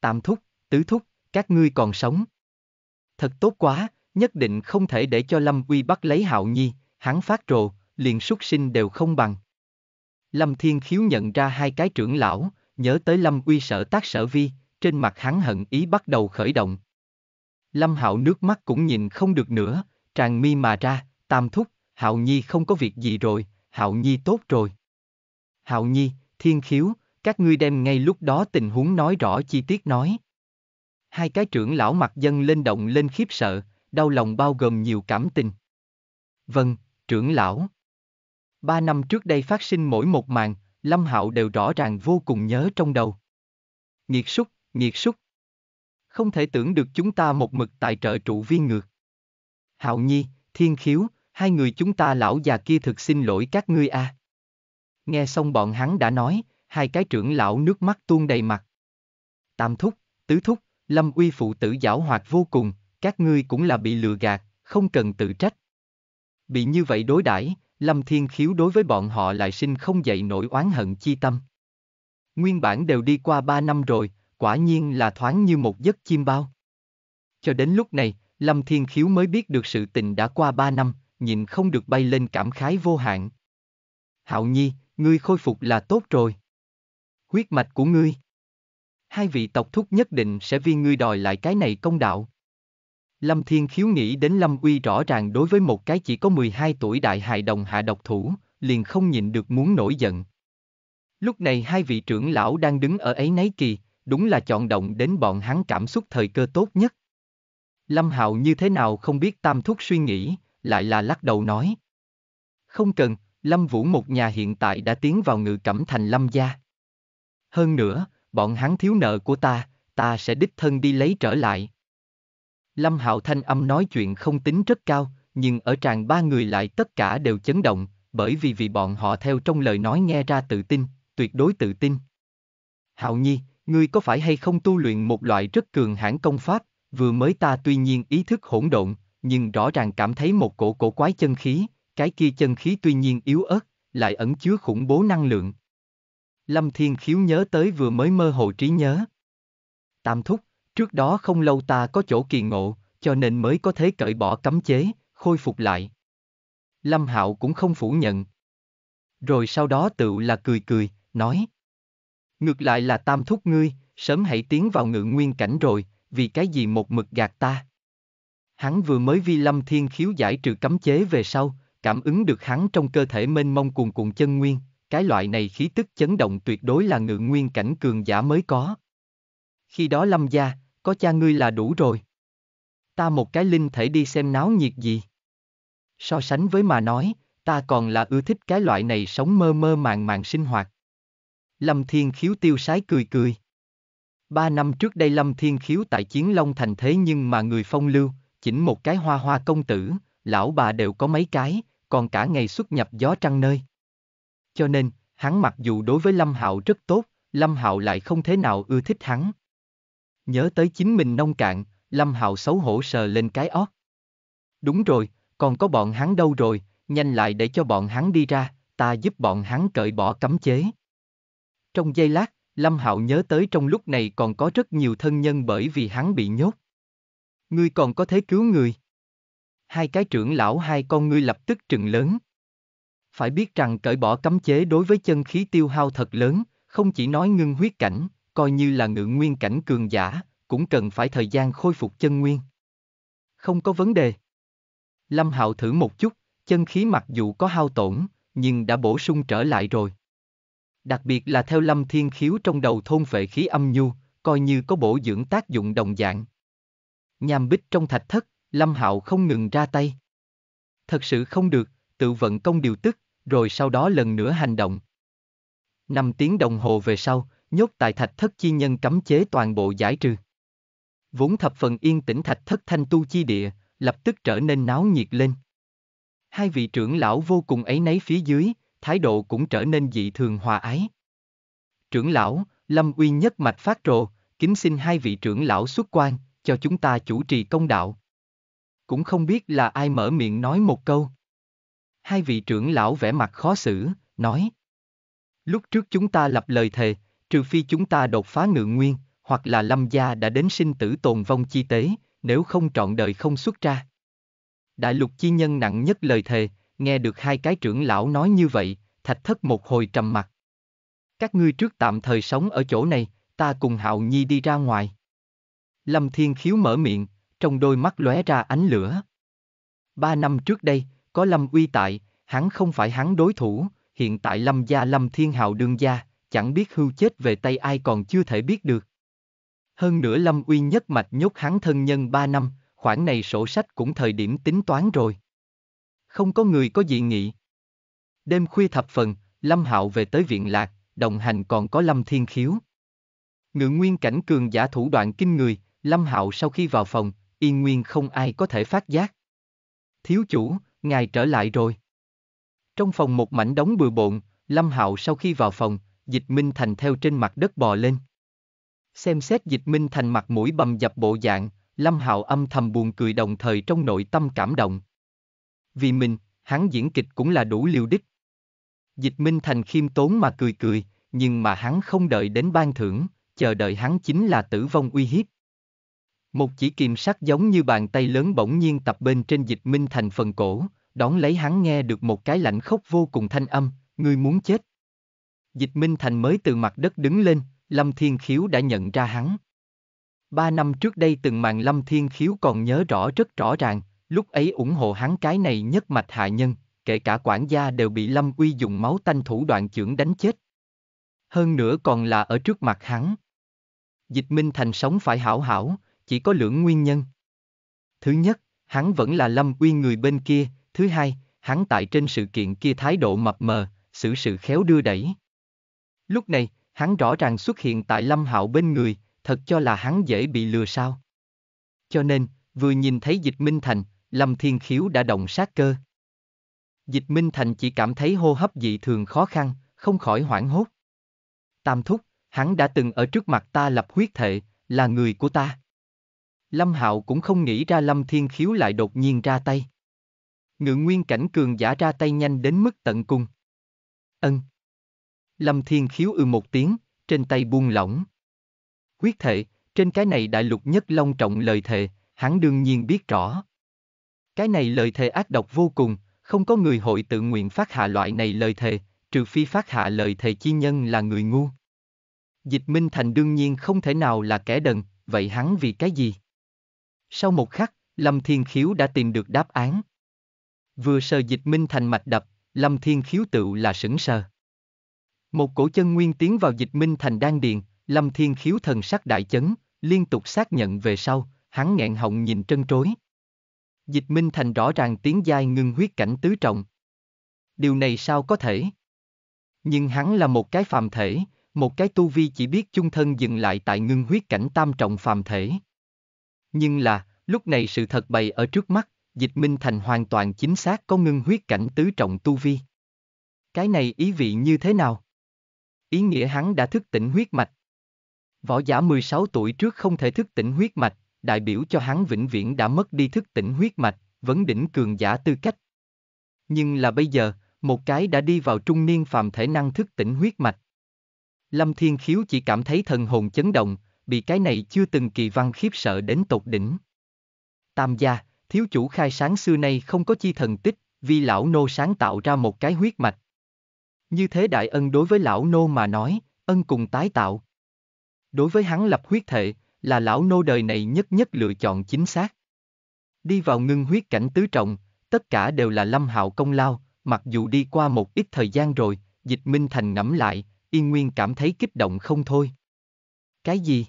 Tam Thúc, Tứ Thúc, các ngươi còn sống. Thật tốt quá, nhất định không thể để cho Lâm Uy bắt lấy Hạo Nhi, hắn phát rồ, liền súc sinh đều không bằng. Lâm Thiên Khiếu nhận ra hai cái trưởng lão, nhớ tới Lâm Uy sở tác sở vi, trên mặt hắn hận ý bắt đầu khởi động. Lâm Hạo nước mắt cũng nhìn không được nữa, tràn mi mà ra, Tam Thúc, Hạo Nhi không có việc gì rồi, Hạo Nhi tốt rồi. Hạo Nhi, Thiên Khiếu, các ngươi đem ngay lúc đó tình huống nói rõ chi tiết nói. Hai cái trưởng lão mặt dâng lên động lên khiếp sợ, đau lòng bao gồm nhiều cảm tình. Vâng, trưởng lão. Ba năm trước đây phát sinh mỗi một màn, Lâm Hạo đều rõ ràng vô cùng nhớ trong đầu. Nghiệt súc, nghiệt súc. Không thể tưởng được chúng ta một mực tại trợ trụ viên ngược. Hạo Nhi, Thiên Khiếu, hai người chúng ta lão già kia thực xin lỗi các ngươi a. À. Nghe xong bọn hắn đã nói, hai cái trưởng lão nước mắt tuôn đầy mặt. Tam Thúc, Tứ Thúc, Lâm Uy phụ tử giảo hoạt vô cùng, các ngươi cũng là bị lừa gạt, không cần tự trách. Bị như vậy đối đãi, Lâm Thiên Khiếu đối với bọn họ lại sinh không dậy nổi oán hận chi tâm. Nguyên bản đều đi qua ba năm rồi, quả nhiên là thoáng như một giấc chiêm bao. Cho đến lúc này, Lâm Thiên Khiếu mới biết được sự tình đã qua ba năm, nhịn không được bay lên cảm khái vô hạn. Hạo Nhi, ngươi khôi phục là tốt rồi. Huyết mạch của ngươi. Hai vị tộc thúc nhất định sẽ vì ngươi đòi lại cái này công đạo. Lâm Thiên Khiếu nghĩ đến Lâm Uy rõ ràng đối với một cái chỉ có mười hai tuổi đại hài đồng hạ độc thủ, liền không nhịn được muốn nổi giận. Lúc này hai vị trưởng lão đang đứng ở ấy nấy kỳ, đúng là chọn động đến bọn hắn cảm xúc thời cơ tốt nhất. Lâm Hạo như thế nào không biết Tam Thúc suy nghĩ, lại là lắc đầu nói. Không cần, Lâm Vũ một nhà hiện tại đã tiến vào Ngự Cẩm Thành Lâm gia. Hơn nữa, bọn hắn thiếu nợ của ta, ta sẽ đích thân đi lấy trở lại. Lâm Hạo thanh âm nói chuyện không tính rất cao, nhưng ở tràng ba người lại tất cả đều chấn động, bởi vì vì bọn họ theo trong lời nói nghe ra tự tin, tuyệt đối tự tin. Hạo Nhi, ngươi có phải hay không tu luyện một loại rất cường hãn công pháp, vừa mới ta tuy nhiên ý thức hỗn độn, nhưng rõ ràng cảm thấy một cổ cổ quái chân khí, cái kia chân khí tuy nhiên yếu ớt, lại ẩn chứa khủng bố năng lượng. Lâm Thiên Khiếu nhớ tới vừa mới mơ hồ trí nhớ. Tam Thúc, trước đó không lâu ta có chỗ kỳ ngộ, cho nên mới có thể cởi bỏ cấm chế, khôi phục lại. Lâm Hạo cũng không phủ nhận. Rồi sau đó tựu là cười cười, nói. Ngược lại là Tam Thúc ngươi, sớm hãy tiến vào ngự nguyên cảnh rồi, vì cái gì một mực gạt ta. Hắn vừa mới vi Lâm Thiên Khiếu giải trừ cấm chế về sau, cảm ứng được hắn trong cơ thể mênh mông cuồn cuộn chân nguyên, cái loại này khí tức chấn động tuyệt đối là ngự nguyên cảnh cường giả mới có. Khi đó Lâm gia, có cha ngươi là đủ rồi. Ta một cái linh thể đi xem náo nhiệt gì. So sánh với mà nói, ta còn là ưa thích cái loại này sống mơ mơ màng màng sinh hoạt. Lâm Thiên Khiếu tiêu sái cười cười. Ba năm trước đây Lâm Thiên Khiếu tại Chiến Long Thành thế nhưng mà người phong lưu, chỉnh một cái hoa hoa công tử, lão bà đều có mấy cái, còn cả ngày xuất nhập gió trăng nơi. Cho nên, hắn mặc dù đối với Lâm Hạo rất tốt, Lâm Hạo lại không thế nào ưa thích hắn. Nhớ tới chính mình nông cạn, Lâm Hạo xấu hổ sờ lên cái ót. Đúng rồi, còn có bọn hắn đâu rồi, nhanh lại để cho bọn hắn đi ra, ta giúp bọn hắn cởi bỏ cấm chế. Trong giây lát, Lâm Hạo nhớ tới trong lúc này còn có rất nhiều thân nhân bởi vì hắn bị nhốt. Ngươi còn có thể cứu người. Hai cái trưởng lão hai con ngươi lập tức trừng lớn. Phải biết rằng cởi bỏ cấm chế đối với chân khí tiêu hao thật lớn, không chỉ nói ngưng huyết cảnh, coi như là ngự nguyên cảnh cường giả, cũng cần phải thời gian khôi phục chân nguyên. Không có vấn đề. Lâm Hạo thử một chút, chân khí mặc dù có hao tổn, nhưng đã bổ sung trở lại rồi. Đặc biệt là theo Lâm Thiên Khiếu trong đầu thôn phệ khí âm nhu, coi như có bổ dưỡng tác dụng đồng dạng. Nham bích trong thạch thất, Lâm Hạo không ngừng ra tay. Thật sự không được, tự vận công điều tức, rồi sau đó lần nữa hành động. Năm tiếng đồng hồ về sau, nhốt tại thạch thất chi nhân cấm chế toàn bộ giải trừ. Vốn thập phần yên tĩnh thạch thất thanh tu chi địa, lập tức trở nên náo nhiệt lên. Hai vị trưởng lão vô cùng áy náy phía dưới, thái độ cũng trở nên dị thường hòa ái. Trưởng lão, Lâm Uy nhất mạch phát rồ, kính xin hai vị trưởng lão xuất quan, cho chúng ta chủ trì công đạo. Cũng không biết là ai mở miệng nói một câu. Hai vị trưởng lão vẻ mặt khó xử, nói. Lúc trước chúng ta lập lời thề, trừ phi chúng ta đột phá ngượng nguyên, hoặc là Lâm gia đã đến sinh tử tồn vong chi tế, nếu không trọn đời không xuất ra. Đại lục chi nhân nặng nhất lời thề, nghe được hai cái trưởng lão nói như vậy, Thạch Thất một hồi trầm mặc. Các ngươi trước tạm thời sống ở chỗ này, ta cùng Hạo Nhi đi ra ngoài. Lâm Thiên Khiếu mở miệng, trong đôi mắt lóe ra ánh lửa. Ba năm trước đây, có Lâm Uy tại, hắn không phải hắn đối thủ, hiện tại Lâm gia Lâm Thiên Hạo đương gia, chẳng biết hưu chết về tay ai còn chưa thể biết được. Hơn nữa Lâm Uy nhất mạch nhốt hắn thân nhân ba năm, khoản này sổ sách cũng thời điểm tính toán rồi. Không có người có dị nghị. Đêm khuya thập phần, Lâm Hạo về tới viện lạc, đồng hành còn có Lâm Thiên Khiếu. Ngượng nguyên cảnh cường giả thủ đoạn kinh người, Lâm Hạo sau khi vào phòng, yên nguyên không ai có thể phát giác. Thiếu chủ, ngài trở lại rồi. Trong phòng một mảnh đống bừa bộn, Lâm Hạo sau khi vào phòng, Dịch Minh Thành theo trên mặt đất bò lên. Xem xét Dịch Minh Thành mặt mũi bầm dập bộ dạng, Lâm Hạo âm thầm buồn cười đồng thời trong nội tâm cảm động. Vì mình, hắn diễn kịch cũng là đủ liều đích. Dịch Minh Thành khiêm tốn mà cười cười, nhưng mà hắn không đợi đến ban thưởng, chờ đợi hắn chính là tử vong uy hiếp. Một chỉ kìm sắt giống như bàn tay lớn bỗng nhiên tập bên trên Dịch Minh Thành phần cổ, đón lấy hắn nghe được một cái lạnh khốc vô cùng thanh âm, ngươi muốn chết. Dịch Minh Thành mới từ mặt đất đứng lên, Lâm Thiên Khiếu đã nhận ra hắn. Ba năm trước đây từng màn Lâm Thiên Khiếu còn nhớ rõ rất rõ ràng, lúc ấy ủng hộ hắn cái này nhất mạch hạ nhân, kể cả quản gia đều bị Lâm Uy dùng máu tanh thủ đoạn chưởng đánh chết. Hơn nữa còn là ở trước mặt hắn. Dịch Minh Thành sống phải hảo hảo, chỉ có lưỡng nguyên nhân. Thứ nhất, hắn vẫn là Lâm Uy người bên kia, thứ hai, hắn tại trên sự kiện kia thái độ mập mờ, xử sự khéo đưa đẩy. Lúc này, hắn rõ ràng xuất hiện tại Lâm Hạo bên người, thật cho là hắn dễ bị lừa sao. Cho nên, vừa nhìn thấy Dịch Minh Thành, Lâm Thiên Khiếu đã động sát cơ. Dịch Minh Thành chỉ cảm thấy hô hấp dị thường khó khăn, không khỏi hoảng hốt. Tam thúc, hắn đã từng ở trước mặt ta lập huyết thệ, là người của ta. Lâm Hạo cũng không nghĩ ra Lâm Thiên Khiếu lại đột nhiên ra tay. Ngượng nguyên cảnh cường giả ra tay nhanh đến mức tận cùng. Ân. Lâm Thiên Khiếu ư một tiếng, trên tay buông lỏng. Huyết thệ, trên cái này đại lục nhất long trọng lời thề, hắn đương nhiên biết rõ. Cái này lời thề ác độc vô cùng, không có người hội tự nguyện phát hạ loại này lời thề, trừ phi phát hạ lời thề chi nhân là người ngu. Dịch Minh Thành đương nhiên không thể nào là kẻ đần, vậy hắn vì cái gì? Sau một khắc, Lâm Thiên Khiếu đã tìm được đáp án. Vừa sờ Dịch Minh Thành mạch đập, Lâm Thiên Khiếu tựu là sững sờ. Một cổ chân nguyên tiến vào Dịch Minh Thành đan điền, Lâm Thiên Khiếu thần sắc đại chấn, liên tục xác nhận về sau, hắn nghẹn họng nhìn trân trối. Dịch Minh Thành rõ ràng tiến giai ngưng huyết cảnh tứ trọng. Điều này sao có thể? Nhưng hắn là một cái phàm thể, một cái tu vi chỉ biết chung thân dừng lại tại ngưng huyết cảnh tam trọng phàm thể. Nhưng là, lúc này sự thật bày ở trước mắt, Dịch Minh Thành hoàn toàn chính xác có ngưng huyết cảnh tứ trọng tu vi. Cái này ý vị như thế nào? Ý nghĩa hắn đã thức tỉnh huyết mạch. Võ giả mười sáu tuổi trước không thể thức tỉnh huyết mạch, đại biểu cho hắn vĩnh viễn đã mất đi thức tỉnh huyết mạch, vấn đỉnh cường giả tư cách. Nhưng là bây giờ, một cái đã đi vào trung niên phàm thể năng thức tỉnh huyết mạch. Lâm Thiên Khiếu chỉ cảm thấy thần hồn chấn động, bị cái này chưa từng kỳ văn khiếp sợ đến tột đỉnh. Tam gia, thiếu chủ khai sáng xưa nay không có chi thần tích, vì lão nô sáng tạo ra một cái huyết mạch. Như thế đại ân đối với lão nô mà nói, ân cùng tái tạo. Đối với hắn lập huyết thệ, là lão nô đời này nhất nhất lựa chọn chính xác. Đi vào ngưng huyết cảnh tứ trọng, tất cả đều là Lâm Hạo công lao, mặc dù đi qua một ít thời gian rồi, Dịch Minh Thành ngẫm lại, y nguyên cảm thấy kích động không thôi. Cái gì?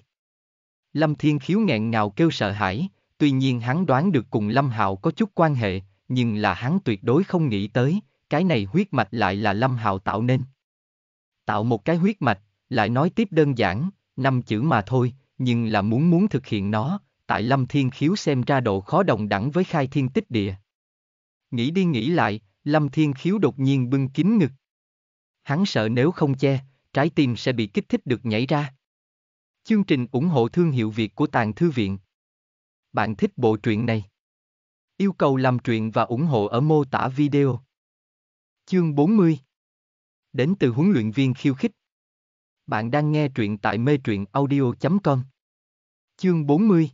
Lâm Thiên Khiếu nghẹn ngào kêu sợ hãi, tuy nhiên hắn đoán được cùng Lâm Hạo có chút quan hệ, nhưng là hắn tuyệt đối không nghĩ tới, cái này huyết mạch lại là Lâm Hạo tạo nên. Tạo một cái huyết mạch, lại nói tiếp đơn giản, năm chữ mà thôi, nhưng là muốn muốn thực hiện nó, tại Lâm Thiên Khiếu xem ra độ khó đồng đẳng với khai thiên tích địa. Nghĩ đi nghĩ lại, Lâm Thiên Khiếu đột nhiên bưng kín ngực. Hắn sợ nếu không che, trái tim sẽ bị kích thích được nhảy ra. Chương trình ủng hộ thương hiệu Việt của Tàng Thư Viện. Bạn thích bộ truyện này? Yêu cầu làm truyện và ủng hộ ở mô tả video. Chương bốn mươi. Đến từ huấn luyện viên khiêu khích. Bạn đang nghe truyện tại metruyenaudio chấm com. Chương bốn mươi.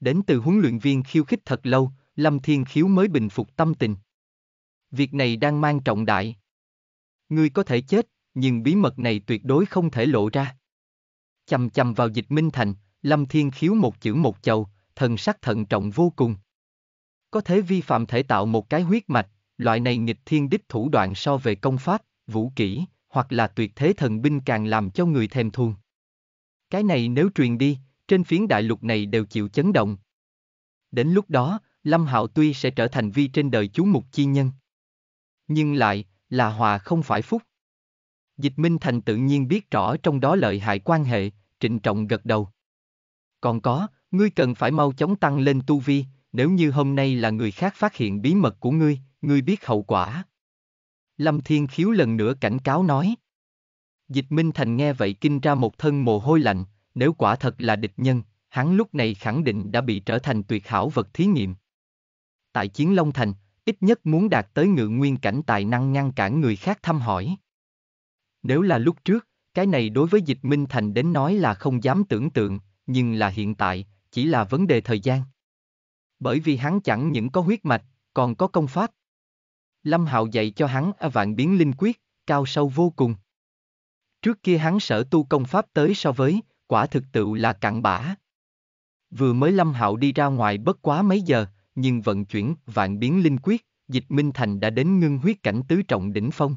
Đến từ huấn luyện viên khiêu khích. Thật lâu, Lâm Thiên Khiếu mới bình phục tâm tình. Việc này đang mang trọng đại. Ngươi có thể chết, nhưng bí mật này tuyệt đối không thể lộ ra. Chầm chầm vào Dịch Minh Thành, Lâm Thiên Khiếu một chữ một chầu, thần sắc thận trọng vô cùng. Có thể vi phạm thể tạo một cái huyết mạch, loại này nghịch thiên đích thủ đoạn so về công pháp, vũ kỹ, hoặc là tuyệt thế thần binh càng làm cho người thèm thuồng. Cái này nếu truyền đi, trên phiến đại lục này đều chịu chấn động. Đến lúc đó, Lâm Hạo tuy sẽ trở thành vi trên đời chú mục chi nhân, nhưng lại là họa không phải phúc. Dịch Minh Thành tự nhiên biết rõ trong đó lợi hại quan hệ, trịnh trọng gật đầu. Còn có, ngươi cần phải mau chóng tăng lên tu vi, nếu như hôm nay là người khác phát hiện bí mật của ngươi, ngươi biết hậu quả. Lâm Thiên Khiếu lần nữa cảnh cáo nói. Dịch Minh Thành nghe vậy kinh ra một thân mồ hôi lạnh, nếu quả thật là địch nhân, hắn lúc này khẳng định đã bị trở thành tuyệt hảo vật thí nghiệm. Tại Chiến Long Thành, ít nhất muốn đạt tới ngự nguyên cảnh tài năng ngăn cản người khác thăm hỏi. Nếu là lúc trước, cái này đối với Dịch Minh Thành đến nói là không dám tưởng tượng, nhưng là hiện tại, chỉ là vấn đề thời gian. Bởi vì hắn chẳng những có huyết mạch, còn có công pháp. Lâm Hạo dạy cho hắn A Vạn Biến Linh Quyết, cao sâu vô cùng. Trước kia hắn sở tu công pháp tới so với, quả thực tựu là cặn bã. Vừa mới Lâm Hạo đi ra ngoài bất quá mấy giờ, nhưng vận chuyển Vạn Biến Linh Quyết, Dịch Minh Thành đã đến ngưng huyết cảnh tứ trọng đỉnh phong.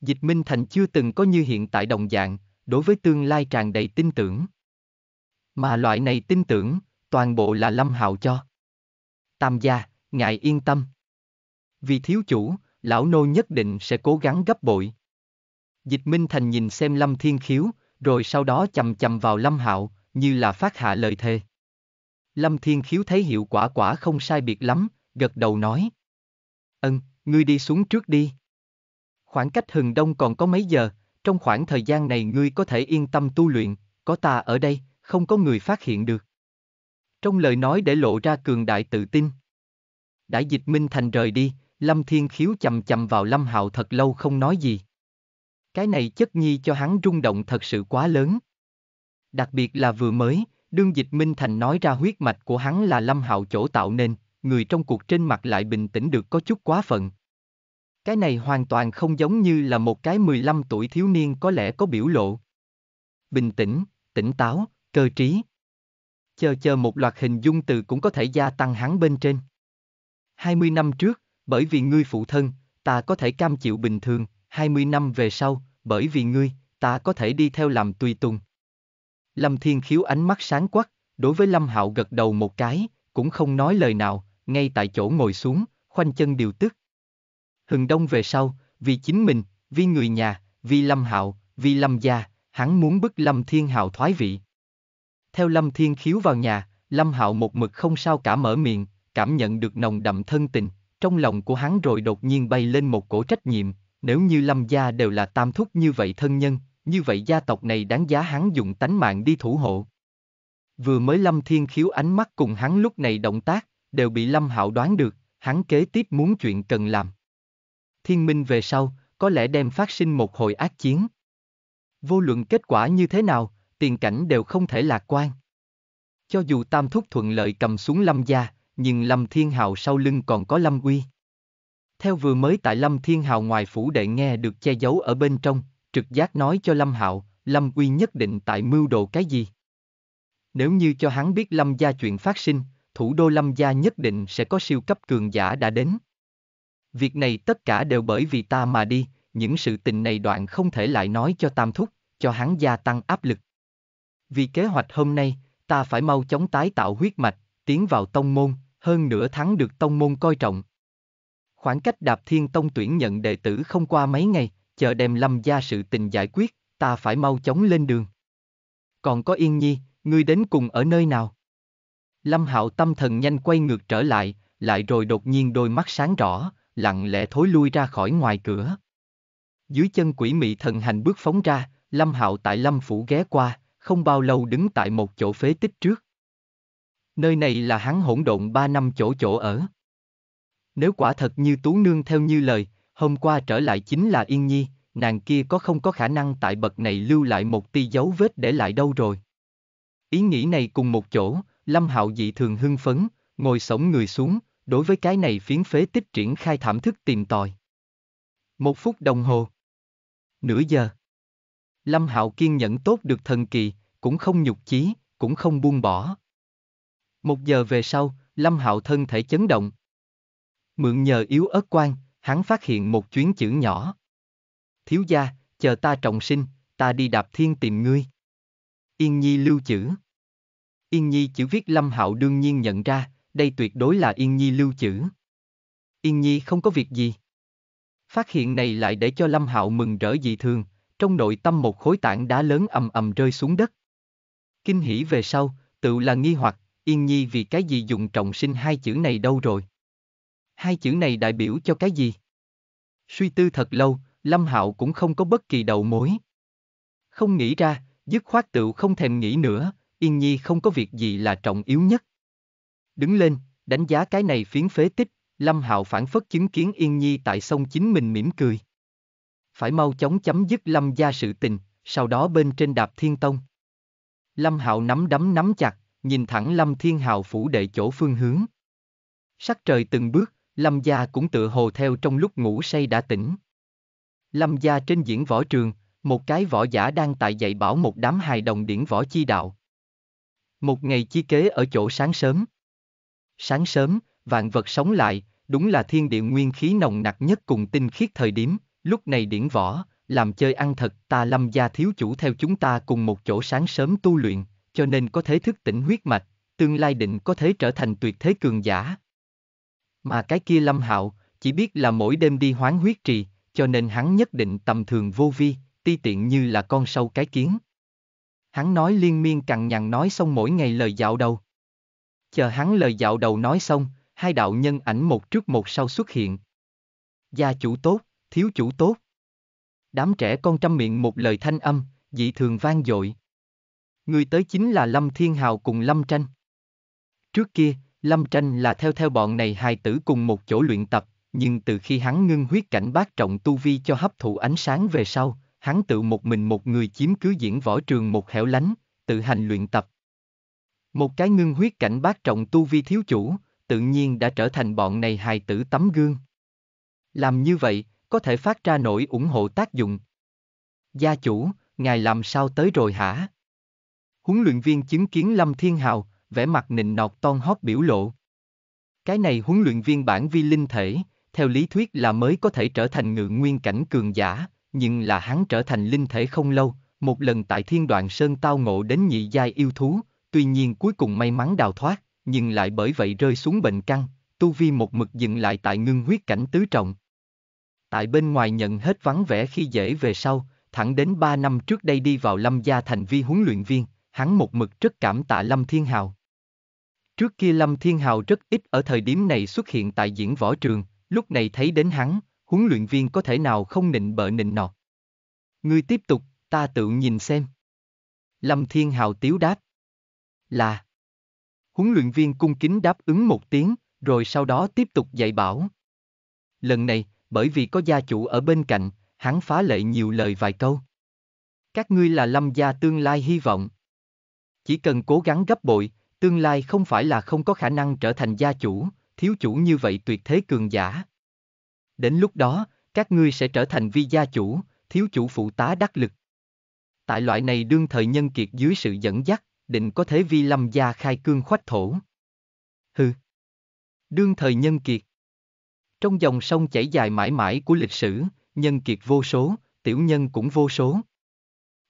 Dịch Minh Thành chưa từng có như hiện tại đồng dạng, đối với tương lai tràn đầy tin tưởng. Mà loại này tin tưởng, toàn bộ là Lâm Hạo cho. Tam gia, ngài yên tâm. Vì thiếu chủ, lão nô nhất định sẽ cố gắng gấp bội. Dịch Minh Thành nhìn xem Lâm Thiên Khiếu, rồi sau đó chầm chầm vào Lâm Hạo, như là phát hạ lời thề. Lâm Thiên Khiếu thấy hiệu quả quả không sai biệt lắm, gật đầu nói. Ân, ngươi đi xuống trước đi. Khoảng cách hừng đông còn có mấy giờ, trong khoảng thời gian này ngươi có thể yên tâm tu luyện, có ta ở đây, không có người phát hiện được. Trong lời nói để lộ ra cường đại tự tin. Đã Dịch Minh Thành rời đi, Lâm Thiên Khiếu chầm chầm vào Lâm Hạo thật lâu không nói gì. Cái này chất nhi cho hắn rung động thật sự quá lớn. Đặc biệt là vừa mới, đương Dịch Minh Thành nói ra huyết mạch của hắn là Lâm Hạo chỗ tạo nên, người trong cuộc trên mặt lại bình tĩnh được có chút quá phận. Cái này hoàn toàn không giống như là một cái mười lăm tuổi thiếu niên có lẽ có biểu lộ. Bình tĩnh, tỉnh táo, cơ trí. Chờ chờ một loạt hình dung từ cũng có thể gia tăng hắn bên trên. hai mươi năm trước, bởi vì ngươi phụ thân, ta có thể cam chịu bình thường. hai mươi năm về sau, bởi vì ngươi, ta có thể đi theo làm tùy tùng. Lâm Thiên Khiếu ánh mắt sáng quắc, đối với Lâm Hạo gật đầu một cái, cũng không nói lời nào, ngay tại chỗ ngồi xuống, khoanh chân điều tức. Hừng đông về sau, vì chính mình, vì người nhà, vì Lâm Hạo, vì Lâm gia, hắn muốn bức Lâm Thiên Hạo thoái vị. Theo Lâm Thiên Khiếu vào nhà, Lâm Hạo một mực không sao cả mở miệng, cảm nhận được nồng đậm thân tình, trong lòng của hắn rồi đột nhiên bay lên một cổ trách nhiệm, nếu như Lâm gia đều là tam thúc như vậy thân nhân, như vậy gia tộc này đáng giá hắn dùng tánh mạng đi thủ hộ. Vừa mới Lâm Thiên Khiếu ánh mắt cùng hắn lúc này động tác, đều bị Lâm Hạo đoán được, hắn kế tiếp muốn chuyện cần làm. Thiên minh về sau, có lẽ đem phát sinh một hồi ác chiến. Vô luận kết quả như thế nào, tiền cảnh đều không thể lạc quan. Cho dù tam thúc thuận lợi cầm xuống Lâm gia, nhưng Lâm Thiên Hạo sau lưng còn có Lâm Uy. Theo vừa mới tại Lâm Thiên Hạo ngoài phủ đệ nghe được che giấu ở bên trong, trực giác nói cho Lâm Hạo, Lâm Uy nhất định tại mưu đồ cái gì. Nếu như cho hắn biết Lâm gia chuyện phát sinh, thủ đô Lâm gia nhất định sẽ có siêu cấp cường giả đã đến. Việc này tất cả đều bởi vì ta mà đi, những sự tình này đoạn không thể lại nói cho tam thúc, cho hắn gia tăng áp lực. Vì kế hoạch hôm nay, ta phải mau chóng tái tạo huyết mạch, tiến vào tông môn, hơn nữa thắng được tông môn coi trọng. Khoảng cách Đạp Thiên Tông tuyển nhận đệ tử không qua mấy ngày, chờ đem Lâm gia sự tình giải quyết, ta phải mau chóng lên đường. Còn có Yên Nhi, ngươi đến cùng ở nơi nào? Lâm Hạo tâm thần nhanh quay ngược trở lại, lại rồi đột nhiên đôi mắt sáng rõ, lặng lẽ thối lui ra khỏi ngoài cửa. Dưới chân Quỷ Mị Thần Hành bước phóng ra, Lâm Hạo tại Lâm phủ ghé qua, không bao lâu đứng tại một chỗ phế tích trước. Nơi này là hắn hỗn độn ba năm chỗ chỗ ở. Nếu quả thật như Tú Nương theo như lời, hôm qua trở lại chính là Yên Nhi, nàng kia có không có khả năng tại bậc này lưu lại một tia dấu vết để lại đâu rồi. Ý nghĩ này cùng một chỗ, Lâm Hạo dị thường hưng phấn, ngồi xổm người xuống, đối với cái này phiến phế tích triển khai thảm thức tìm tòi. Một phút đồng hồ. Nửa giờ. Lâm Hạo kiên nhẫn tốt được thần kỳ, cũng không nhục chí, cũng không buông bỏ. Một giờ về sau, Lâm Hạo thân thể chấn động. Mượn nhờ yếu ớt quang, hắn phát hiện một chuyến chữ nhỏ. Thiếu gia, chờ ta trọng sinh, ta đi Đạp Thiên tìm ngươi. Yên Nhi lưu chữ. Yên Nhi chữ viết Lâm Hạo đương nhiên nhận ra, đây tuyệt đối là Yên Nhi lưu chữ. Yên Nhi không có việc gì. Phát hiện này lại để cho Lâm Hạo mừng rỡ dị thường, trong nội tâm một khối tảng đá lớn ầm ầm rơi xuống đất. Kinh hỉ về sau, tự là nghi hoặc, Yên Nhi vì cái gì dùng trọng sinh hai chữ này đâu rồi? Hai chữ này đại biểu cho cái gì? Suy tư thật lâu, Lâm Hạo cũng không có bất kỳ đầu mối. Không nghĩ ra, dứt khoát tựu không thèm nghĩ nữa, Yên Nhi không có việc gì là trọng yếu nhất. Đứng lên, đánh giá cái này phiến phế tích, Lâm Hạo phản phất chứng kiến Yên Nhi tại sông chính mình mỉm cười. Phải mau chóng chấm dứt Lâm gia sự tình, sau đó bên trên Đạp Thiên Tông. Lâm Hạo nắm đấm nắm chặt, nhìn thẳng Lâm Thiên Hạo phủ đệ chỗ phương hướng. Sắc trời từng bước, Lâm gia cũng tựa hồ theo trong lúc ngủ say đã tỉnh. Lâm gia trên diễn võ trường, một cái võ giả đang tại dạy bảo một đám hài đồng điển võ chi đạo. Một ngày chi kế ở chỗ sáng sớm. Sáng sớm, vạn vật sống lại, đúng là thiên địa nguyên khí nồng nặc nhất cùng tinh khiết thời điểm, lúc này điển võ, làm chơi ăn thật, ta Lâm gia thiếu chủ theo chúng ta cùng một chỗ sáng sớm tu luyện, cho nên có thể thức tỉnh huyết mạch, tương lai định có thể trở thành tuyệt thế cường giả. Mà cái kia Lâm Hạo, chỉ biết là mỗi đêm đi hoán huyết trì, cho nên hắn nhất định tầm thường vô vi, ti tiện như là con sâu cái kiến. Hắn nói liên miên cằn nhằn nói xong mỗi ngày lời dạo đầu. Chờ hắn lời dạo đầu nói xong, hai đạo nhân ảnh một trước một sau xuất hiện. Gia chủ tốt, thiếu chủ tốt. Đám trẻ con trăm miệng một lời thanh âm, dị thường vang dội. Người tới chính là Lâm Thiên Hạo cùng Lâm Tranh. Trước kia, Lâm Tranh là theo theo bọn này hài tử cùng một chỗ luyện tập, nhưng từ khi hắn ngưng huyết cảnh bát trọng tu vi cho hấp thụ ánh sáng về sau, hắn tự một mình một người chiếm cứ diễn võ trường một hẻo lánh, tự hành luyện tập. Một cái ngưng huyết cảnh bát trọng tu vi thiếu chủ, tự nhiên đã trở thành bọn này hài tử tấm gương. Làm như vậy, có thể phát ra nổi ủng hộ tác dụng. Gia chủ, ngài làm sao tới rồi hả? Huấn luyện viên chứng kiến Lâm Thiên Hạo, vẻ mặt nịnh nọt ton hót biểu lộ. Cái này huấn luyện viên bản vi linh thể, theo lý thuyết là mới có thể trở thành ngự nguyên cảnh cường giả, nhưng là hắn trở thành linh thể không lâu, một lần tại Thiên Đoạn Sơn tao ngộ đến nhị giai yêu thú, tuy nhiên cuối cùng may mắn đào thoát, nhưng lại bởi vậy rơi xuống bệnh căn, tu vi một mực dừng lại tại ngưng huyết cảnh tứ trọng. Tại bên ngoài nhận hết vắng vẻ khi dễ về sau, thẳng đến ba năm trước đây đi vào Lâm gia thành vi huấn luyện viên, hắn một mực rất cảm tạ Lâm Thiên Hạo. Trước kia Lâm Thiên Hạo rất ít ở thời điểm này xuất hiện tại diễn võ trường, lúc này thấy đến hắn, huấn luyện viên có thể nào không nịnh bợ nịnh nọt. Ngươi tiếp tục, ta tự nhìn xem. Lâm Thiên Hạo tiếu đáp. Là. Huấn luyện viên cung kính đáp ứng một tiếng, rồi sau đó tiếp tục dạy bảo. Lần này, bởi vì có gia chủ ở bên cạnh, hắn phá lệ nhiều lời vài câu. Các ngươi là Lâm gia tương lai hy vọng. Chỉ cần cố gắng gấp bội, tương lai không phải là không có khả năng trở thành gia chủ, thiếu chủ như vậy tuyệt thế cường giả. Đến lúc đó, các ngươi sẽ trở thành vi gia chủ, thiếu chủ phụ tá đắc lực. Tại loại này đương thời nhân kiệt dưới sự dẫn dắt, định có thể vi Lâm gia khai cương khoách thổ. Hừ. Đương thời nhân kiệt. Trong dòng sông chảy dài mãi mãi của lịch sử, nhân kiệt vô số, tiểu nhân cũng vô số.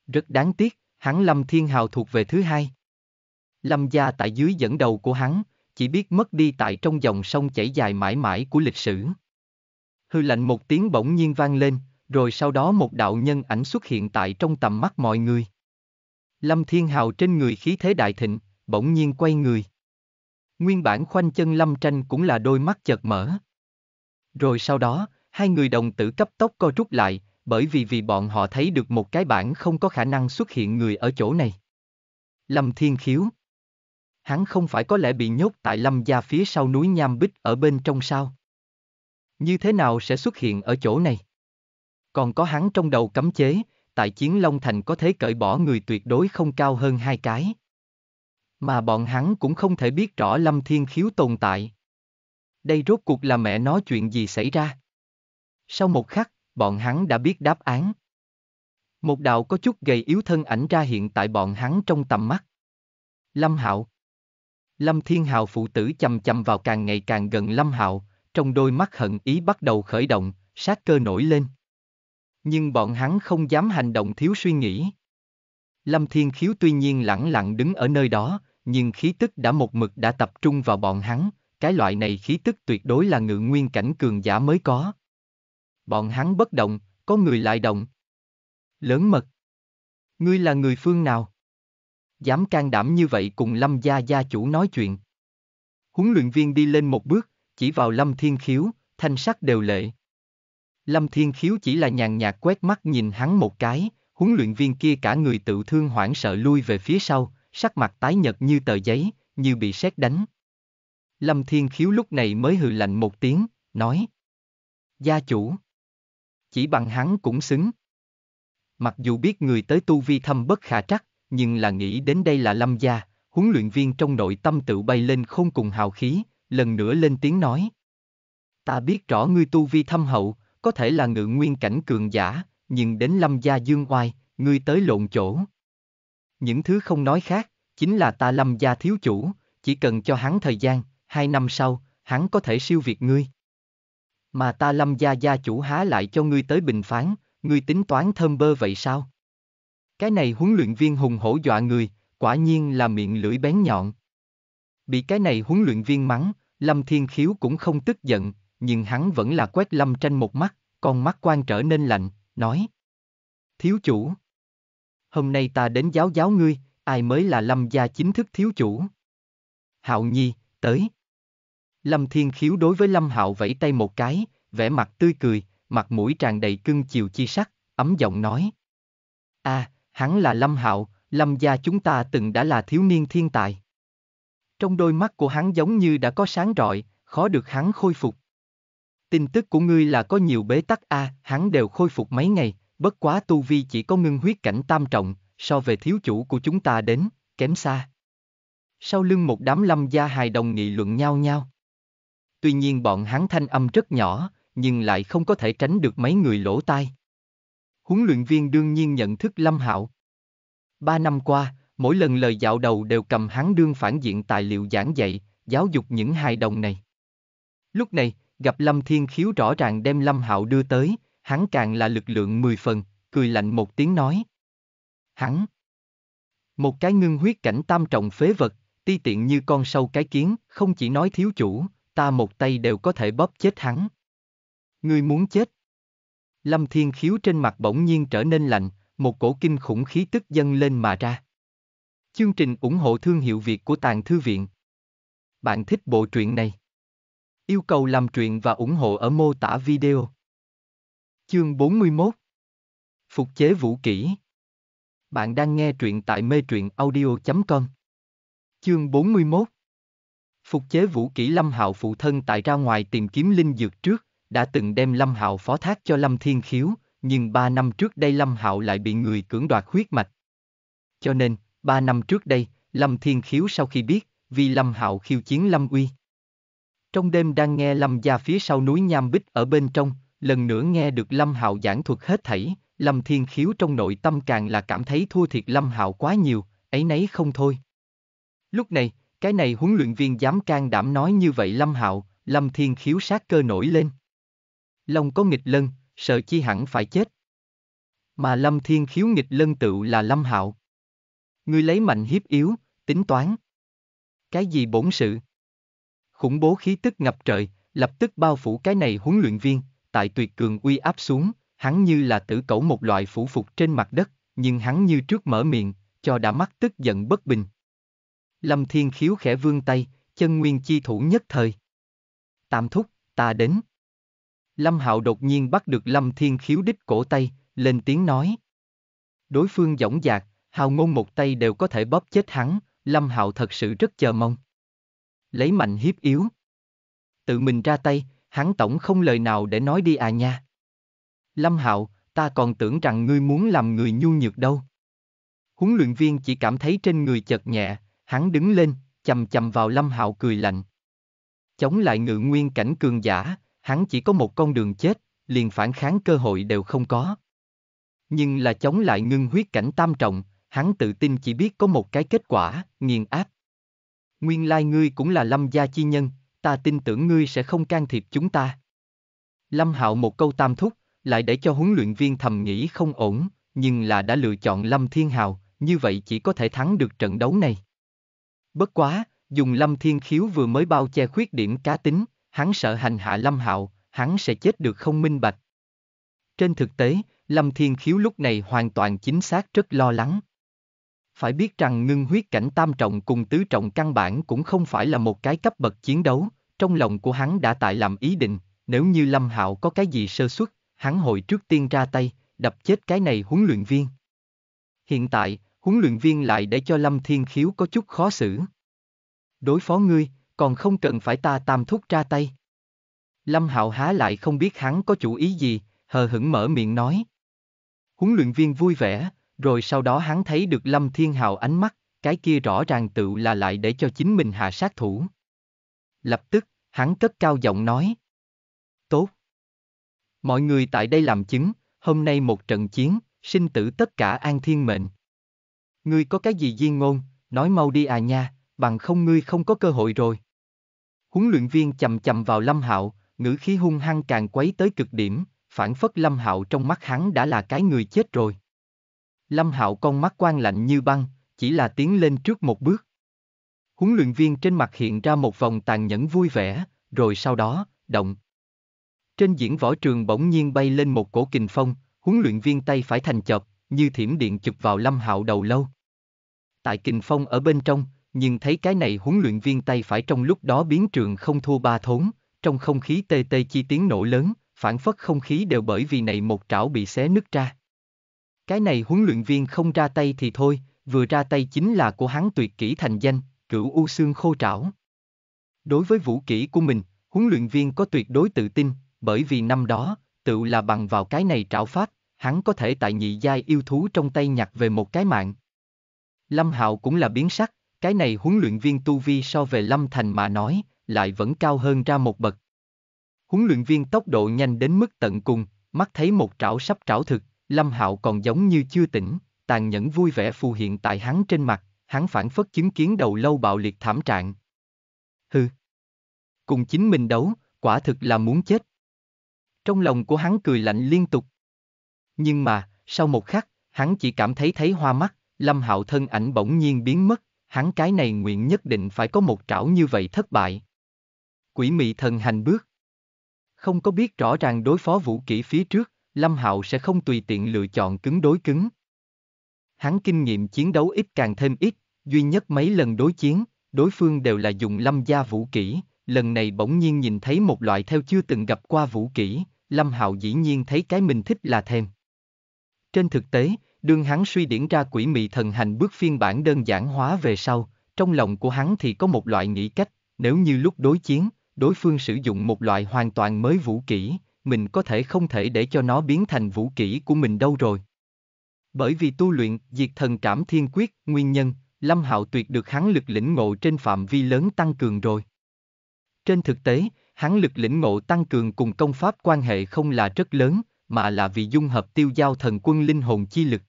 Rất đáng tiếc, hắn Lâm Thiên Hạo thuộc về thứ hai. Lâm gia tại dưới dẫn đầu của hắn, chỉ biết mất đi tại trong dòng sông chảy dài mãi mãi của lịch sử. Hư lạnh một tiếng bỗng nhiên vang lên, rồi sau đó một đạo nhân ảnh xuất hiện tại trong tầm mắt mọi người. Lâm Thiên Hạo trên người khí thế đại thịnh, bỗng nhiên quay người. Nguyên bản khoanh chân Lâm Tranh cũng là đôi mắt chợt mở. Rồi sau đó, hai người đồng tử cấp tốc co rút lại, bởi vì vì bọn họ thấy được một cái bản không có khả năng xuất hiện người ở chỗ này. Lâm Thiên Khiếu. Hắn không phải có lẽ bị nhốt tại Lâm gia phía sau núi Nham Bích ở bên trong sao? Như thế nào sẽ xuất hiện ở chỗ này? Còn có hắn trong đầu cấm chế, tại Chiến Long Thành có thể cởi bỏ người tuyệt đối không cao hơn hai cái. Mà bọn hắn cũng không thể biết rõ Lâm Thiên Khiếu tồn tại. Đây rốt cuộc là mẹ nó chuyện gì xảy ra? Sau một khắc, bọn hắn đã biết đáp án. Một đạo có chút gầy yếu thân ảnh ra hiện tại bọn hắn trong tầm mắt. Lâm Hạo. Lâm Thiên Hạo phụ tử chầm chầm vào càng ngày càng gần Lâm Hạo, trong đôi mắt hận ý bắt đầu khởi động, sát cơ nổi lên. Nhưng bọn hắn không dám hành động thiếu suy nghĩ. Lâm Thiên Khiếu tuy nhiên lẳng lặng đứng ở nơi đó, nhưng khí tức đã một mực đã tập trung vào bọn hắn, cái loại này khí tức tuyệt đối là ngự nguyên cảnh cường giả mới có. Bọn hắn bất động, có người lại động. Lớn mật. Ngươi là người phương nào? Dám can đảm như vậy cùng Lâm gia gia chủ nói chuyện. Huấn luyện viên đi lên một bước, chỉ vào Lâm Thiên Khiếu, thanh sắc đều lệ. Lâm Thiên Khiếu chỉ là nhàn nhạt quét mắt nhìn hắn một cái, huấn luyện viên kia cả người tự thương hoảng sợ lui về phía sau, sắc mặt tái nhợt như tờ giấy, như bị sét đánh. Lâm Thiên Khiếu lúc này mới hừ lạnh một tiếng, nói. Gia chủ. Chỉ bằng hắn cũng xứng. Mặc dù biết người tới tu vi thâm bất khả trắc, nhưng là nghĩ đến đây là Lâm gia, huấn luyện viên trong nội tâm tự bay lên không cùng hào khí, lần nữa lên tiếng nói. Ta biết rõ ngươi tu vi thâm hậu, có thể là ngự nguyên cảnh cường giả, nhưng đến Lâm gia dương oai, ngươi tới lộn chỗ. Những thứ không nói khác, chính là ta Lâm gia thiếu chủ, chỉ cần cho hắn thời gian, hai năm sau, hắn có thể siêu việt ngươi. Mà ta Lâm gia gia chủ há lại cho ngươi tới bình phán, ngươi tính toán thơm bơ vậy sao? Cái này huấn luyện viên hùng hổ dọa người, quả nhiên là miệng lưỡi bén nhọn. Bị cái này huấn luyện viên mắng, Lâm Thiên Khiếu cũng không tức giận, nhưng hắn vẫn là quét Lâm Tranh một mắt, con mắt quan trở nên lạnh, nói. Thiếu chủ. Hôm nay ta đến giáo giáo ngươi, ai mới là Lâm gia chính thức thiếu chủ. Hạo Nhi, tới. Lâm Thiên Khiếu đối với Lâm Hạo vẫy tay một cái, vẻ mặt tươi cười, mặt mũi tràn đầy cưng chiều chi sắc, ấm giọng nói. A, à, hắn là Lâm Hạo, Lâm gia chúng ta từng đã là thiếu niên thiên tài. Trong đôi mắt của hắn giống như đã có sáng rọi, khó được hắn khôi phục. Tin tức của ngươi là có nhiều bế tắc a, à, hắn đều khôi phục mấy ngày, bất quá tu vi chỉ có ngưng huyết cảnh tam trọng, so về thiếu chủ của chúng ta đến, kém xa. Sau lưng một đám Lâm gia hài đồng nghị luận nhau nhau. Tuy nhiên bọn hắn thanh âm rất nhỏ, nhưng lại không có thể tránh được mấy người lỗ tai. Huấn luyện viên đương nhiên nhận thức Lâm Hạo. Ba năm qua, mỗi lần lời dạo đầu đều cầm hắn đương phản diện tài liệu giảng dạy, giáo dục những hài đồng này. Lúc này, gặp Lâm Thiên Khiếu rõ ràng đem Lâm Hạo đưa tới, hắn càng là lực lượng mười phần, cười lạnh một tiếng nói. Hắn. Một cái ngưng huyết cảnh tam trọng phế vật, ti tiện như con sâu cái kiến, không chỉ nói thiếu chủ, ta một tay đều có thể bóp chết hắn. Ngươi muốn chết. Lâm Thiên Khiếu trên mặt bỗng nhiên trở nên lạnh, một cổ kinh khủng khí tức dâng lên mà ra. Chương trình ủng hộ thương hiệu Việt của Tàng Thư Viện. Bạn thích bộ truyện này? Yêu cầu làm truyện và ủng hộ ở mô tả video. Chương bốn mươi mốt. Phục chế vũ kỹ. Bạn đang nghe truyện tại metruyenaudio chấm com. Chương bốn mươi mốt. Phục chế vũ kỹ. Lâm Hạo phụ thân tại ra ngoài tìm kiếm linh dược trước, đã từng đem Lâm Hạo phó thác cho Lâm Thiên Khiếu, nhưng ba năm trước đây Lâm Hạo lại bị người cưỡng đoạt huyết mạch. Cho nên, ba năm trước đây, Lâm Thiên Khiếu sau khi biết, vì Lâm Hạo khiêu chiến Lâm Uy. Trong đêm đang nghe Lâm gia phía sau núi Nham Bích ở bên trong, lần nữa nghe được Lâm Hạo giảng thuật hết thảy, Lâm Thiên Khiếu trong nội tâm càng là cảm thấy thua thiệt Lâm Hạo quá nhiều, ấy nấy không thôi. Lúc này, cái này huấn luyện viên dám can đảm nói như vậy Lâm Hạo, Lâm Thiên Khiếu sát cơ nổi lên. Lòng có nghịch lân, sợ chi hẳn phải chết. Mà Lâm Thiên Khiếu nghịch lân tựu là Lâm Hạo. Ngươi lấy mạnh hiếp yếu, tính toán. Cái gì bổn sự? Khủng bố khí tức ngập trời, lập tức bao phủ cái này huấn luyện viên, tại tuyệt cường uy áp xuống, hắn như là tử cẩu một loại phủ phục trên mặt đất, nhưng hắn như trước mở miệng, cho đã mắc tức giận bất bình. Lâm Thiên Khiếu khẽ vươn tay, chân nguyên chi thủ nhất thời. Tam thúc, ta đến. Lâm Hạo đột nhiên bắt được Lâm Thiên Khiếu đích cổ tay, lên tiếng nói. Đối phương dõng dạc, Hạo Ngôn một tay đều có thể bóp chết hắn, Lâm Hạo thật sự rất chờ mong. Lấy mạnh hiếp yếu. Tự mình ra tay, hắn tổng không lời nào để nói đi à nha. Lâm Hạo, ta còn tưởng rằng ngươi muốn làm người nhu nhược đâu. Huấn luyện viên chỉ cảm thấy trên người chợt nhẹ, hắn đứng lên, chầm chầm vào Lâm Hạo cười lạnh. Chống lại ngự nguyên cảnh cường giả, hắn chỉ có một con đường chết, liền phản kháng cơ hội đều không có. Nhưng là chống lại ngưng huyết cảnh tam trọng, hắn tự tin chỉ biết có một cái kết quả, nghiền áp. Nguyên lai ngươi cũng là Lâm gia chi nhân, ta tin tưởng ngươi sẽ không can thiệp chúng ta. Lâm Hạo một câu tam thúc, lại để cho huấn luyện viên thầm nghĩ không ổn, nhưng là đã lựa chọn Lâm Thiên Hạo, như vậy chỉ có thể thắng được trận đấu này. Bất quá, dùng Lâm Thiên Khiếu vừa mới bao che khuyết điểm cá tính, hắn sợ hành hạ Lâm Hạo, hắn sẽ chết được không minh bạch. Trên thực tế, Lâm Thiên Khiếu lúc này hoàn toàn chính xác rất lo lắng. Phải biết rằng ngưng huyết cảnh tam trọng cùng tứ trọng căn bản cũng không phải là một cái cấp bậc chiến đấu, trong lòng của hắn đã tại làm ý định, nếu như Lâm Hạo có cái gì sơ suất, hắn hội trước tiên ra tay, đập chết cái này huấn luyện viên. Hiện tại, huấn luyện viên lại để cho Lâm Thiên Khiếu có chút khó xử. Đối phó ngươi, còn không cần phải ta tam thúc ra tay. Lâm Hạo há lại không biết hắn có chủ ý gì, hờ hững mở miệng nói. Huấn luyện viên vui vẻ, rồi sau đó hắn thấy được Lâm Thiên Hạo ánh mắt, cái kia rõ ràng tựu là lại để cho chính mình hạ sát thủ. Lập tức, hắn cất cao giọng nói. Tốt. Mọi người tại đây làm chứng, hôm nay một trận chiến, sinh tử tất cả an thiên mệnh. Ngươi có cái gì diên ngôn, nói mau đi à nha, bằng không ngươi không có cơ hội rồi. Huấn luyện viên chầm chầm vào Lâm Hạo, ngữ khí hung hăng càng quấy tới cực điểm, phản phất Lâm Hạo trong mắt hắn đã là cái người chết rồi. Lâm Hạo con mắt quang lạnh như băng, chỉ là tiến lên trước một bước. Huấn luyện viên trên mặt hiện ra một vòng tàn nhẫn vui vẻ, rồi sau đó, động. Trên diễn võ trường bỗng nhiên bay lên một cổ kình phong, huấn luyện viên tay phải thành chộp, như thiểm điện chụp vào Lâm Hạo đầu lâu. Tại kình phong ở bên trong, nhưng thấy cái này huấn luyện viên tay phải trong lúc đó biến trường không thua ba thốn, trong không khí tê tê chi tiếng nổ lớn, phản phất không khí đều bởi vì này một trảo bị xé nứt ra. Cái này huấn luyện viên không ra tay thì thôi, vừa ra tay chính là của hắn tuyệt kỹ thành danh, Cửu U Xương Khô Trảo. Đối với vũ kỹ của mình, huấn luyện viên có tuyệt đối tự tin, bởi vì năm đó, tựu là bằng vào cái này trảo pháp, hắn có thể tại nhị giai yêu thú trong tay nhặt về một cái mạng. Lâm Hạo cũng là biến sắc, cái này huấn luyện viên tu vi so về Lâm Thành mà nói, lại vẫn cao hơn ra một bậc. Huấn luyện viên tốc độ nhanh đến mức tận cùng, mắt thấy một trảo sắp trảo thực, Lâm Hạo còn giống như chưa tỉnh, tàn nhẫn vui vẻ phù hiện tại hắn trên mặt, hắn phản phất chứng kiến đầu lâu bạo liệt thảm trạng. Hừ, cùng chính mình đấu, quả thực là muốn chết. Trong lòng của hắn cười lạnh liên tục. Nhưng mà, sau một khắc, hắn chỉ cảm thấy thấy hoa mắt, Lâm Hạo thân ảnh bỗng nhiên biến mất, hắn cái này nguyện nhất định phải có một trảo như vậy thất bại. Quỷ Mị Thần Hành Bước. Không có biết rõ ràng đối phó vũ kỹ phía trước, Lâm Hạo sẽ không tùy tiện lựa chọn cứng đối cứng. Hắn kinh nghiệm chiến đấu ít càng thêm ít, duy nhất mấy lần đối chiến, đối phương đều là dùng Lâm gia vũ kỹ, lần này bỗng nhiên nhìn thấy một loại theo chưa từng gặp qua vũ kỹ, Lâm Hạo dĩ nhiên thấy cái mình thích là thèm. Trên thực tế, đương hắn suy điển ra Quỷ Mị Thần Hành Bước phiên bản đơn giản hóa về sau, trong lòng của hắn thì có một loại nghĩ cách, nếu như lúc đối chiến, đối phương sử dụng một loại hoàn toàn mới vũ kỹ, mình có thể không thể để cho nó biến thành vũ kỹ của mình đâu rồi. Bởi vì tu luyện Diệt Thần Cảm Thiên Quyết nguyên nhân, Lâm Hạo tuyệt được hắn lực lĩnh ngộ trên phạm vi lớn tăng cường rồi. Trên thực tế, hắn lực lĩnh ngộ tăng cường cùng công pháp quan hệ không là rất lớn, mà là vì dung hợp tiêu giao thần quân linh hồn chi lực.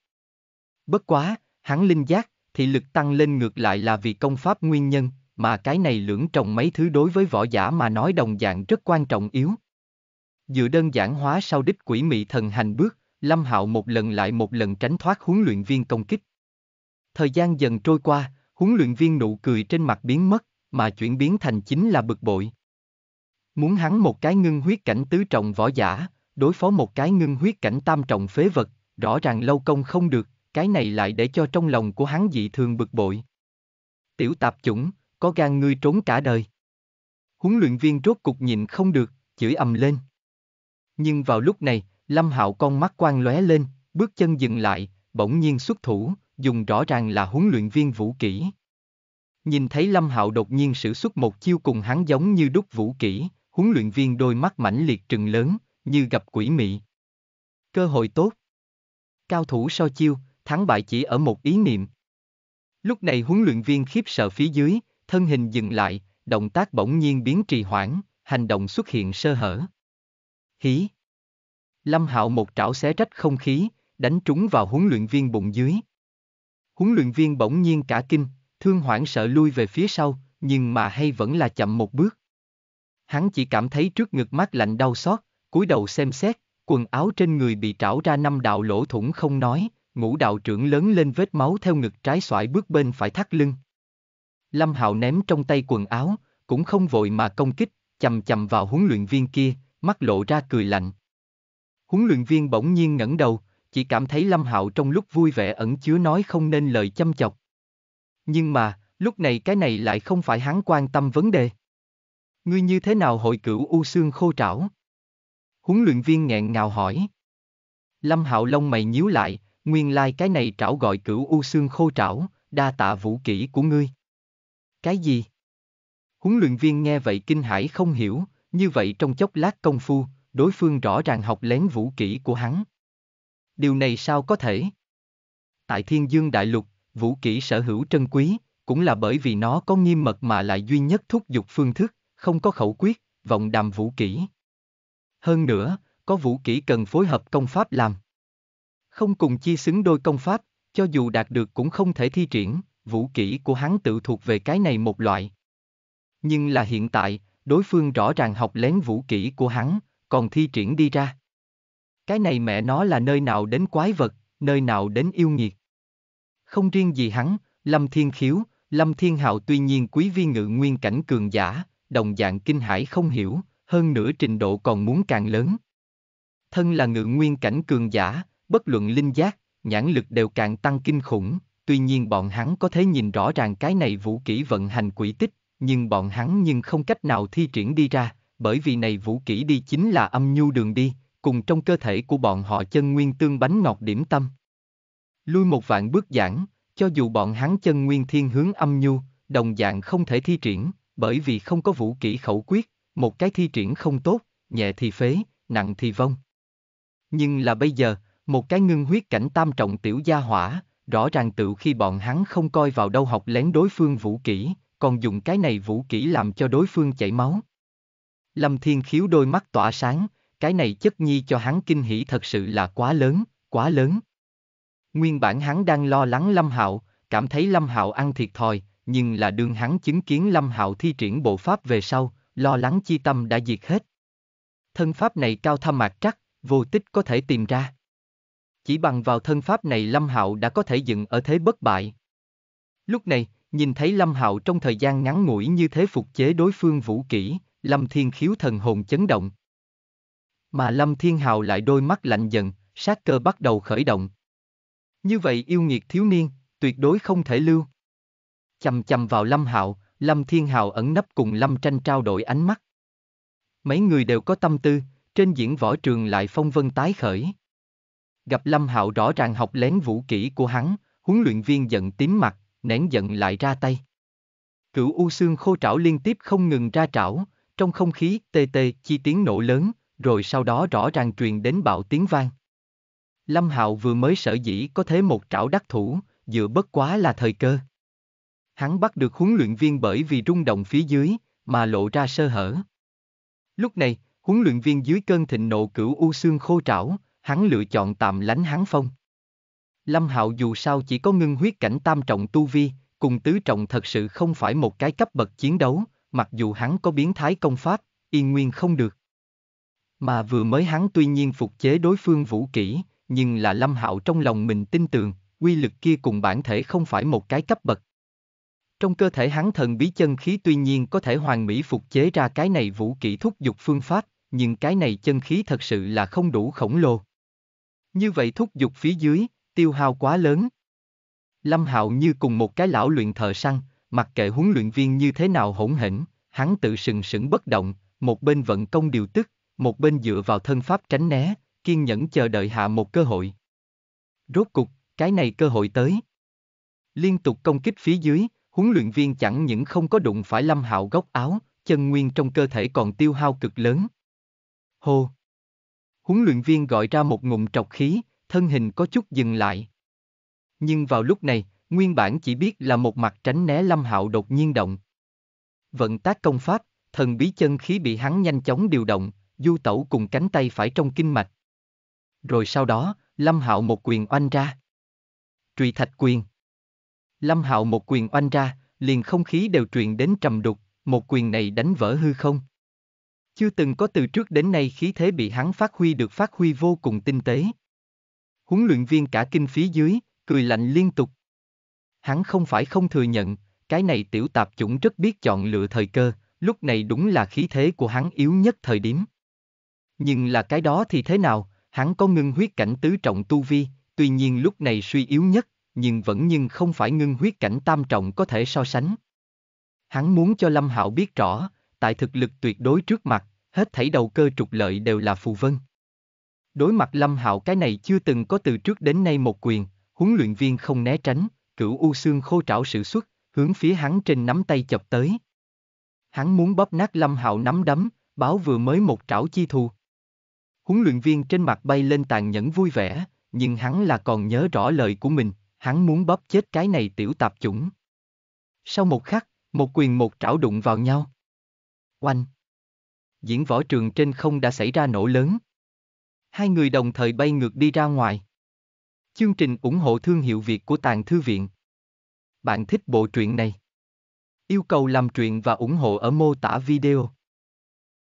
Bất quá, hắn linh giác, thị lực tăng lên ngược lại là vì công pháp nguyên nhân, mà cái này lưỡng trọng mấy thứ đối với võ giả mà nói đồng dạng rất quan trọng yếu. Dựa đơn giản hóa sau đích Quỷ Mị Thần Hành Bước, Lâm Hạo một lần lại một lần tránh thoát huấn luyện viên công kích. Thời gian dần trôi qua, huấn luyện viên nụ cười trên mặt biến mất, mà chuyển biến thành chính là bực bội. Muốn hắn một cái ngưng huyết cảnh tứ trọng võ giả, đối phó một cái ngưng huyết cảnh tam trọng phế vật, rõ ràng lâu công không được, cái này lại để cho trong lòng của hắn dị thường bực bội. Tiểu tạp chủng, có gan ngươi trốn cả đời. Huấn luyện viên rốt cục nhịn không được, chửi ầm lên. Nhưng vào lúc này, Lâm Hạo con mắt quang lóe lên, bước chân dừng lại, bỗng nhiên xuất thủ, dùng rõ ràng là huấn luyện viên vũ kỹ. Nhìn thấy Lâm Hạo đột nhiên sử xuất một chiêu cùng hắn giống như đúc vũ kỹ, huấn luyện viên đôi mắt mãnh liệt trừng lớn, như gặp quỷ mị. Cơ hội tốt. Cao thủ so chiêu, thắng bại chỉ ở một ý niệm. Lúc này huấn luyện viên khiếp sợ phía dưới, thân hình dừng lại, động tác bỗng nhiên biến trì hoãn, hành động xuất hiện sơ hở. Hí! Lâm Hạo một trảo xé rách không khí, đánh trúng vào huấn luyện viên bụng dưới. Huấn luyện viên bỗng nhiên cả kinh, thương hoảng sợ lui về phía sau, nhưng mà hay vẫn là chậm một bước. Hắn chỉ cảm thấy trước ngực mát lạnh đau xót, cúi đầu xem xét, quần áo trên người bị trảo ra năm đạo lỗ thủng không nói, ngũ đạo trưởng lớn lên vết máu theo ngực trái xoải bước bên phải thắt lưng. Lâm Hạo ném trong tay quần áo, cũng không vội mà công kích, chầm chầm vào huấn luyện viên kia, mắt lộ ra cười lạnh. Huấn luyện viên bỗng nhiên ngẩng đầu, chỉ cảm thấy Lâm Hạo trong lúc vui vẻ ẩn chứa nói không nên lời châm chọc. Nhưng mà, lúc này cái này lại không phải hắn quan tâm vấn đề. Ngươi như thế nào hội Cửu U Xương Khô Trảo? Huấn luyện viên nghẹn ngào hỏi. Lâm Hạo lông mày nhíu lại, nguyên lai cái này trảo gọi Cửu U Xương Khô Trảo, đa tạ vũ kỹ của ngươi. Cái gì? Huấn luyện viên nghe vậy kinh hãi không hiểu, như vậy trong chốc lát công phu, đối phương rõ ràng học lén vũ kỹ của hắn. Điều này sao có thể? Tại Thiên Dương Đại Lục, vũ kỹ sở hữu trân quý, cũng là bởi vì nó có nghiêm mật mà lại duy nhất thúc giục phương thức, không có khẩu quyết, vọng đàm vũ kỹ. Hơn nữa, có vũ kỹ cần phối hợp công pháp làm. Không cùng chi xứng đôi công pháp, cho dù đạt được cũng không thể thi triển, vũ kỹ của hắn tự thuộc về cái này một loại. Nhưng là hiện tại, đối phương rõ ràng học lén vũ kỹ của hắn, còn thi triển đi ra. Cái này mẹ nó là nơi nào đến quái vật, nơi nào đến yêu nghiệt. Không riêng gì hắn, Lâm Thiên Khiếu, Lâm Thiên Hạo tuy nhiên quý vi ngự nguyên cảnh cường giả, đồng dạng kinh hãi không hiểu, hơn nữa trình độ còn muốn càng lớn. Thân là ngự nguyên cảnh cường giả, bất luận linh giác, nhãn lực đều càng tăng kinh khủng, tuy nhiên bọn hắn có thể nhìn rõ ràng cái này vũ kỹ vận hành quỷ tích, nhưng bọn hắn nhưng không cách nào thi triển đi ra, bởi vì này vũ kỹ đi chính là âm nhu đường đi, cùng trong cơ thể của bọn họ chân nguyên tương bánh ngọt điểm tâm. Lui một vạn bước giảng, cho dù bọn hắn chân nguyên thiên hướng âm nhu, đồng dạng không thể thi triển, bởi vì không có vũ kỹ khẩu quyết, một cái thi triển không tốt, nhẹ thì phế, nặng thì vong. Nhưng là bây giờ, một cái ngưng huyết cảnh tam trọng tiểu gia hỏa, rõ ràng tự khi bọn hắn không coi vào đâu học lén đối phương vũ kỹ, còn dùng cái này vũ kỹ làm cho đối phương chảy máu. Lâm Thiên Khiếu đôi mắt tỏa sáng, cái này chất nhi cho hắn kinh hỉ thật sự là quá lớn, quá lớn. Nguyên bản hắn đang lo lắng Lâm Hạo, cảm thấy Lâm Hạo ăn thiệt thòi, nhưng là đương hắn chứng kiến Lâm Hạo thi triển bộ pháp về sau, lo lắng chi tâm đã diệt hết. Thân pháp này cao thâm mạc trắc, vô tích có thể tìm ra. Chỉ bằng vào thân pháp này Lâm Hạo đã có thể dựng ở thế bất bại. Lúc này, nhìn thấy Lâm Hạo trong thời gian ngắn ngủi như thế phục chế đối phương vũ kỹ, Lâm Thiên Khiếu thần hồn chấn động. Mà Lâm Thiên Hạo lại đôi mắt lạnh dần, sát cơ bắt đầu khởi động. Như vậy yêu nghiệt thiếu niên, tuyệt đối không thể lưu. Chầm chầm vào Lâm Hạo, Lâm Thiên Hạo ẩn nấp cùng Lâm Tranh trao đổi ánh mắt. Mấy người đều có tâm tư, trên diễn võ trường lại phong vân tái khởi. Gặp Lâm Hạo rõ ràng học lén vũ kỹ của hắn, huấn luyện viên giận tím mặt, nén giận lại ra tay. Cửu U Xương Khô Trảo liên tiếp không ngừng ra trảo, trong không khí tê tê chi tiếng nổ lớn, rồi sau đó rõ ràng truyền đến bạo tiếng vang. Lâm Hạo vừa mới sở dĩ có thế một trảo đắc thủ, dựa bất quá là thời cơ. Hắn bắt được huấn luyện viên bởi vì rung động phía dưới, mà lộ ra sơ hở. Lúc này, huấn luyện viên dưới cơn thịnh nộ Cửu U Xương Khô Trảo, hắn lựa chọn tạm lánh hắn phong. Lâm Hạo dù sao chỉ có ngưng huyết cảnh tam trọng tu vi, cùng tứ trọng thật sự không phải một cái cấp bậc chiến đấu, mặc dù hắn có biến thái công pháp, y nguyên không được. Mà vừa mới hắn tuy nhiên phục chế đối phương vũ kỹ, nhưng là Lâm Hạo trong lòng mình tin tưởng, uy lực kia cùng bản thể không phải một cái cấp bậc. Trong cơ thể hắn thần bí chân khí tuy nhiên có thể hoàn mỹ phục chế ra cái này vũ kỹ thúc giục phương pháp, nhưng cái này chân khí thật sự là không đủ khổng lồ. Như vậy thúc giục phía dưới, tiêu hao quá lớn. Lâm Hạo như cùng một cái lão luyện thợ săn, mặc kệ huấn luyện viên như thế nào hỗn hển, hắn tự sừng sững bất động, một bên vận công điều tức, một bên dựa vào thân pháp tránh né, kiên nhẫn chờ đợi hạ một cơ hội. Rốt cục, cái này cơ hội tới. Liên tục công kích phía dưới, huấn luyện viên chẳng những không có đụng phải Lâm Hạo góc áo, chân nguyên trong cơ thể còn tiêu hao cực lớn. Hô! Huấn luyện viên gọi ra một ngụm trọc khí, thân hình có chút dừng lại. Nhưng vào lúc này, nguyên bản chỉ biết là một mặt tránh né Lâm Hạo đột nhiên động. Vận tác công pháp, thần bí chân khí bị hắn nhanh chóng điều động, du tẩu cùng cánh tay phải trong kinh mạch. Rồi sau đó, Lâm Hạo một quyền oanh ra. Trụy Thạch Quyền. Lâm Hạo một quyền oanh ra, liền không khí đều truyền đến trầm đục, một quyền này đánh vỡ hư không. Chưa từng có từ trước đến nay khí thế bị hắn phát huy được phát huy vô cùng tinh tế. Huấn luyện viên cả kinh phía dưới, cười lạnh liên tục. Hắn không phải không thừa nhận, cái này tiểu tạp chủng rất biết chọn lựa thời cơ, lúc này đúng là khí thế của hắn yếu nhất thời điểm. Nhưng là cái đó thì thế nào, hắn có ngưng huyết cảnh tứ trọng tu vi, tuy nhiên lúc này suy yếu nhất, nhưng vẫn nhưng không phải ngưng huyết cảnh tam trọng có thể so sánh. Hắn muốn cho Lâm Hạo biết rõ, tại thực lực tuyệt đối trước mặt, hết thảy đầu cơ trục lợi đều là phù vân. Đối mặt Lâm Hạo cái này chưa từng có từ trước đến nay một quyền, huấn luyện viên không né tránh, Cửu U Xương Khô Trảo sử xuất, hướng phía hắn trên nắm tay chập tới. Hắn muốn bóp nát Lâm Hạo nắm đấm, báo vừa mới một trảo chi thù. Huấn luyện viên trên mặt bay lên tàn nhẫn vui vẻ, nhưng hắn là còn nhớ rõ lời của mình, hắn muốn bóp chết cái này tiểu tạp chủng. Sau một khắc, một quyền một trảo đụng vào nhau. Oanh! Diễn võ trường trên không đã xảy ra nổ lớn. Hai người đồng thời bay ngược đi ra ngoài. Chương trình ủng hộ thương hiệu Việt của Tàng Thư Viện. Bạn thích bộ truyện này? Yêu cầu làm truyện và ủng hộ ở mô tả video.